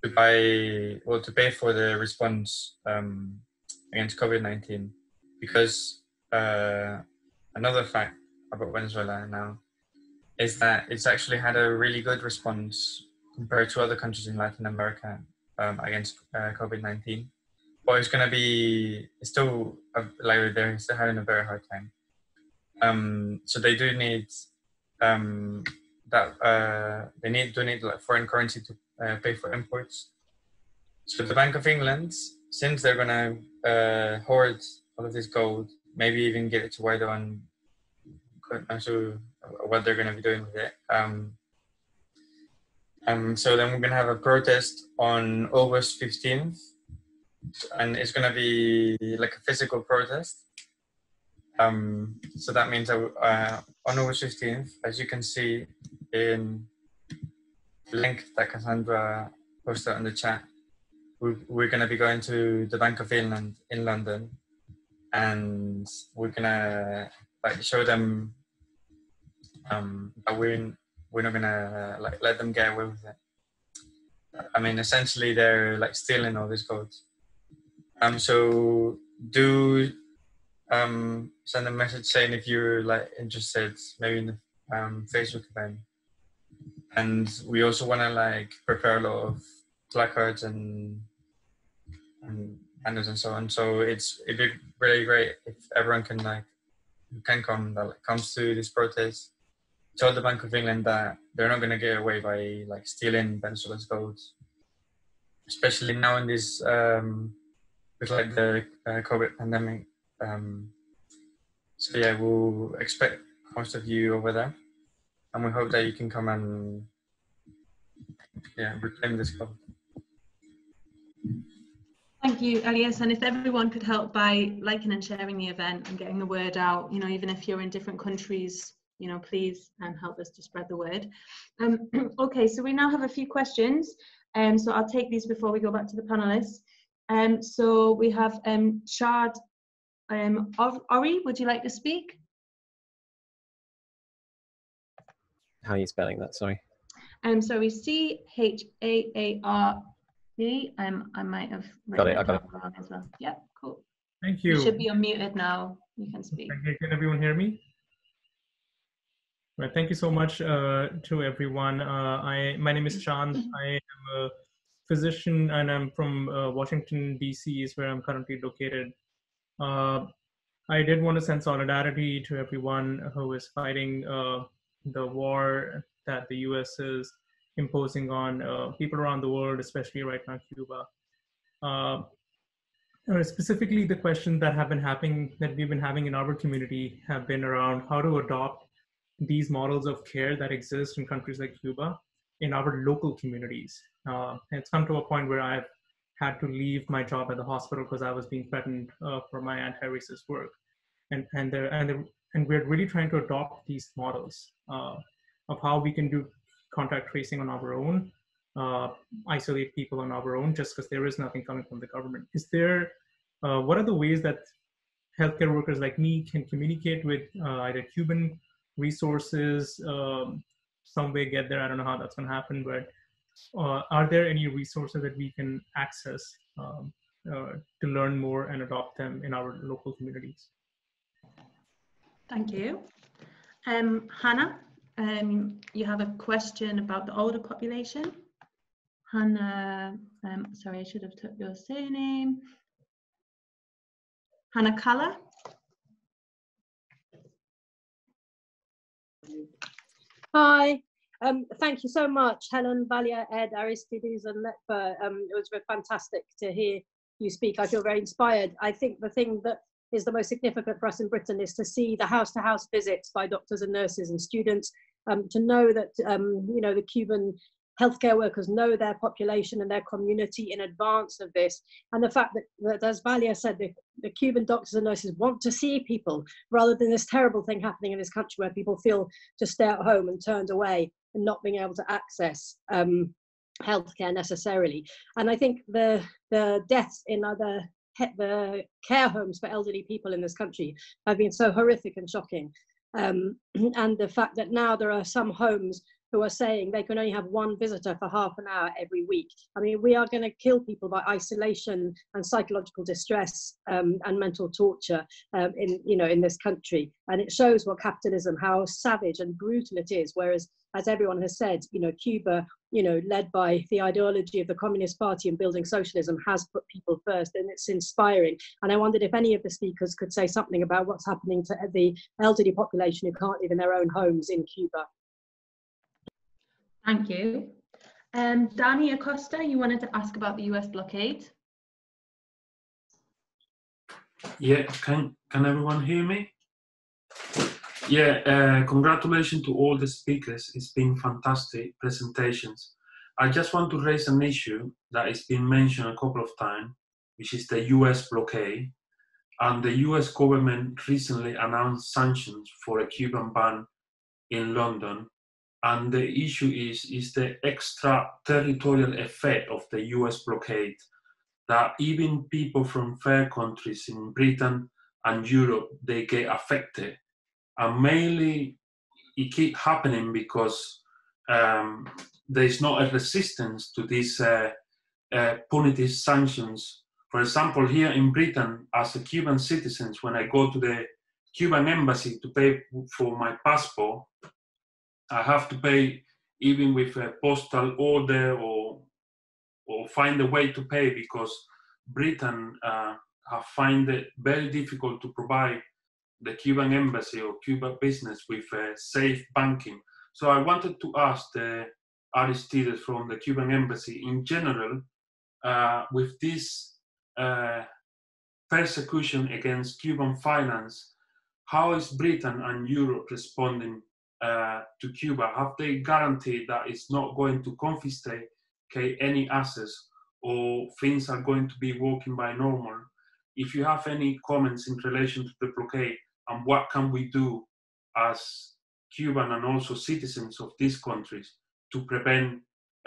to buy, well, to pay for the response um, against COVID nineteen, because uh, another fact about Venezuela now is that it's actually had a really good response compared to other countries in Latin America um, against uh, COVID nineteen. But it's going to be it's still uh, like they're still having a very hard time. Um, so they do need. Um, that uh, they need donate like foreign currency to uh, pay for imports. So the Bank of England, since they're gonna uh, hoard all of this gold, maybe even give it to Guaido, and I'm not sure what they're gonna be doing with it. Um, um, so then we're gonna have a protest on August fifteenth, and it's gonna be like a physical protest. Um, so that means that uh, on August fifteenth, as you can see in the link that Cassandra posted on the chat, we're, we're going to be going to the Bank of England in London, and we're going to like show them um, that we're, we're not going to like let them get away with it. I mean, essentially they're like stealing all these gold. Um, so do... Um, send a message saying if you're like interested, maybe in the um, Facebook event. And we also want to like prepare a lot of placards and and banners and so on. So it's it'd be really great if everyone can like who can come that like, comes to this protest. Tell the Bank of England that they're not going to get away by like stealing Venezuela's gold, especially now in this um, with like the uh, COVID pandemic. Um, so yeah, we'll expect most of you over there, and we hope that you can come and yeah, reclaim this call. Thank you, Elias, and if everyone could help by liking and sharing the event and getting the word out, you know, even if you're in different countries, you know, please and um, help us to spread the word. Um, okay, so we now have a few questions, and um, so I'll take these before we go back to the panelists. Um, so we have um, Chad Um, Ori, would you like to speak? How are you spelling that? Sorry. Um, so we C H A A R V. Um, I might have got it. I got it wrong as well. Yeah, cool. Thank you. You should be unmuted now. You can speak. Okay, can everyone hear me? Well, thank you so much uh, to everyone. Uh, I my name is Chand. I am a physician, and I'm from uh, Washington D C is where I'm currently located. Uh, I did want to send solidarity to everyone who is fighting uh, the war that the U S is imposing on uh, people around the world, especially right now Cuba. Uh, specifically, the questions that have been happening, that we've been having in our community, have been around how to adopt these models of care that exist in countries like Cuba in our local communities. Uh, it's come to a point where I've had to leave my job at the hospital because I was being threatened uh, for my anti-racist work, and and the, and the, and we're really trying to adopt these models uh, of how we can do contact tracing on our own, uh, isolate people on our own, just because there is nothing coming from the government. Is there? Uh, what are the ways that healthcare workers like me can communicate with uh, either Cuban resources? Um, some way get there. I don't know how that's going to happen, but. Uh, are there any resources that we can access um, uh, to learn more and adopt them in our local communities? Thank you. Um, Hannah, um, you have a question about the older population. Hannah, um, sorry, I should have took your surname. Hannah Kala. Hi. Um, thank you so much, Helen, Valia, Ed, Aristides, and Netfa. Um, it was fantastic to hear you speak. I feel very inspired. I think the thing that is the most significant for us in Britain is to see the house-to-house visits by doctors and nurses and students, um, to know that um, you know, the Cuban healthcare workers know their population and their community in advance of this. And the fact that, that as Valia said, the, the Cuban doctors and nurses want to see people rather than this terrible thing happening in this country where people feel to stay at home and turned away and not being able to access um, healthcare necessarily. And I think the, the deaths in other the care homes for elderly people in this country have been so horrific and shocking. Um, and the fact that now there are some homes who are saying they can only have one visitor for half an hour every week. I mean, we are going to kill people by isolation and psychological distress um, and mental torture um, in, you know, in this country. And it shows what capitalism, how savage and brutal it is. Whereas, as everyone has said, you know, Cuba, you know, led by the ideology of the Communist Party and building socialism, has put people first, and it's inspiring. And I wondered if any of the speakers could say something about what's happening to the elderly population who can't live in their own homes in Cuba. Thank you. Um, Danny Acosta, you wanted to ask about the U S blockade? Yeah, can, can everyone hear me? Yeah, uh, congratulations to all the speakers. It's been fantastic presentations. I just want to raise an issue that has been mentioned a couple of times, which is the U S blockade. And the U S government recently announced sanctions for a Cuban ban in London. And the issue is, is the extraterritorial effect of the U S blockade, that even people from fair countries in Britain and Europe, they get affected. And mainly it keeps happening because um, there's not a resistance to these uh, uh, punitive sanctions. For example, here in Britain, as a Cuban citizen, when I go to the Cuban embassy to pay for my passport, I have to pay even with a postal order or or find a way to pay, because Britain uh, have find it very difficult to provide the Cuban embassy or Cuba business with uh, safe banking. So I wanted to ask the Aristides from the Cuban embassy in general, uh, with this uh, persecution against Cuban finance, how is Britain and Europe responding Uh, to Cuba? Have they guaranteed that it's not going to confiscate any assets, or things are going to be working by normal? If you have any comments in relation to the blockade and what can we do as Cuban and also citizens of these countries to prevent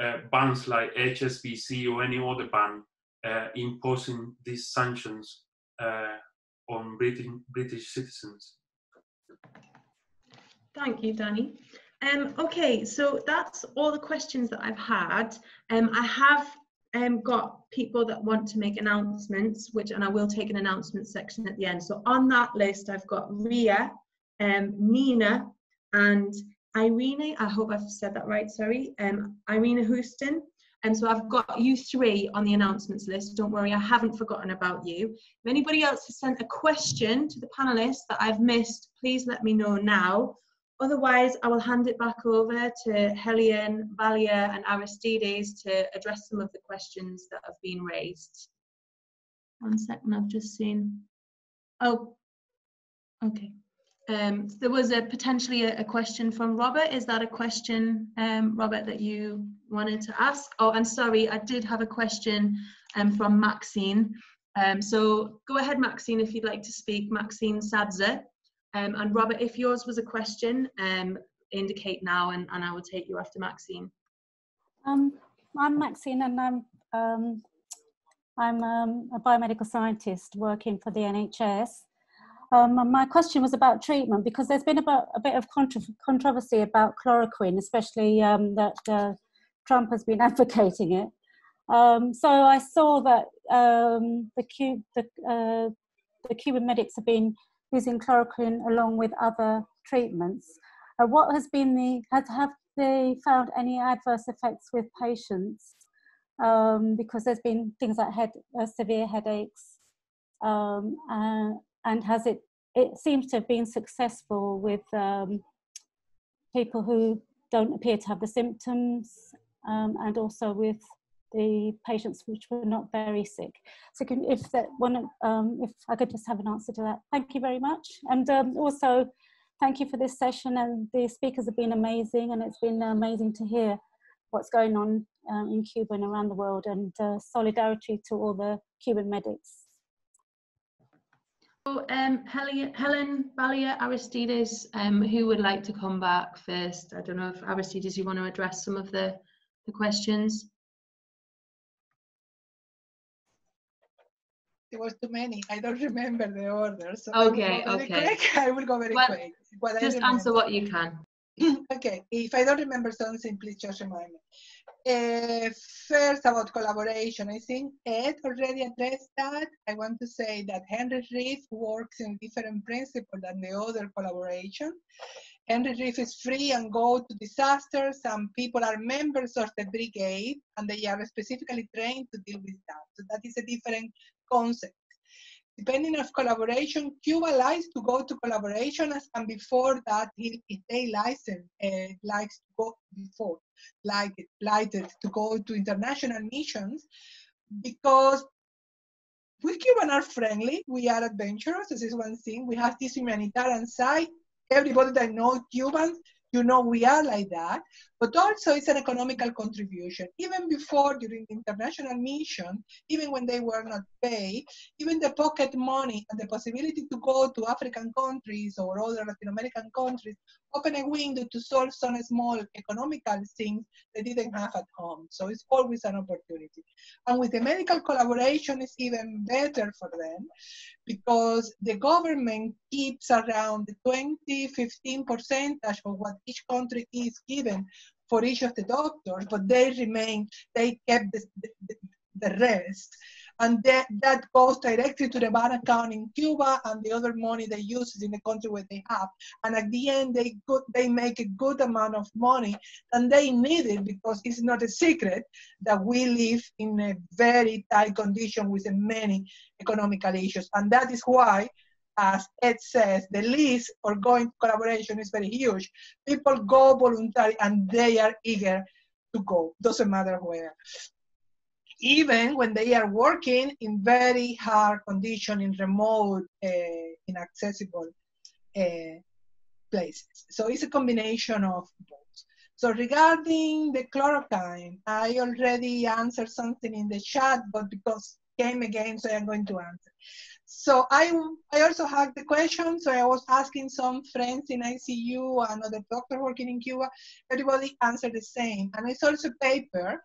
uh, bans like H S B C or any other ban uh, imposing these sanctions uh, on British, British citizens. Thank you, Danny. Um, okay, so that's all the questions that I've had. Um, I have um, got people that want to make announcements, which, and I will take an announcement section at the end. So on that list, I've got Ria, um, Nina, and Irene. I hope I've said that right, sorry. Um, Irene Houston. And so I've got you three on the announcements list. Don't worry, I haven't forgotten about you. If anybody else has sent a question to the panelists that I've missed, please let me know now. Otherwise, I will hand it back over to Helen, Valia and Aristides to address some of the questions that have been raised. One second, I've just seen... Oh, okay. Um, there was a potentially a, a question from Robert. Is that a question, um, Robert, that you wanted to ask? Oh, I'm sorry, I did have a question um, from Maxine. Um, so go ahead, Maxine, if you'd like to speak. Maxine Sadza. Um, and Robert, if yours was a question, um, indicate now and, and I will take you after Maxine. Um, I'm Maxine and I'm, um, I'm um, a biomedical scientist working for the N H S. Um, my question was about treatment, because there's been about a bit of contro controversy about chloroquine, especially um, that uh, Trump has been advocating it. Um, so I saw that um, the, Cu the, uh, the Cuban medics have been using chloroquine along with other treatments. Uh, what has been the, have, have they found any adverse effects with patients? Um, because there's been things like head, uh, severe headaches, um, and And has it, it seems to have been successful with um, people who don't appear to have the symptoms, um, and also with the patients which were not very sick. So can, if that one, um, if I could just have an answer to that. Thank you very much. And um, also thank you for this session, and the speakers have been amazing, and it's been amazing to hear what's going on um, in Cuba and around the world, and uh, solidarity to all the Cuban medics. So, um, Helen, Valia, Aristides, um, who would like to come back first? I don't know if Aristides, you want to address some of the, the questions? There was too many. I don't remember the order. So okay, I okay. Quick, I will go very well, quick. What just answer what you can. Okay, if I don't remember something, please just remind me. Uh, first, about collaboration, I think Ed already addressed that. I want to say that Henry Reeve works in different principle than the other collaboration. Henry Reeve is free and go to disasters, and people are members of the brigade, and they are specifically trained to deal with that. So that is a different concept. Depending on collaboration, Cuba likes to go to collaboration, and before that, he, if they license, uh, likes to go before, like it, like it, to go to international missions, because we Cubans are friendly, we are adventurous, this is one thing, we have this humanitarian side, everybody that knows Cubans, you know we are like that, but also it's an economical contribution. Even before, during the international mission, even when they were not paid, even the pocket money and the possibility to go to African countries or other Latin American countries open a window to solve some small economical things they didn't have at home. So it's always an opportunity. And with the medical collaboration, it's even better for them, because the government keeps around twenty to fifteen percent of what each country is given for each of the doctors, but they remain, they kept the, the, the rest. And that, that goes directly to the bank account in Cuba, and the other money they use is in the country where they have. And at the end, they, go, they make a good amount of money, and they need it, because it's not a secret that we live in a very tight condition with many economical issues. And that is why, as Ed says, the list for going to collaboration is very huge. People go voluntarily and they are eager to go, doesn't matter where. Even when they are working in very hard condition in remote, uh, inaccessible uh, places. So it's a combination of both. So regarding the chloroquine, I already answered something in the chat, but because it came again, so I'm going to answer. So I, I also had the question, so I was asking some friends in I C U, another doctor working in Cuba, everybody answered the same. And I saw a paper,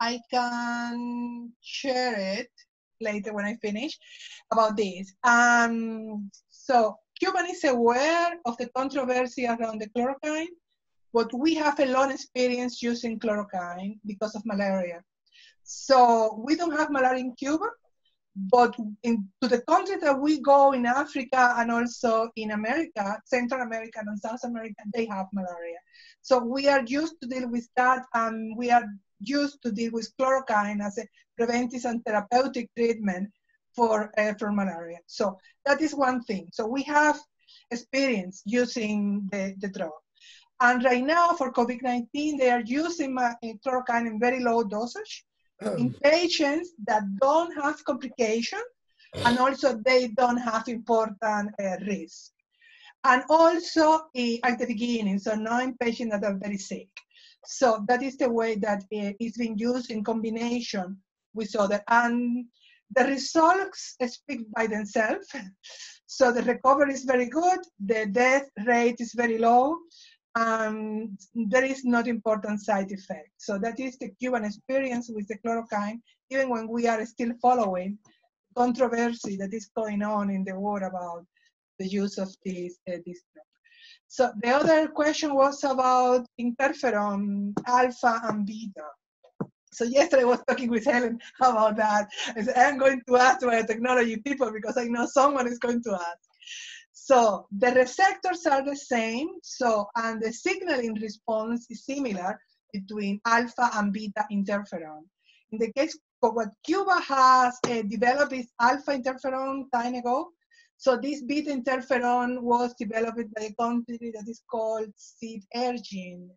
I can share it later when I finish, about this. Um, so Cuba is aware of the controversy around the chloroquine, but we have a long experience using chloroquine because of malaria. So we don't have malaria in Cuba, but in, to the countries that we go in Africa and also in America, Central America and South America, they have malaria. So we are used to deal with that, and we are used to deal with chloroquine as a preventive and therapeutic treatment for, uh, for malaria. So that is one thing. So we have experience using the, the drug. And right now for COVID nineteen, they are using uh, chloroquine in very low dosage um. in patients that don't have complications, and also they don't have important uh, risks. And also uh, at the beginning, so now in patients that are very sick. So that is the way that uh, it's been used in combination with other. And the results speak by themselves. So the recovery is very good. The death rate is very low. Um, there is not important side effect. So that is the Cuban experience with the chloroquine, even when we are still following controversy that is going on in the world about the use of this, uh, this drug. So the other question was about interferon alpha and beta. So yesterday I was talking with Helen about that. I said, I'm going to ask to our technology people because I know someone is going to ask. So the receptors are the same, so, and the signaling response is similar between alpha and beta interferon. In the case of what Cuba has uh, developed is alpha interferon time ago. So this beta interferon was developed by a company that is called Synergene,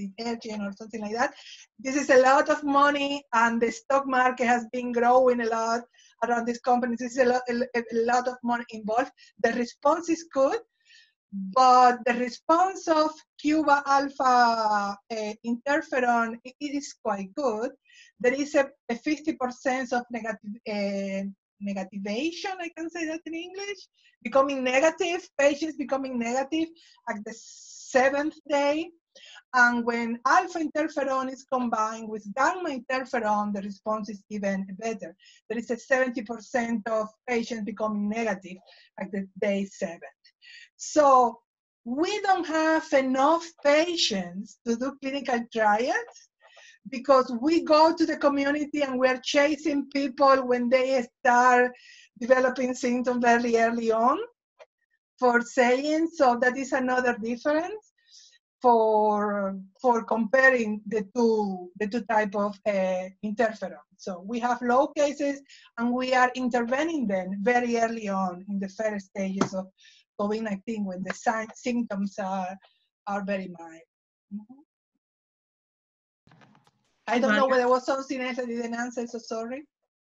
Synergene or something like that. This is a lot of money, and the stock market has been growing a lot around this company. This is a lot, a, a lot of money involved. The response is good, but the response of Cuba alpha uh, interferon, it, it is quite good. There is a fifty percent of negative, uh, negativation, I can say that in English, becoming negative, patients becoming negative at the seventh day. And when alpha interferon is combined with gamma interferon, the response is even better. There is a seventy percent of patients becoming negative at the day seven. So we don't have enough patients to do clinical trials, because we go to the community and we're chasing people when they start developing symptoms very early on for saying, so that is another difference for, for comparing the two, the two types of uh, interferon. So we have low cases and we are intervening then very early on in the first stages of COVID nineteen when the signs, symptoms are, are very mild. Mm-hmm. I don't know whether there was something else I didn't answer, so sorry.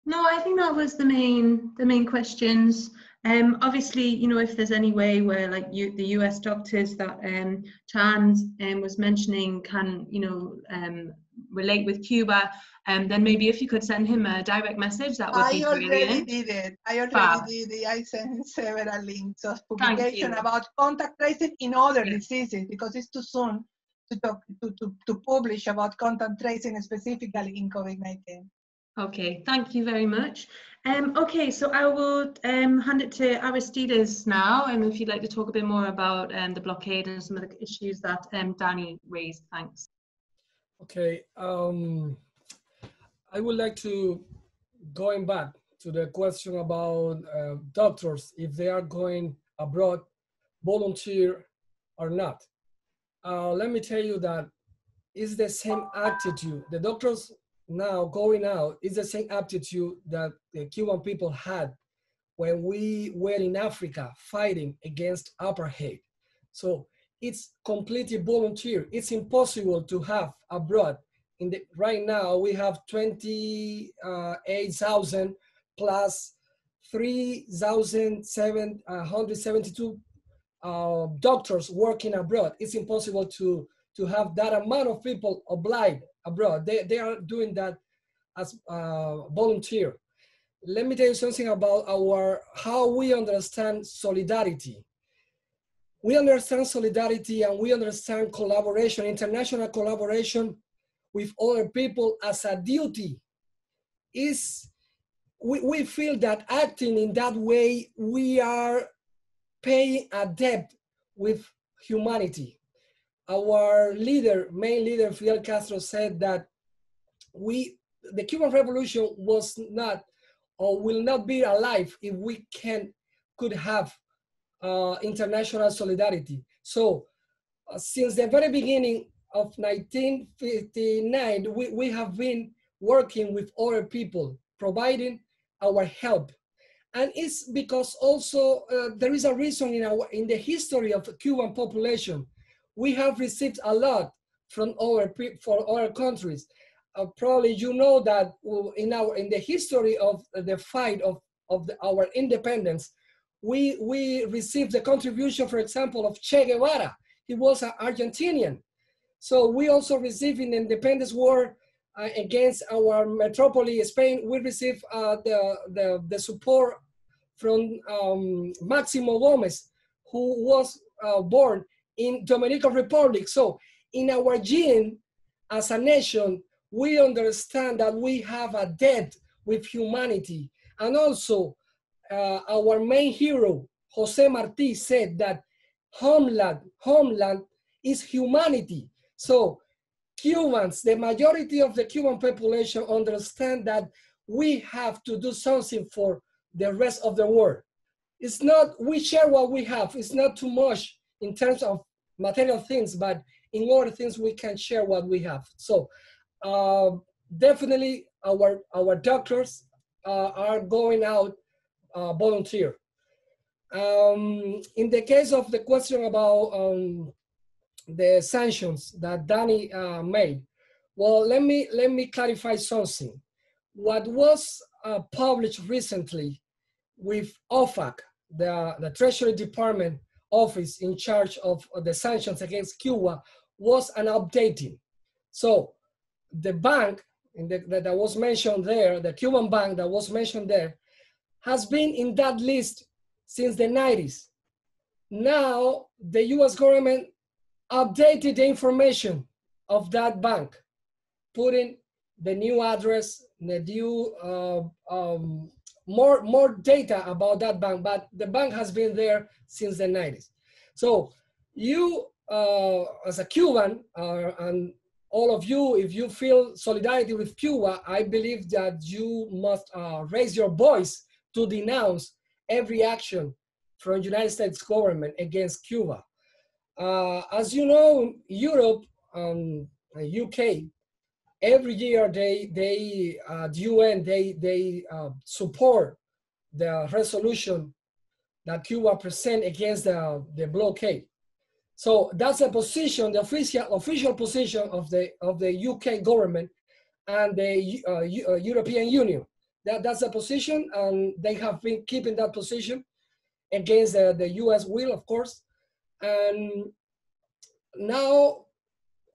No, I think that was the main the main questions. Um, obviously, you know, if there's any way where, like, you, the U S doctors that um, Chan um, was mentioning can, you know, um, relate with Cuba, um, then maybe if you could send him a direct message, that would I be brilliant. I already did it. I already wow. did it. I sent several links of publication about contact tracing in other yeah. diseases, because it's too soon To, talk, to, to, to publish about contact tracing specifically in COVID nineteen. Okay, thank you very much. Um, okay, so I will um, hand it to Aristides now, and um, if you'd like to talk a bit more about um, the blockade and some of the issues that um, Danny raised. Thanks. Okay, um, I would like to, going back to the question about uh, doctors, if they are going abroad, volunteer or not. Uh, let me tell you that it's the same attitude. The doctors now going out is the same attitude that the Cuban people had when we were in Africa fighting against apartheid. So it's completely volunteer. It's impossible to have abroad. In the, right now we have twenty-eight thousand plus three thousand seven hundred seventy-two Uh, doctors working abroad. It's impossible to, to have that amount of people obliged abroad. They, they are doing that as uh, volunteer. Let me tell you something about our, how we understand solidarity. We understand solidarity and we understand collaboration, international collaboration with other people as a duty. It's, we, we feel that acting in that way, we are paying a debt with humanity. Our leader, main leader, Fidel Castro, said that we, the Cuban Revolution was not or will not be alive if we can, could have uh, international solidarity. So uh, since the very beginning of nineteen fifty-nine, we, we have been working with other people, providing our help. And it's because also uh, there is a reason in, our, in the history of the Cuban population. We have received a lot from our, for other countries. Uh, probably you know that in, our, in the history of the fight of, of the, our independence, we, we received the contribution, for example, of Che Guevara. He was an Argentinian. So we also received in the independence war uh, against our metropolis, Spain, we received uh, the, the, the support from um, Maximo Gomez, who was uh, born in Dominican Republic. So in our gene, as a nation, we understand that we have a debt with humanity. And also uh, our main hero, Jose Marti, said that homeland, homeland is humanity. So Cubans, the majority of the Cuban population understand that we have to do something for the rest of the world. It's not, we share what we have. It's not too much in terms of material things, but in other things we can share what we have. So uh, definitely our, our doctors uh, are going out uh, volunteer. Um, in the case of the question about um, the sanctions that Danny uh, made. Well, let me, let me clarify something. What was uh, published recently with O FAC, the, the Treasury Department office in charge of the sanctions against Cuba, was an updating. So the bank in the, that, that was mentioned there, the Cuban bank that was mentioned there, has been in that list since the nineties. Now, the U S government updated the information of that bank, putting the new address, the new, uh, um, more, more data about that bank, but the bank has been there since the nineties. So you, uh, as a Cuban, uh, and all of you, if you feel solidarity with Cuba, I believe that you must uh, raise your voice to denounce every action from the United States government against Cuba. Uh, as you know, Europe and um, U K, every year they, they uh, the U N, they, they uh, support the resolution that Cuba present against the, the blockade. So that's the position, the official, official position of the, of the U K government and the uh, U, uh, European Union. That, that's the position, and they have been keeping that position against the, the U S will, of course. And now,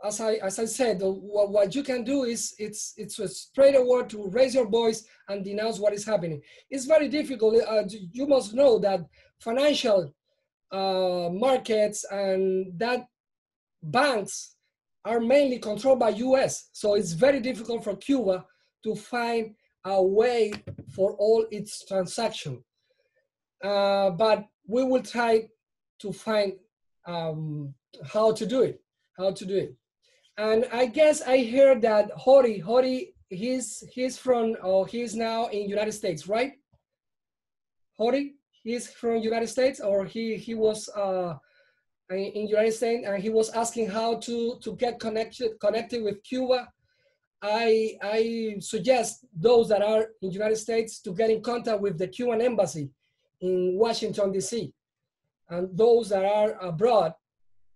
as I, as I said, what, what you can do is, it's, it's a straight award to raise your voice and denounce what is happening. It's very difficult. Uh, you must know that financial uh, markets and that banks are mainly controlled by U S. So it's very difficult for Cuba to find a way for all its transactions. Uh, but we will try to find Um, how to do it, how to do it. And I guess I heard that Hori, Hori, he's, he's from, oh, he's now in United States, right? Hori, he's from United States, or he, he was uh, in United States, and he was asking how to, to get connected, connected with Cuba. I, I suggest those that are in United States to get in contact with the Cuban embassy in Washington, D C And those that are abroad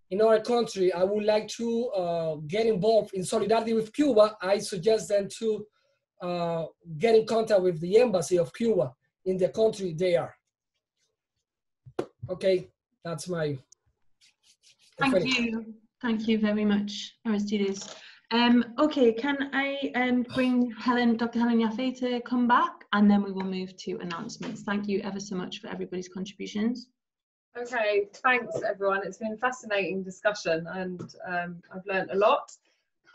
in our country, I would like to uh, get involved in solidarity with Cuba. I suggest them to uh, get in contact with the embassy of Cuba in the country they are. Okay, that's my. Thank opinion. you. Thank you very much, Aristides. Um, okay, can I um, bring Helen, Doctor Helen Yaffe to come back, and then we will move to announcements. Thank you ever so much for everybody's contributions. Okay, thanks everyone. It's been a fascinating discussion, and um, I've learned a lot.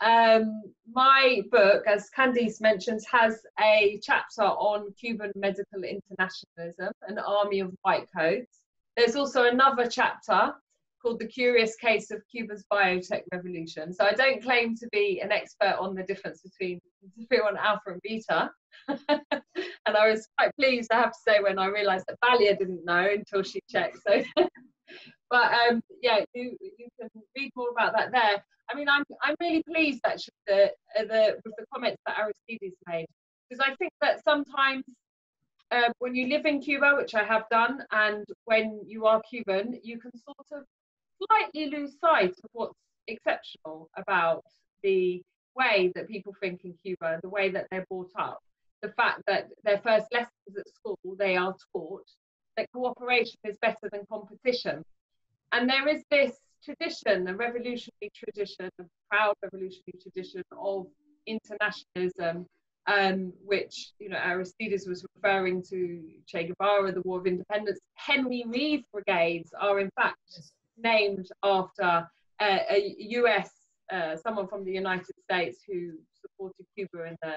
Um, my book, as Candice mentions, has a chapter on Cuban medical internationalism, an army of white coats. There's also another chapter called The Curious Case of Cuba's Biotech Revolution. So I don't claim to be an expert on the difference between interferon alpha and beta. And I was quite pleased, I have to say, when I realised that Valia didn't know until she checked. So, but um, yeah, you, you can read more about that there. I mean, I'm, I'm really pleased actually the, the, with the comments that Aristides made, because I think that sometimes um, when you live in Cuba, which I have done, and when you are Cuban, you can sort of slightly lose sight of what's exceptional about the way that people think in Cuba, the way that they're brought up, the fact that their first lessons at school, they are taught that cooperation is better than competition. And there is this tradition, a revolutionary tradition, a proud revolutionary tradition of internationalism, um, which, you know, Aristides was referring to Che Guevara, the War of Independence. Henry Reeve brigades are in fact named after uh, a U S, uh, someone from the United States who supported Cuba in the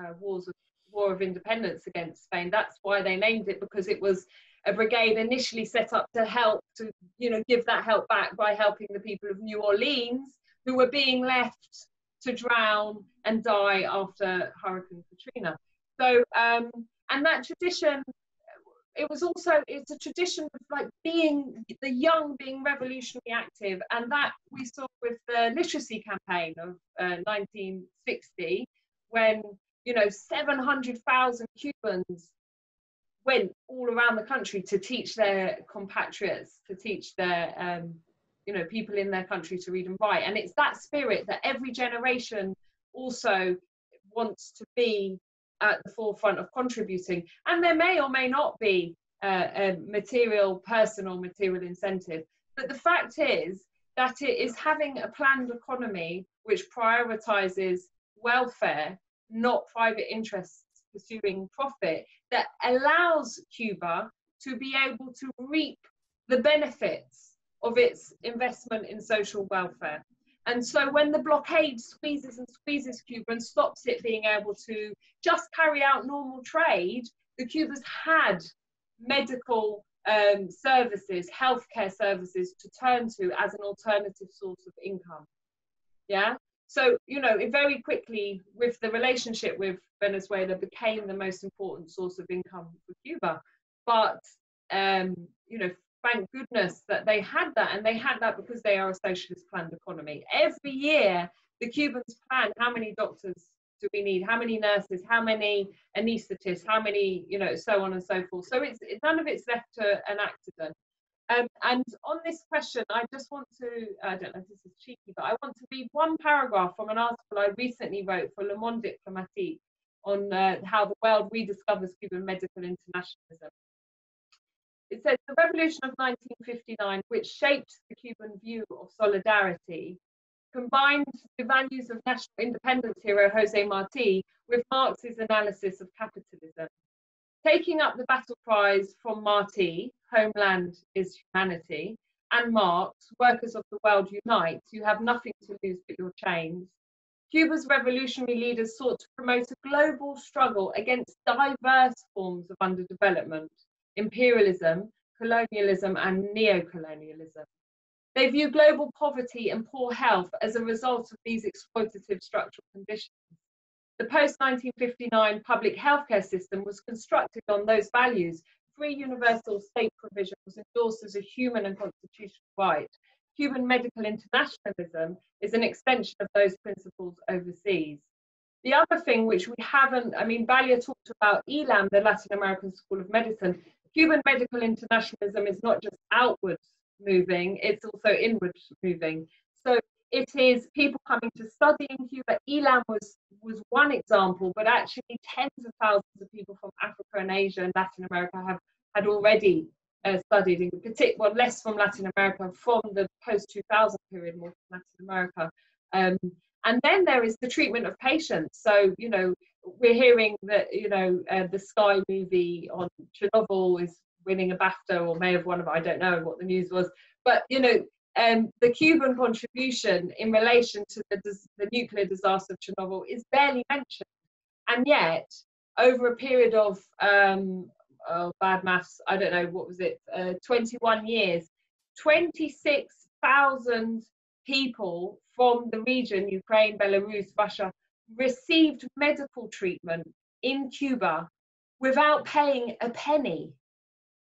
uh, wars of, War of Independence against Spain. That's why they named it, because it was a brigade initially set up to help, to, you know, give that help back by helping the people of New Orleans who were being left to drown and die after Hurricane Katrina. So, um, and that tradition, it was also, it's a tradition of like being, the young being revolutionary active, and that we saw with the literacy campaign of uh, nineteen sixty, when, you know, seven hundred thousand Cubans went all around the country to teach their compatriots, to teach their, um, you know, people in their country to read and write. And it's that spirit that every generation also wants to be at the forefront of contributing. And there may or may not be uh, a material, personal material incentive. But the fact is that it is having a planned economy which prioritizes welfare, not private interests pursuing profit, that allows Cuba to be able to reap the benefits of its investment in social welfare. And so when the blockade squeezes and squeezes Cuba and stops it being able to just carry out normal trade, the Cubans had medical um, services, healthcare services to turn to as an alternative source of income. Yeah. So, you know, it very quickly, with the relationship with Venezuela, became the most important source of income for Cuba. But, um, you know, thank goodness that they had that, and they had that because they are a socialist planned economy. Every year, the Cubans plan how many doctors do we need, how many nurses, how many anaesthetists, how many, you know, so on and so forth. So it's, none of it's left to an accident. Um, and on this question, I just want to, I don't know if this is cheeky, but I want to read one paragraph from an article I recently wrote for Le Monde Diplomatique on uh, how the world rediscovers Cuban medical internationalism. It says, the revolution of nineteen fifty-nine, which shaped the Cuban view of solidarity, combined the values of national independence hero José Martí with Marx's analysis of capitalism. Taking up the battle cries from Martí, homeland is humanity, and Marx, workers of the world unite, you have nothing to lose but your chains. Cuba's revolutionary leaders sought to promote a global struggle against diverse forms of underdevelopment, imperialism, colonialism, and neocolonialism. They view global poverty and poor health as a result of these exploitative structural conditions. The post nineteen fifty-nine public healthcare system was constructed on those values. Free universal state provision was endorsed as a human and constitutional right. Cuban medical internationalism is an extension of those principles overseas. The other thing which we haven't, I mean, Valia talked about ELAM, the Latin American School of Medicine. Cuban medical internationalism is not just outward moving, it's also inward moving. So it is people coming to study in Cuba. ELAM was, was one example, but actually tens of thousands of people from Africa and Asia and Latin America have had already uh, studied, in particular, well, less from Latin America, from the post two thousand period, more from Latin America. Um, and then there is the treatment of patients. So, you know, we're hearing that, you know, uh, the Sky movie on Chernobyl is winning a BAFTA, or may have won, I don't know what the news was, but, you know, um, the Cuban contribution in relation to the, the nuclear disaster of Chernobyl is barely mentioned. And yet, over a period of, um, oh, bad maths, I don't know, what was it, uh, twenty-one years, twenty-six thousand people from the region, Ukraine, Belarus, Russia, received medical treatment in Cuba without paying a penny.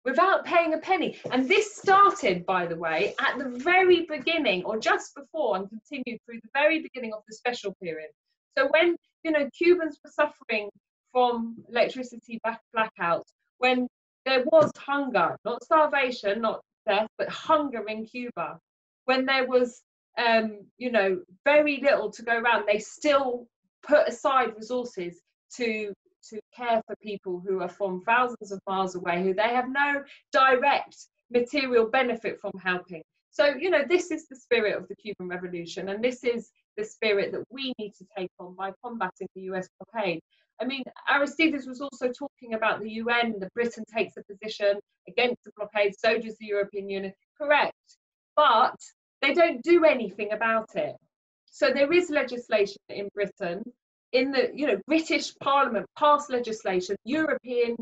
Without paying a penny. And this started, by the way, at the very beginning, or just before, and continued through the very beginning of the special period. So when, you know, Cubans were suffering from electricity blackouts, when there was hunger, not starvation, not death, but hunger in Cuba, when there was, um, you know, very little to go around, they still put aside resources to to care for people who are from thousands of miles away, who they have no direct material benefit from helping. So, you know, this is the spirit of the Cuban Revolution, and this is the spirit that we need to take on by combating the U S blockade. I mean, Aristides was also talking about the U N, that Britain takes a position against the blockade, so does the European Union. Correct. But they don't do anything about it. So there is legislation in Britain, in the, you know, British Parliament passed legislation, European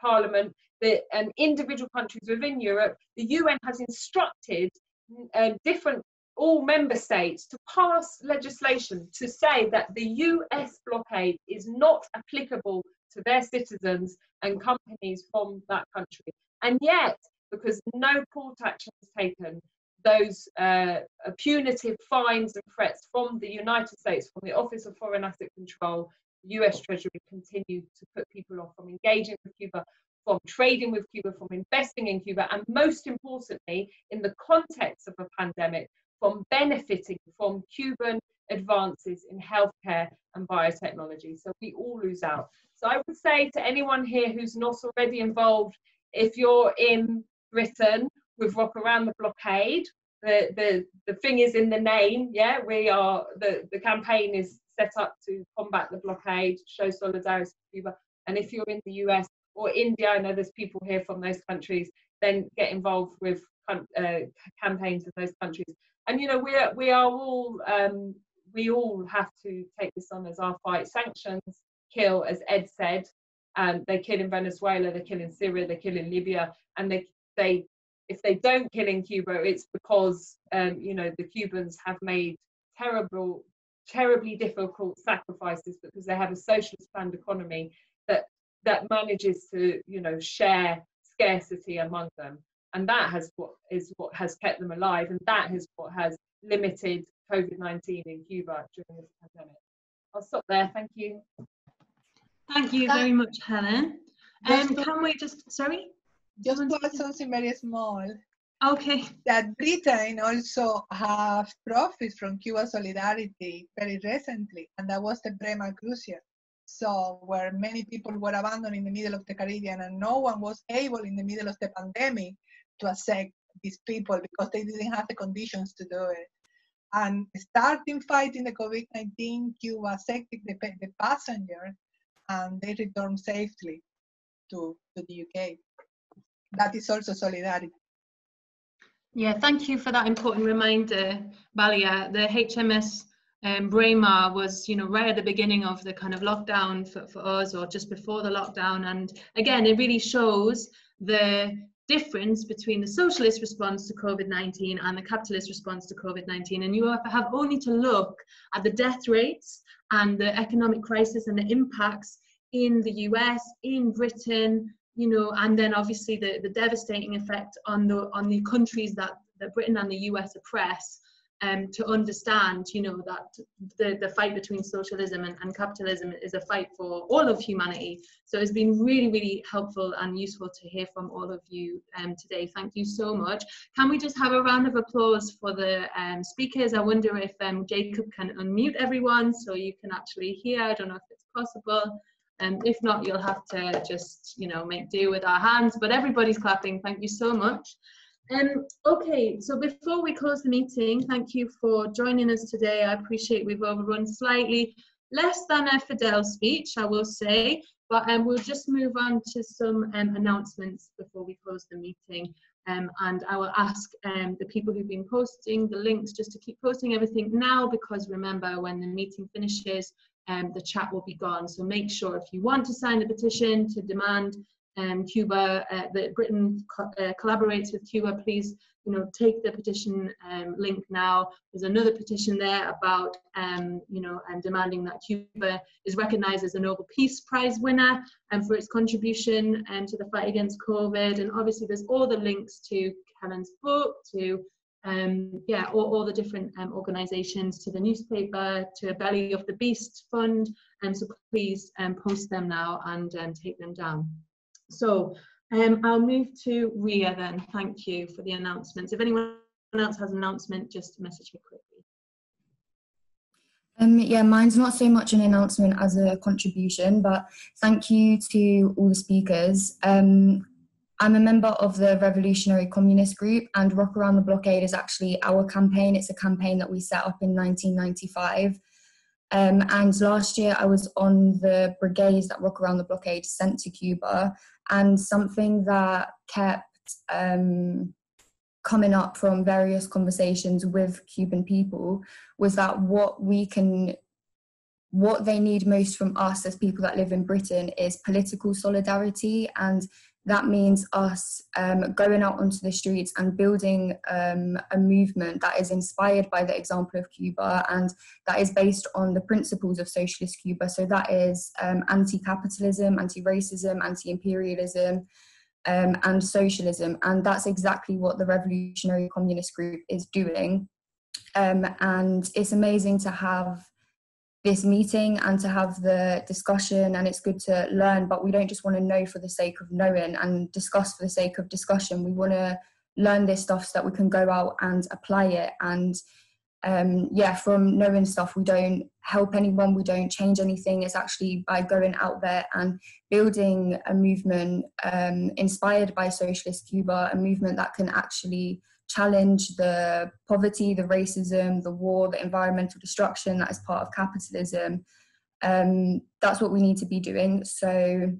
Parliament, the, and individual countries within Europe. The U N has instructed uh, different, all member states to pass legislation to say that the U S blockade is not applicable to their citizens and companies from that country. And yet, because no court action is taken, those uh, punitive fines and threats from the United States, from the Office of Foreign Asset Control, U S Treasury, continue to put people off from engaging with Cuba, from trading with Cuba, from investing in Cuba, and most importantly, in the context of a pandemic, from benefiting from Cuban advances in healthcare and biotechnology. So we all lose out. So I would say to anyone here who's not already involved, if you're in Britain with Rock Around the Blockade, the, the, the thing is in the name, yeah, we are, the, the campaign is set up to combat the blockade, show solidarity to Cuba. And if you're in the U S or India, I know there's people here from those countries, then get involved with uh, campaigns in those countries. And, you know, we are, we are all, um, we all have to take this on as our fight. Sanctions kill, as Ed said, and um, they kill in Venezuela, they kill in Syria, they kill in Libya, and they, they if they don't kill in Cuba, it's because, um, you know, the Cubans have made terrible, terribly difficult sacrifices because they have a socialist planned economy that, that manages to, you know, share scarcity among them. And that has what is what has kept them alive, and that is what has limited COVID nineteen in Cuba during this pandemic. I'll stop there. Thank you. Thank you very much, Helen. Um, can we just, sorry? Just to add something very small. Okay. That Britain also have profit from Cuba solidarity very recently, and that was the Bremer Crucian. So where many people were abandoned in the middle of the Caribbean, and no one was able in the middle of the pandemic to accept these people because they didn't have the conditions to do it. And starting fighting the COVID nineteen, Cuba accepted the, the passengers, and they returned safely to, to the U K. That is also solidarity. Yeah, thank you for that important reminder, Valia. The H M S um, Braemar was, you know, right at the beginning of the kind of lockdown for, for us, or just before the lockdown. And again, it really shows the difference between the socialist response to COVID nineteen and the capitalist response to COVID nineteen. And you have only to look at the death rates and the economic crisis and the impacts in the U S, in Britain, you know, and then obviously the, the devastating effect on the on the countries that, that Britain and the U S oppress, um, to understand, you know, that the, the fight between socialism and, and capitalism is a fight for all of humanity. So it's been really, really helpful and useful to hear from all of you um, today. Thank you so much. Can we just have a round of applause for the um, speakers? I wonder if um, Jacob can unmute everyone so you can actually hear. I don't know if it's possible. And um, if not, you'll have to just, you know, make do with our hands, but everybody's clapping. Thank you so much. Um, okay, so before we close the meeting, thank you for joining us today. I appreciate we've overrun slightly, less than a Fidel speech, I will say, but um, we'll just move on to some um, announcements before we close the meeting. Um, and I will ask um, the people who've been posting the links just to keep posting everything now, because remember, when the meeting finishes, um, the chat will be gone. So make sure if you want to sign the petition to demand um, Cuba, uh, that Britain co uh, collaborates with Cuba, please, you know, take the petition um, link now. There's another petition there about, um, you know, and demanding that Cuba is recognized as a Nobel Peace Prize winner and um, for its contribution um, to the fight against COVID. And obviously there's all the links to Helen's book, to, um, yeah, all, all the different um, organizations, to the newspaper, to Belly of the Beast Fund. And so please um, post them now and um, take them down. So, Um, I'll move to Ria then. Thank you for the announcements. If anyone else has an announcement, just message me quickly. Um, yeah, mine's not so much an announcement as a contribution, but thank you to all the speakers. Um, I'm a member of the Revolutionary Communist Group, and Rock Around the Blockade is actually our campaign. It's a campaign that we set up in nineteen ninety-five. Um, and last year I was on the brigades that Rock Around the Blockade sent to Cuba. And something that kept um, coming up from various conversations with Cuban people was that what we can, what they need most from us as people that live in Britain is political solidarity. And that means us um, going out onto the streets and building um, a movement that is inspired by the example of Cuba, and that is based on the principles of socialist Cuba. So that is um, anti-capitalism, anti-racism, anti-imperialism, um, and socialism. And that's exactly what the Revolutionary Communist Group is doing. Um, and it's amazing to have this meeting and to have the discussion, and it's good to learn, but we don't just want to know for the sake of knowing and discuss for the sake of discussion. We want to learn this stuff so that we can go out and apply it. And um, yeah, from knowing stuff, we don't help anyone, we don't change anything. It's actually by going out there and building a movement um, inspired by socialist Cuba, a movement that can actually challenge the poverty, the racism, the war, the environmental destruction that is part of capitalism. Um, that's what we need to be doing. So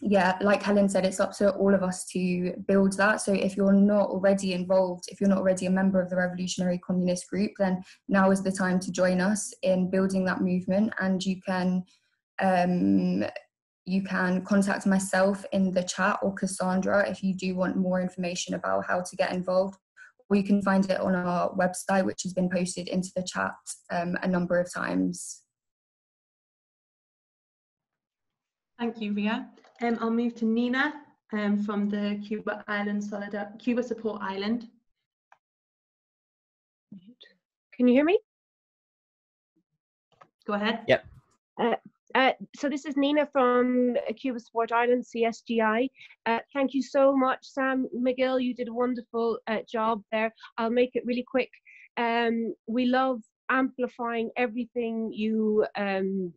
yeah, like Helen said, it's up to all of us to build that. So if you're not already involved, if you're not already a member of the Revolutionary Communist Group, then now is the time to join us in building that movement. And you can um, you can contact myself in the chat, or Cassandra if you do want more information about how to get involved. Or you can find it on our website, which has been posted into the chat um, a number of times. Thank you, Ria. Um, I'll move to Nina um, from the Cuba Island Solidar- Cuba Support Island. Can you hear me? Go ahead. Yep. Uh, Uh, so this is Nina from Cuba Support Ireland, C S G I. Uh, thank you so much, Sam McGill. You did a wonderful uh, job there. I'll make it really quick. Um, we love amplifying everything you, um,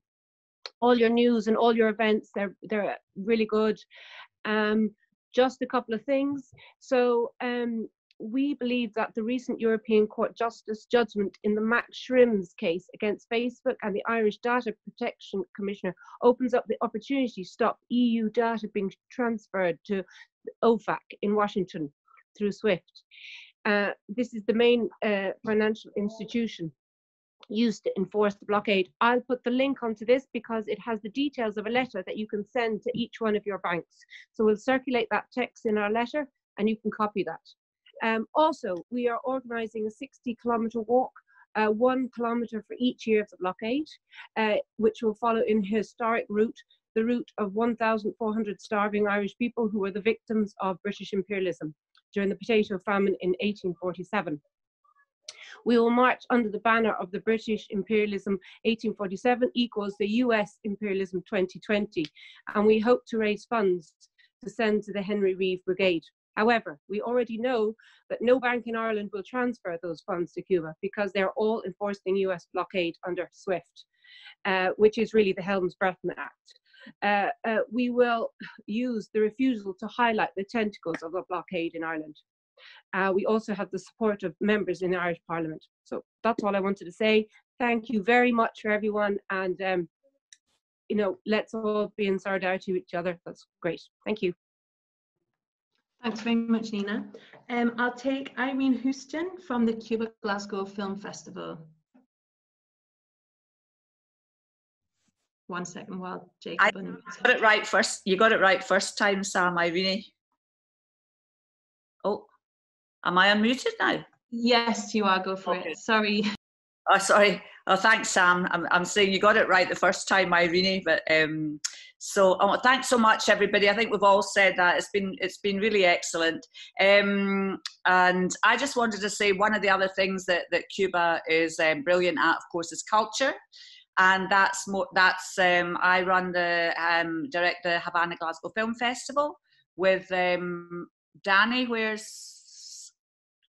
all your news and all your events. They're, they're really good. Um, just a couple of things. So um, we believe that the recent European Court Justice judgment in the Max Schrems case against Facebook and the Irish Data Protection Commissioner opens up the opportunity to stop E U data being transferred to O FAC in Washington through SWIFT. Uh, this is the main uh, financial institution used to enforce the blockade. I'll put the link onto this because it has the details of a letter that you can send to each one of your banks. So we'll circulate that text in our letter and you can copy that. Um, also, we are organising a sixty kilometre walk, uh, one kilometre for each year of the blockade, uh, which will follow in historic route, the route of one thousand four hundred starving Irish people who were the victims of British imperialism during the potato famine in eighteen forty-seven. We will march under the banner of the British imperialism eighteen forty-seven equals the U S imperialism twenty twenty, and we hope to raise funds to send to the Henry Reeve Brigade. However, we already know that no bank in Ireland will transfer those funds to Cuba because they're all enforcing U S blockade under SWIFT, uh, which is really the Helms-Burton Act. Uh, uh, we will use the refusal to highlight the tentacles of the blockade in Ireland. Uh, we also have the support of members in the Irish Parliament. So that's all I wanted to say. Thank you very much for everyone. And, um, you know, let's all be in solidarity with each other. That's great. Thank you. Thanks very much, Nina. Um, I'll take Irene Houston from the Cuba Glasgow Film Festival. One second while Jacob. I and got it right first. You got it right first time, Sam. Irene. Oh, am I unmuted now? Yes, you are. Go for okay. it. Sorry. Oh, sorry. Oh, thanks, Sam. I'm, I'm saying you got it right the first time, Irene. But um, so oh, thanks so much, everybody. I think we've all said that it's been it's been really excellent. Um, and I just wanted to say one of the other things that that Cuba is um, brilliant at, of course, is culture. And that's more. That's um, I run the um, direct the Havana Glasgow Film Festival with um, Danny. Where's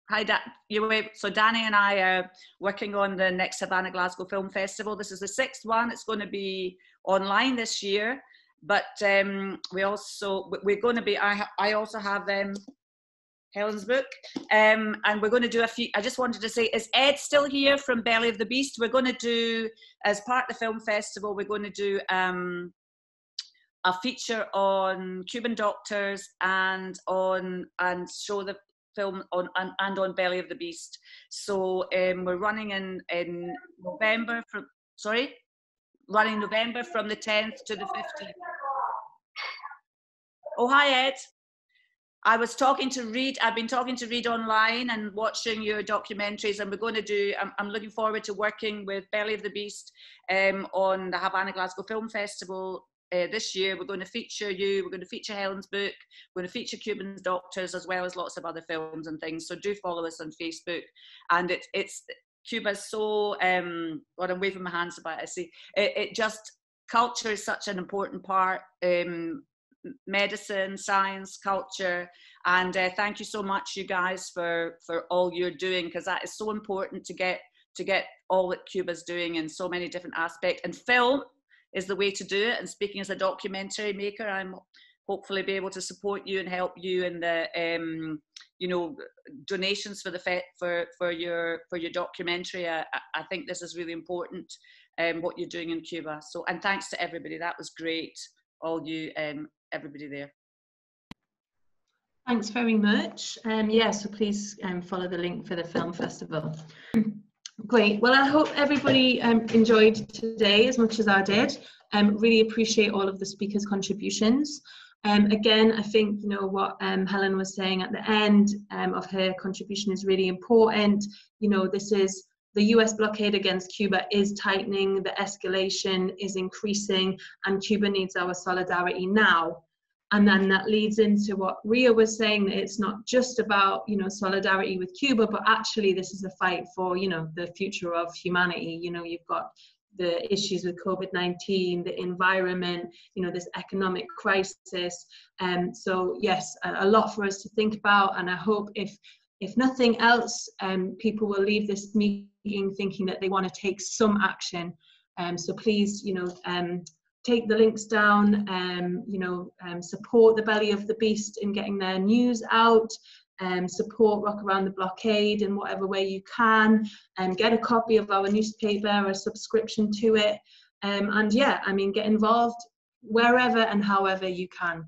Hi, Dan. So Danny and I are working on the next Havana Glasgow Film Festival. This is the sixth one. It's going to be online this year, but um, we also we're going to be. I I also have um, Helen's book, um, and we're going to do a few. I just wanted to say, is Ed still here from Belly of the Beast? We're going to do, as part of the film festival, we're going to do um, a feature on Cuban doctors and on and show the film on and, and on Belly of the Beast. So um, we're running in in November from sorry, running November from the tenth to the fifteenth. Oh, hi Ed. I was talking to Reed. I've been talking to Reed online and watching your documentaries, and we're going to do. I'm, I'm looking forward to working with Belly of the Beast um, on the Havana Glasgow Film Festival. Uh, this year we're going to feature you, we're going to feature Helen's book, we're going to feature Cuban doctors as well as lots of other films and things, so do follow us on Facebook. And it, it's Cuba's so, um, well, I'm waving my hands about it, I see, it, it just, culture is such an important part, um, medicine, science, culture, and uh, thank you so much you guys for, for all you're doing, because that is so important to get, to get all that Cuba's doing in so many different aspects, and film is the way to do it. And speaking as a documentary maker, I'm hopefully be able to support you and help you in the, um, you know, donations for the fe for for your for your documentary. I, I think this is really important, um, what you're doing in Cuba. So, and thanks to everybody. That was great. All you, um, everybody there. Thanks very much. Um, yeah. So please um, follow the link for the film festival. Great. Well, I hope everybody um, enjoyed today as much as I did. Um, really appreciate all of the speakers' contributions. Um, again, I think, you know, what um, Helen was saying at the end um, of her contribution is really important. You know, this is the U S blockade against Cuba is tightening, the escalation is increasing, and Cuba needs our solidarity now. And then that leads into what Ria was saying, that it's not just about, you know, solidarity with Cuba, but actually this is a fight for, you know, the future of humanity. You know, you've got the issues with COVID nineteen, the environment, you know, this economic crisis. Um, so, yes, a, a lot for us to think about. And I hope if, if nothing else, um, people will leave this meeting thinking that they want to take some action. Um, so please, you know... Um, take the links down, um, you know, um, support the Belly of the Beast in getting their news out, um, support Rock Around the Blockade in whatever way you can, and um, get a copy of our newspaper or a subscription to it. Um, and yeah, I mean, get involved wherever and however you can.